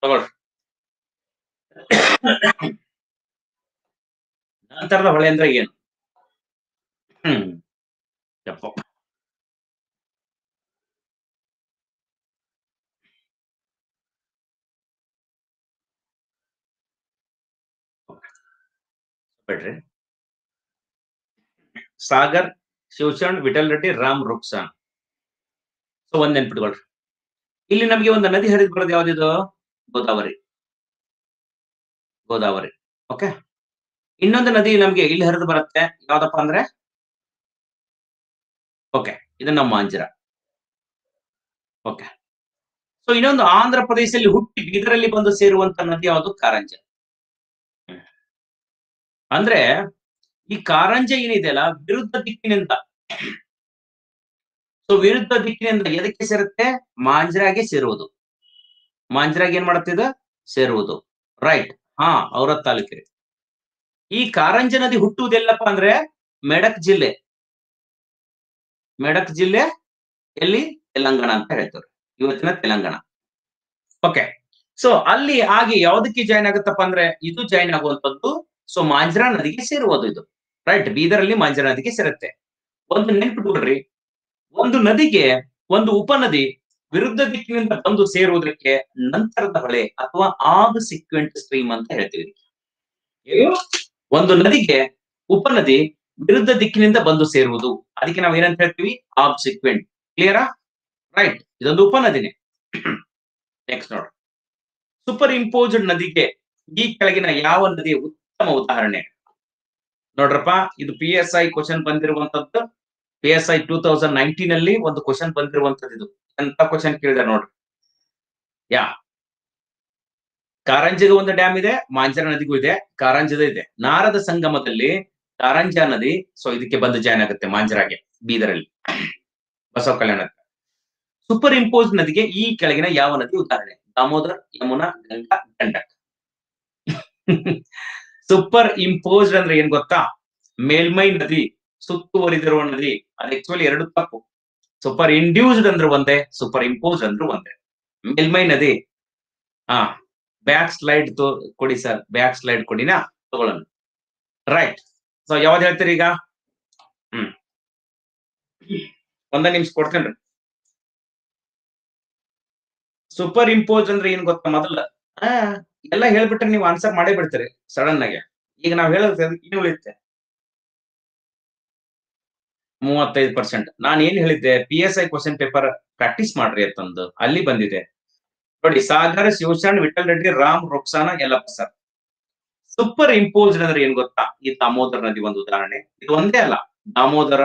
ತಗೊಳ್ರಿ. ನಂತರದ ಹೊಳೆ ಅಂದ್ರೆ ಏನು? ಬಿಡ್ರಿ. ಸಾಗರ್, ಶಿವಶರಣ್, ವಿಠಲ್ ರೆಡ್ಡಿ, ರಾಮ್, ರುಕ್ಸಾನ್. ಸೊ ಒಂದ್ ನೆನ್ಪಿಟ್ಕೊಳ್ರಿ. ಇಲ್ಲಿ ನಮ್ಗೆ ಒಂದು ನದಿ ಹರಿದು ಬರೋದು ಯಾವ್ದಿದು? ಗೋದಾವರಿ. ಓಕೆ ಇನ್ನೊಂದು ನದಿ ನಮಗೆ ಇಲ್ಲಿ ಹರಿದು ಬರುತ್ತೆ, ಯಾವ್ದಪ್ಪ ಅಂದ್ರೆ ಓಕೆ ಇದು ನಮ್ಮ ಮಾಂಜರ. ಓಕೆ ಸೊ ಇನ್ನೊಂದು ಆಂಧ್ರ ಪ್ರದೇಶದಲ್ಲಿ ಹುಟ್ಟಿ ಇದರಲ್ಲಿ ಬಂದು ಸೇರುವಂತ ನದಿ ಯಾವುದು? ಕಾರಂಜ. ಅಂದ್ರೆ ಈ ಕಾರಂಜ ಏನಿದೆಯಲ್ಲ ವಿರುದ್ಧ ದಿಕ್ಕಿನಿಂದ, ಸೊ ವಿರುದ್ಧ ದಿಕ್ಕಿನಿಂದ ಎದಕ್ಕೆ ಸೇರುತ್ತೆ? ಮಾಂಜರಾಗೆ ಸೇರುವುದು. ಮಾಂಜರಾಗ ಏನ್ ಮಾಡುತ್ತಿದ್ದು? ಸೇರುವುದು, ರೈಟ್. ಹಾ, ಔರಾದ್ ತಾಲೂಕಿಗೆ. ಈ ಕಾರಂಜ ನದಿ ಹುಟ್ಟುವುದೆಲ್ಲಪ್ಪ ಅಂದ್ರೆ ಮೆಡಕ್ ಜಿಲ್ಲೆ, ಮೆಡಕ್ ಜಿಲ್ಲೆ ಎಲ್ಲಿ? ತೆಲಂಗಾಣ ಅಂತ ಹೇಳ್ತಾರೆ, ಇವತ್ತಿನ ತೆಲಂಗಾಣ. ಓಕೆ ಸೊ ಅಲ್ಲಿ ಆಗಿ ಯಾವ್ದಕ್ಕೆ ಜಾಯಿನ್ ಆಗುತ್ತಪ್ಪ ಅಂದ್ರೆ ಇದು ಜಾಯಿನ್ ಆಗುವಂತದ್ದು. ಸೊ ಮಾಂಜರಾ ನದಿಗೆ ಸೇರುವುದು ಇದು, ರೈಟ್. ಬೀದರ್ ಅಲ್ಲಿ ಮಾಂಜರಾ ನದಿಗೆ ಸೇರುತ್ತೆ. ಒಂದು ನೆನ್ಪಿಟ್ಕೊಳ್ರಿ, ಒಂದು ನದಿಗೆ ಒಂದು ಉಪನದಿ ವಿರುದ್ಧ ದಿಕ್ಕಿನಿಂದ ಬಂದು ಸೇರುವುದಕ್ಕೆ ನಂತರದ ಹೊಳೆ ಅಥವಾ ಆಬ್ಸಿಕ್ವೆಂಟ್ ಸ್ಟ್ರೀಮ್ ಅಂತ ಹೇಳ್ತೀವಿ. ಒಂದು ನದಿಗೆ ಉಪನದಿ ವಿರುದ್ಧ ದಿಕ್ಕಿನಿಂದ ಬಂದು ಸೇರುವುದು, ಅದಕ್ಕೆ ನಾವು ಏನಂತ ಹೇಳ್ತೀವಿ? ಆಬ್ಸಿಕ್ವೆಂಟ್. ಕ್ಲಿಯರಾ? ರೈಟ್, ಇದೊಂದು ಉಪನದಿನೇ. ನೆಕ್ಸ್ಟ್ ನೋಡ್ರಿ, ಸೂಪರ್ ಇಂಪೋಸ್ಡ್ ನದಿಗೆ ಈ ಕೆಳಗಿನ ಯಾವ ನದಿ ಉತ್ತಮ ಉದಾಹರಣೆ? ನೋಡ್ರಪ್ಪ, ಇದು PSI ಕ್ವಶನ್ ಬಂದಿರುವಂತದ್ದು. PSI 2019 ಅಲ್ಲಿ ಒಂದು ಕ್ವಶನ್ ಬಂದಿರುವಂತದ್ದು. ಇದು ಎಂತ ಕ್ವಶನ್ ಕೇಳಿದಾರೆ ನೋಡ್ರಿ. ಯಾ ಕಾರಂಜಗೂ ಒಂದು ಡ್ಯಾಮ್ ಇದೆ, ಮಾಂಜರಾ ನದಿಗೂ ಇದೆ, ಕಾರಂಜದ ಇದೆ. ನಾರದ ಸಂಗಮದಲ್ಲಿ ಕಾರಂಜಾ ನದಿ ಸೊ ಇದಕ್ಕೆ ಬಂದು ಜಾಯಿನ್ ಆಗುತ್ತೆ, ಮಾಂಜರಾಗೆ, ಬೀದರಲ್ಲಿ, ಬಸವ ಕಲ್ಯಾಣ. ಸೂಪರ್ ಇಂಪೋಸ್ ನದಿಗೆ ಈ ಕೆಳಗಿನ ಯಾವ ನದಿ ಉದಾಹರಣೆ? ದಾಮೋದರ್, ಯಮುನಾ, ಗಂಗಾ, ಗಂಡಕ್. ಸೂಪರ್ ಇಂಪೋಸ್ಡ್ ಅಂದ್ರೆ ಏನ್ ಗೊತ್ತಾ? ಮೇಲ್ಮೈ ನದಿ, ಸುತ್ತುವರಿದಿರುವ ನದಿ. ಅದು ಆಕ್ಚುಲಿ ಎರಡು ತಪ್ಪು. ಸೂಪರ್ ಇಂಡ್ಯೂಸ್ಡ್ ಅಂದ್ರೆ ಒಂದೇ, ಸೂಪರ್ ಇಂಪೋಸ್ಡ್ ಅಂದ್ರೆ ಒಂದೇ. ಮೇಲ್ಮೈ ನದಿ. ಹಾ, ಬ್ಯಾಕ್ ಸ್ಲೈಡ್ ಕೊಡಿ ಸರ್, ಬ್ಯಾಕ್ ಸ್ಲೈಡ್ ಕೊಡಿನ ತಗೊಳ್ಳೋಣ, ರೈಟ್. ಸೊ ಯಾವ್ದು ಹೇಳ್ತೀರಿ ಈಗ? ಒಂದೇ ನಿಮಿಷ ಕೊಡ್ತೇನೆ. ಸೂಪರ್ ಇಂಪೋಸ್ ಅಂದ್ರೆ ಏನ್ ಗೊತ್ತಾ? ಮೊದಲ ಎಲ್ಲ ಹೇಳ್ಬಿಟ್ರೆ ನೀವು ಆನ್ಸರ್ ಮಾಡೇ ಬಿಡ್ತೀರಿ ಸಡನ್ ಆಗಿ. ಈಗ ನಾವು ಹೇಳೋದು ಏನು ಉಳಿಯುತ್ತೆ? 35%. ನಾನು ಏನ್ ಹೇಳಿದ್ದೆ, PSI ಕ್ವಶನ್ ಪೇಪರ್ ಪ್ರಾಕ್ಟೀಸ್ ಮಾಡ್ರಿ ಅಂತಂದು, ಅಲ್ಲಿ ಬಂದಿದೆ ನೋಡಿ. Sagar, Shivasharan, Vithal Reddy, Ram, Ruksana, Yallappa sir. Superimposed ಅಂದ್ರೆ ಏನ್ ಗೊತ್ತಾ? ಈ ದಾಮೋದರ ನದಿ ಒಂದು ಉದಾಹರಣೆ. ಇದು ಒಂದೇ ಅಲ್ಲ, ದಾಮೋದರ,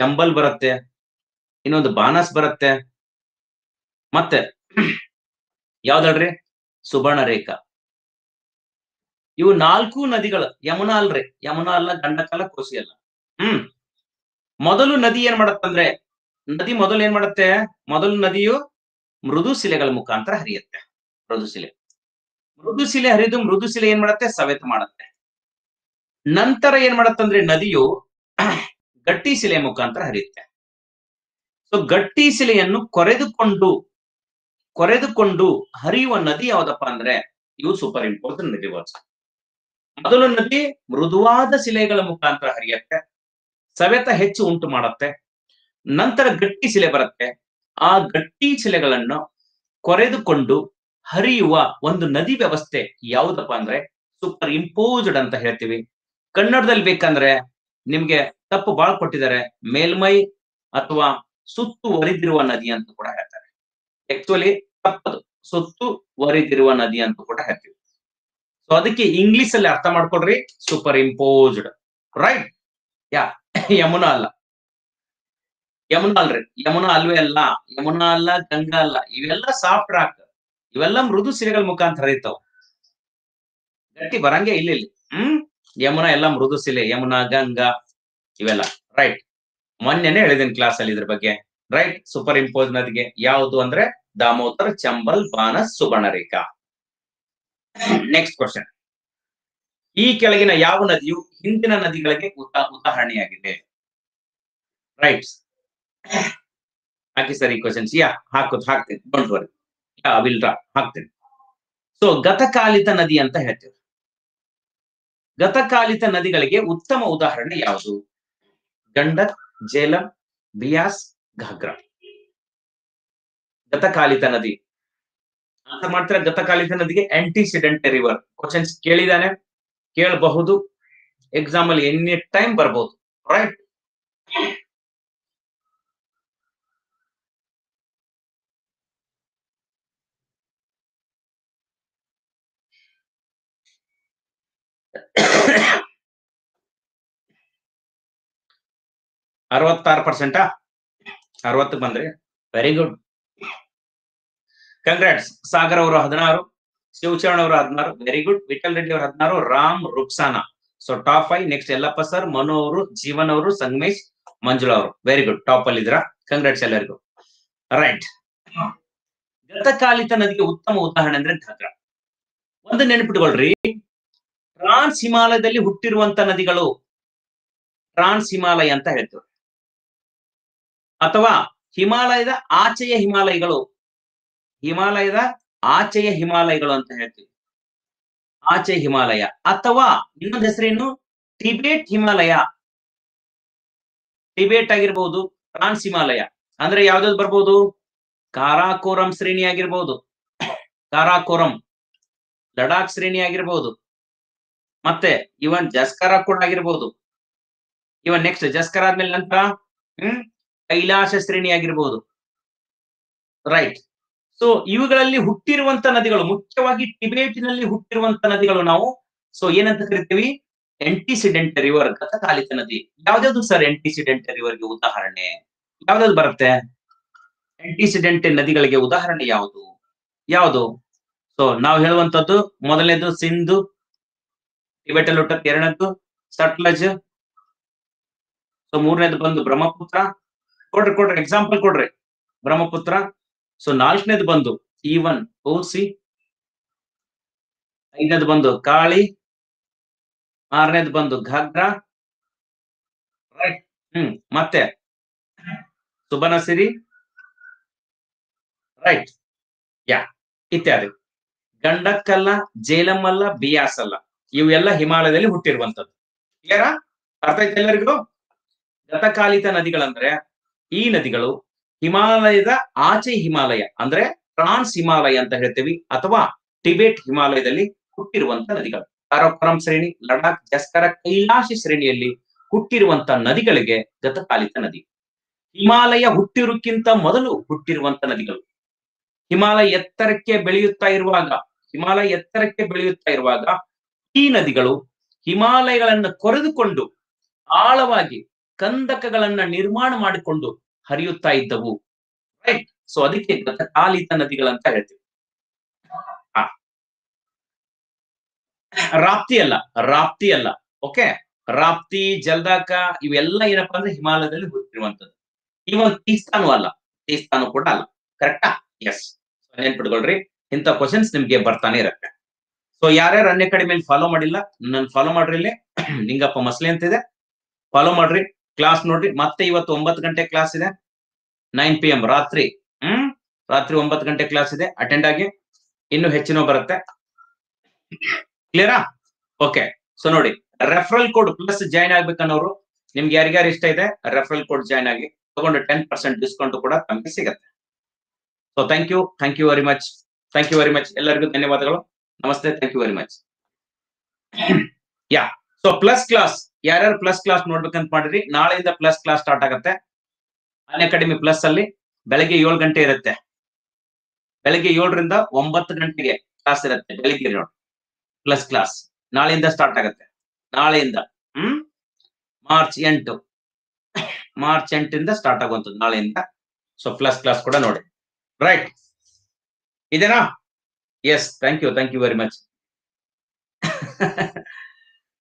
ಚಂಬಲ್ ಬರುತ್ತೆ, ಇನ್ನೊಂದು ಬಾನಸ್ ಬರುತ್ತೆ, ಮತ್ತೆ ಯಾವ್ದಳ್ರಿ? ಸುಬರ್ಣ ರೇಖಾ. ಇವು ನಾಲ್ಕು ನದಿಗಳು. ಯಮುನಾ ಅಲ್ರಿ, ಯಮುನಾ ಅಲ್ಲ, ಗಂಡಕಲ್ಲ, ಕೋಸಿ ಅಲ್ಲ. ಮೊದಲು ನದಿ ಏನ್ ಮಾಡತ್ತಂದ್ರೆ, ನದಿ ಮೊದಲು ಏನ್ ಮಾಡುತ್ತೆ? ಮೊದಲು ನದಿಯು ಮೃದು ಶಿಲೆಗಳ ಮುಖಾಂತರ ಹರಿಯುತ್ತೆ. ಮೃದು ಶಿಲೆ ಹರಿದು ಮೃದು ಶಿಲೆ ಏನ್ ಮಾಡುತ್ತೆ? ಸವೆತ ಮಾಡುತ್ತೆ. ನಂತರ ಏನ್ ಮಾಡತ್ತಂದ್ರೆ ನದಿಯು ಗಟ್ಟಿ ಶಿಲೆ ಮುಖಾಂತರ ಹರಿಯುತ್ತೆ. ಸೊ ಗಟ್ಟಿ ಶಿಲೆಯನ್ನು ಕೊರೆದುಕೊಂಡು ಹರಿಯುವ ನದಿ ಯಾವ್ದಪ್ಪ ಅಂದ್ರೆ ಇವು ಸೂಪರ್ ಇಂಪೋಸ್ಡ್ ನದಿ. ಮೊದಲು ನದಿ ಮೃದುವಾದ ಶಿಲೆಗಳ ಮುಖಾಂತರ ಹರಿಯುತ್ತೆ, ಸವೆತ ಹೆಚ್ಚು ಉಂಟು ಮಾಡುತ್ತೆ. ನಂತರ ಗಟ್ಟಿ ಶಿಲೆ ಬರುತ್ತೆ. ಆ ಗಟ್ಟಿ ಶಿಲೆಗಳನ್ನು ಕೊರೆದುಕೊಂಡು ಹರಿಯುವ ಒಂದು ನದಿ ವ್ಯವಸ್ಥೆ ಯಾವುದಪ್ಪ ಅಂದ್ರೆ ಸೂಪರ್ ಇಂಪೋಸ್ಡ್ ಅಂತ ಹೇಳ್ತೀವಿ. ಕನ್ನಡದಲ್ಲಿ ಬೇಕಂದ್ರೆ ನಿಮ್ಗೆ ತಪ್ಪು ಬಾಳ್ ಕೊಟ್ಟಿದ್ದಾರೆ, ಮೇಲ್ಮೈ ಅಥವಾ ಸುತ್ತುವರಿದಿರುವ ನದಿ ಅಂತ ಕೂಡ ಹೇಳ್ತಾರೆ. ಆಕ್ಚುಲಿ ತಪ್ಪದು, ಸುತ್ತುವರಿದಿರುವ ನದಿ ಅಂತ ಕೂಡ ಹೇಳ್ತೀವಿ. ಸೊ ಅದಕ್ಕೆ ಇಂಗ್ಲಿಷ್ ಅಲ್ಲಿ ಅರ್ಥ ಮಾಡ್ಕೊಡ್ರಿ, superimposed, right. Yeah Yamuna ಅಲ್ಲ, ಯಮುನಾ ಅಲ್ರಿ, ಯಮುನಾ ಅಲ್ವೇ ಅಲ್ಲ, ಯಮುನಾ ಅಲ್ಲ, ಗಂಗಾ ಅಲ್ಲ. ಇವೆಲ್ಲ ಸಾಫ್ಟ್ ರಾಕ್, ಇವೆಲ್ಲ ಮೃದು ಶಿಲೆಗಳ ಮುಖಾಂತರ ಹರಿತಾವ, ಗಟ್ಟಿ ಬರಂಗೆ ಇಲ್ಲಿ. ಯಮುನಾ ಎಲ್ಲ ಮೃದು ಶಿಲೆ, ಯಮುನಾ, ಗಂಗಾ ಇವೆಲ್ಲ, ರೈಟ್. ಮೊನ್ನೆನೆ ಹೇಳಿದೀನಿ ಕ್ಲಾಸ್ ಅಲ್ಲಿ ಇದ್ರ ಬಗ್ಗೆ, ರೈಟ್. ಸೂಪರ್ ಇಂಪೋಸ್ ನದಿಗೆ ಯಾವುದು ಅಂದ್ರೆ ದಾಮೋದರ್, ಚಂಬಲ್, ಬಾನಸ್, ಸುಬರ್ಣರೇಖಾ. ನೆಕ್ಸ್ಟ್ ಕ್ವಶನ್, ಈ ಕೆಳಗಿನ ಯಾವ ನದಿಯು ಹಿಂದಿನ ನದಿಗಳಿಗೆ ಉದಾಹರಣೆಯಾಗಿದೆ? ರೈಟ್, ಹಾಕಿ ಸರ್ ಈ ಕ್ವಶನ್ಸ್. ಯಾ ಹಾಕ್ತೀನಿ, don't worry, yeah will draw ಹಾಕ್ತೀನಿ. ಸೊ ಗತಕಾಲಿತ ನದಿ ಅಂತ ಹೇಳ್ತೀವಿ. ಗತಕಾಲಿತ ನದಿಗಳಿಗೆ ಉತ್ತಮ ಉದಾಹರಣೆ ಯಾವುದು? ಗಂಡಕ್, ಜೇಲಂ, ಬಿಯಾಸ್, ಘಾಗ್ರಾ. ಗತಕಾಲಿತ ನದಿ ಅಂತ ಮಾಡ್ತಾರೆ. ಗತಕಾಲಿತ ನದಿಗೆ ಆಂಟಿಸಿಡೆಂಟ್ ರಿವರ್ ಕ್ವಶನ್ಸ್ ಕೇಳಿದಾನೆ, ಕೇಳಬಹುದು ಎಕ್ಸಾಮ್ ಅಲ್ಲಿ, ಎನಿ ಟೈಮ್ ಬರ್ಬೋದು, ರೈಟ್. 66% ಬಂದ್ರಿ, ವೆರಿ ಗುಡ್, ಕಂಗ್ರಾಟ್ಸ್. ಸಾಗರ್ ಅವರು 16, ಶಿವಚರಣ ಅವರು 16, ವೆರಿ ಗುಡ್. ವಿಠಲ್ ರೆಡ್ಡಿ ಅವರು 16, Ram Ruksana. So top 5. Next Yallappa sir, Manu ಅವರು, ಜೀವನ್ ಅವರು, ಸಂಗಮೇಶ್, ಮಂಜುಳಾ ಅವರು. ವೆರಿ ಗುಡ್, ಟಾಪ್ ಅಲ್ಲಿ ಇದ್ರ, ಕಂಗ್ರಾಟ್ಸ್ ಎಲ್ಲರಿಗೂ. ರೈಟ್, ಗತಕಾಲಿತ ನದಿಗೆ ಉತ್ತಮ ಉದಾಹರಣೆ ಅಂದ್ರೆ ಘಾಗ್ರಾ. ಒಂದು ನೆನಪಿಟ್ಕೊಳ್ರಿ, ಟ್ರಾನ್ಸ್ ಹಿಮಾಲಯದಲ್ಲಿ ಹುಟ್ಟಿರುವಂತ ನದಿಗಳು ಟ್ರಾನ್ಸ್ ಹಿಮಾಲಯ ಅಂತ ಹೇಳ್ತೇವೆ, ಅಥವಾ ಹಿಮಾಲಯದ ಆಚೆಯ ಹಿಮಾಲಯಗಳು, ಹಿಮಾಲಯದ ಆಚೆಯ ಹಿಮಾಲಯಗಳು ಅಂತ ಹೇಳ್ತೀವಿ, ಆಚೆ ಹಿಮಾಲಯ, ಅಥವಾ ಇನ್ನೊಂದು ಹೆಸರೇನು, ಟಿಬೇಟ್ ಹಿಮಾಲಯ, ಟಿಬೇಟ್ ಆಗಿರ್ಬಹುದು, ಟ್ರಾನ್ಸ್ ಹಿಮಾಲಯ ಅಂದ್ರೆ ಯಾವ್ದಾವ್ದು ಬರ್ಬೋದು, ಕಾರಾಕೋರಂ ಶ್ರೇಣಿ ಆಗಿರ್ಬಹುದು, ಕಾರಾಕೋರಂ ಲಡಾಖ್ ಶ್ರೇಣಿ ಆಗಿರ್ಬಹುದು, ಮತ್ತೆ ಇವನ್ ಜಸ್ಕರ ಕೂಡ ಆಗಿರ್ಬಹುದು, ಇವನ್ ನೆಕ್ಸ್ಟ್ ಜಸ್ಕರ ಆದ್ಮೇಲೆ ನಂತರ ಕೈಲಾಸ ಶ್ರೇಣಿ ಆಗಿರ್ಬಹುದು. ರೈಟ್, ಸೊ ಇವುಗಳಲ್ಲಿ ಹುಟ್ಟಿರುವಂತ ನದಿಗಳು, ಮುಖ್ಯವಾಗಿ ಟಿಬೇಟಿನಲ್ಲಿ ಹುಟ್ಟಿರುವಂತ ನದಿಗಳು ನಾವು ಸೊ ಏನಂತ ಕರಿತೀವಿ, ಎಂಟಿಸಿಡೆಂಟ್ ರಿವರ್, ಗತಕಾಲಿತ ನದಿ. ಯಾವ್ದಾವ್ದು ಸರ್ ಎಂಟಿಸಿಡೆಂಟ್ ರಿವರ್ಗೆ ಉದಾಹರಣೆ ಯಾವ್ದಾವ್ದು ಬರುತ್ತೆ, ಎಂಟಿಸಿಡೆಂಟ್ ನದಿಗಳಿಗೆ ಉದಾಹರಣೆ ಯಾವುದು ಯಾವುದು? ಸೊ ನಾವು ಹೇಳುವಂತದ್ದು ಮೊದಲನೇದು ಸಿಂಧು, ಟಿಬೇಟಲ್ಲಿ ಹುಟ್ಟುತ್ತೆ. ಎರಡನೇದು ಸಟ್ಲಜ್, ಸೊ ಮೂರನೇದು ಬಂದು ಬ್ರಹ್ಮಪುತ್ರ. ಕೊಡ್ರಿ ಕೊಡ್ರಿ ಎಕ್ಸಾಂಪಲ್ ಕೊಡ್ರಿ, ಬ್ರಹ್ಮಪುತ್ರ. ಸೊ ನಾಲ್ಕನೇದು ಬಂದು ಈವನ್ ಕೋಸಿ, ಐದನೇದು ಬಂದು ಕಾಳಿ, ಆರನೇದು ಬಂದು ಘಾಗ್ರಾ. ರೈಟ್, ಮತ್ತೆ ಸುಬನಸಿರಿ. ರೈಟ್, ಯಾ ಇತ್ಯಾದಿ. ಗಂಡಕ್ಕಲ್ಲ, ಜೇಲಂ ಅಲ್ಲ, ಬಿಯಾಸ್ ಅಲ್ಲ, ಇವೆಲ್ಲ ಹಿಮಾಲಯದಲ್ಲಿ ಹುಟ್ಟಿರುವಂತದ್ದು. ಕ್ಲಿಯರಾ, ಅರ್ಥ ಆಯ್ತು ಎಲ್ಲರಿಗೂ? ಗತಕಾಲಿತ ನದಿಗಳಂದ್ರೆ ಈ ನದಿಗಳು ಹಿಮಾಲಯದ ಆಚೆ ಹಿಮಾಲಯ ಅಂದ್ರೆ ಟ್ರಾನ್ಸ್ ಹಿಮಾಲಯ ಅಂತ ಹೇಳ್ತೀವಿ, ಅಥವಾ ಟಿಬೇಟ್ ಹಿಮಾಲಯದಲ್ಲಿ ಹುಟ್ಟಿರುವಂತ ನದಿಗಳು. ಕಾರಾಕೋರಂ ಶ್ರೇಣಿ, ಲಡಾಖ್, ಜಸ್ಕರ, ಕೈಲಾಶಿ ಶ್ರೇಣಿಯಲ್ಲಿ ಹುಟ್ಟಿರುವಂತ ನದಿಗಳಿಗೆ ಗತಕಾಲಿತ ನದಿ. ಹಿಮಾಲಯ ಹುಟ್ಟಿರೋಕ್ಕಿಂತ ಮೊದಲು ಹುಟ್ಟಿರುವಂತ ನದಿಗಳು, ಹಿಮಾಲಯ ಎತ್ತರಕ್ಕೆ ಬೆಳೆಯುತ್ತಾ ಇರುವಾಗ, ಹಿಮಾಲಯ ಎತ್ತರಕ್ಕೆ ಬೆಳೆಯುತ್ತಾ ಇರುವಾಗ ಈ ನದಿಗಳು ಹಿಮಾಲಯಗಳನ್ನು ಕೊರೆದುಕೊಂಡು ಆಳವಾಗಿ ಕಂದಕಗಳನ್ನ ನಿರ್ಮಾಣ ಮಾಡಿಕೊಂಡು ಹರಿಯುತ್ತಾ ಇದ್ದವು. ರೈಟ್, ಸೊ ಅದಕ್ಕೆ ಗತಕಾಲಿತ ನದಿಗಳಂತ ಹೇಳ್ತೀವಿ. ರಾಪ್ತಿ ಅಲ್ಲ, ರಾಪ್ತಿ ಅಲ್ಲ, ಓಕೆ. ರಾಪ್ತಿ, ಜಲ್ದಾಕ ಇವೆಲ್ಲ ಏನಪ್ಪಾ ಅಂದ್ರೆ ಹಿಮಾಲಯದಲ್ಲಿ ಹುಟ್ಟಿರುವಂತದ್ದು. ಇವನ್ ತೀಸ್ತಾನು ಅಲ್ಲ, ತೀಸ್ತಾನು ಕೂಡ ಅಲ್ಲ, ಕರೆಕ್ಟಾ? ಎಸ್, ನೆನ್ಪಿಟ್ಕೊಳ್ರಿ, ಇಂಥ ಕ್ವಶನ್ಸ್ ನಿಮ್ಗೆ ಬರ್ತಾನೆ ಇರತ್ತೆ. ಸೊ ಯಾರ್ಯಾರು ಅನ್ಯ ಕಡಿಮೆ ಫಾಲೋ ಮಾಡಿಲ್ಲ, ನಾನು ಫಾಲೋ ಮಾಡ್ರಿ, ಇಲ್ಲಿ ನಿಂಗಪ್ಪ ಮಸಲೆ ಅಂತಿದೆ, ಫಾಲೋ ಮಾಡ್ರಿ, ಕ್ಲಾಸ್ ನೋಡ್ರಿ. ಮತ್ತೆ ಇವತ್ತು 9 ಗಂಟೆ ಕ್ಲಾಸ್ ಇದೆ, 9 PM ರಾತ್ರಿ, ರಾತ್ರಿ 9 ಗಂಟೆ ಕ್ಲಾಸ್ ಇದೆ, ಅಟೆಂಡ್ ಆಗಿ. ಇನ್ನು ಹೆಚ್ಚಿನ ಬರುತ್ತೆ, ಕ್ಲಿಯರಾ? ಓಕೆ, ಸೊ ನೋಡಿ, ರೆಫರಲ್ ಕೋಡ್ ಪ್ಲಸ್ ಜಾಯಿನ್ ಆಗ್ಬೇಕನ್ನೋರು ನಿಮ್ಗೆ ಯಾರಿಗ್ಯಾರು ಇಷ್ಟ ಇದೆ, ರೆಫರಲ್ ಕೋಡ್ ಜಾಯಿನ್ ಆಗಿ ತಗೊಂಡು 10% ಡಿಸ್ಕೌಂಟ್ ಕೂಡ ತಮಗೆ ಸಿಗತ್ತೆ. So thank you very much, thank you very much ಎಲ್ಲರಿಗೂ, ಧನ್ಯವಾದಗಳು, ನಮಸ್ತೆ, thank you very much. Yeah, so plus class, ಯಾರ್ಯಾರು ಪ್ಲಸ್ ಕ್ಲಾಸ್ ನೋಡ್ಬೇಕಂತ ಮಾಡಿದ್ರಿ, ನಾಳೆಯಿಂದ ಪ್ಲಸ್ ಕ್ಲಾಸ್ ಸ್ಟಾರ್ಟ್ ಆಗತ್ತೆ. ಅನ್ ಅಕಾಡೆಮಿ ಪ್ಲಸ್ ಅಲ್ಲಿ ಬೆಳಗ್ಗೆ 7 ಗಂಟೆ ಇರುತ್ತೆ, ಬೆಳಗ್ಗೆ 7 ರಿಂದ 9 ಗಂಟೆಗೆ ಕ್ಲಾಸ್ ಇರುತ್ತೆ, ಬೆಳಗ್ಗೆ ನೋಡಿ. ಪ್ಲಸ್ ಕ್ಲಾಸ್ ನಾಳೆಯಿಂದ ಸ್ಟಾರ್ಟ್ ಆಗತ್ತೆ, ನಾಳೆಯಿಂದ ಮಾರ್ಚ್ 8 ಸ್ಟಾರ್ಟ್ ಆಗುವಂಥದ್ದು ನಾಳೆಯಿಂದ. ಸೊ ಪ್ಲಸ್ ಕ್ಲಾಸ್ ಕೂಡ ನೋಡಿ. ರೈಟ್, ಇದೇನಾ? Yes, thank you very much.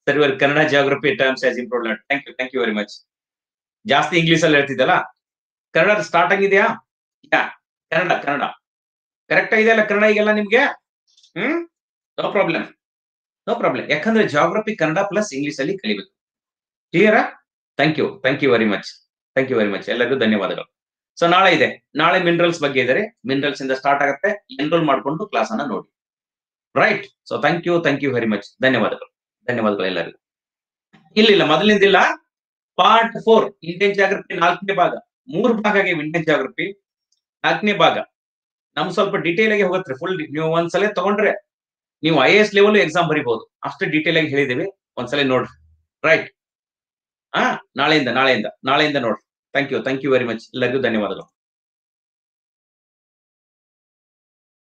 Sir, ಇವರು Kannada geography terms as improved. Thank you very much. ಜಾಸ್ತಿ ಇಂಗ್ಲಿಷ್ ಅಲ್ಲಿ ಹೇಳ್ತಿದ್ದಲ್ಲ, ಕನ್ನಡ ಸ್ಟಾರ್ಟ್ ಆಗಿದೆಯಾ? ಕನ್ನಡ ಕರೆಕ್ಟ್ ಆಗಿದೆಯಲ್ಲ, ಕನ್ನಡ ಈಗೆಲ್ಲ ನಿಮ್ಗೆ? ನೋ ಪ್ರಾಬ್ಲಮ್, ಯಾಕಂದ್ರೆ ಜಿಯೋಗ್ರಫಿ ಕನ್ನಡ ಪ್ಲಸ್ ಇಂಗ್ಲಿಷ್ ಅಲ್ಲಿ ಕಲಿಬೇಕು. ಕ್ಲಿಯರಾ? ಥ್ಯಾಂಕ್ ಯು ವೆರಿ ಮಚ್ ಎಲ್ಲರಿಗೂ, ಧನ್ಯವಾದಗಳು. ಸೊ ನಾಳೆ ಇದೆ, ನಾಳೆ ಮಿನರಲ್ಸ್ ಬಗ್ಗೆ ಇದ್ದಾರೆ, ಮಿನರಲ್ಸ್ ಇಂದ ಸ್ಟಾರ್ಟ್ ಆಗುತ್ತೆ, ಎನ್ರೋಲ್ ಮಾಡಿಕೊಂಡು ಕ್ಲಾಸ್ ಅನ್ನ ನೋಡಿ. Right, so thank you very much, ಧನ್ಯವಾದಗಳು ಎಲ್ಲರಿಗೂ. ಇಲ್ಲ ಮೊದಲಿಂದಿಲ್ಲ, ಪಾರ್ಟ್ 4 ಇಂಡಿಯನ್ ಜಿಯೋಗ್ರಫಿ 4ನೇ ಭಾಗ, 3 ಭಾಗ ಆಗಿವೆ ಇಂಡಿಯನ್ ಜಿಯೋಗ್ರಫಿ, 4ನೇ ಭಾಗ. ನಮ್ ಸ್ವಲ್ಪ ಡೀಟೇಲ್ ಆಗಿ ಹೋಗುತ್ತೆ, ಫುಲ್ ನೀವು ಒಂದ್ಸಲ ತಗೊಂಡ್ರೆ ನೀವು IAS ಲೆವೆಲ್ ಎಕ್ಸಾಮ್ ಬರಿಬಹುದು, ಅಷ್ಟು ಡೀಟೇಲ್ ಆಗಿ ಹೇಳಿದೀವಿ, ಒಂದ್ಸಲ ನೋಡ್ರಿ. ರೈಟ್, ನಾಳೆಯಿಂದ ನೋಡ್ರಿ. ಥ್ಯಾಂಕ್ ಯು ವೆರಿ ಮಚ್ ಎಲ್ಲರಿಗೂ, ಧನ್ಯವಾದಗಳು.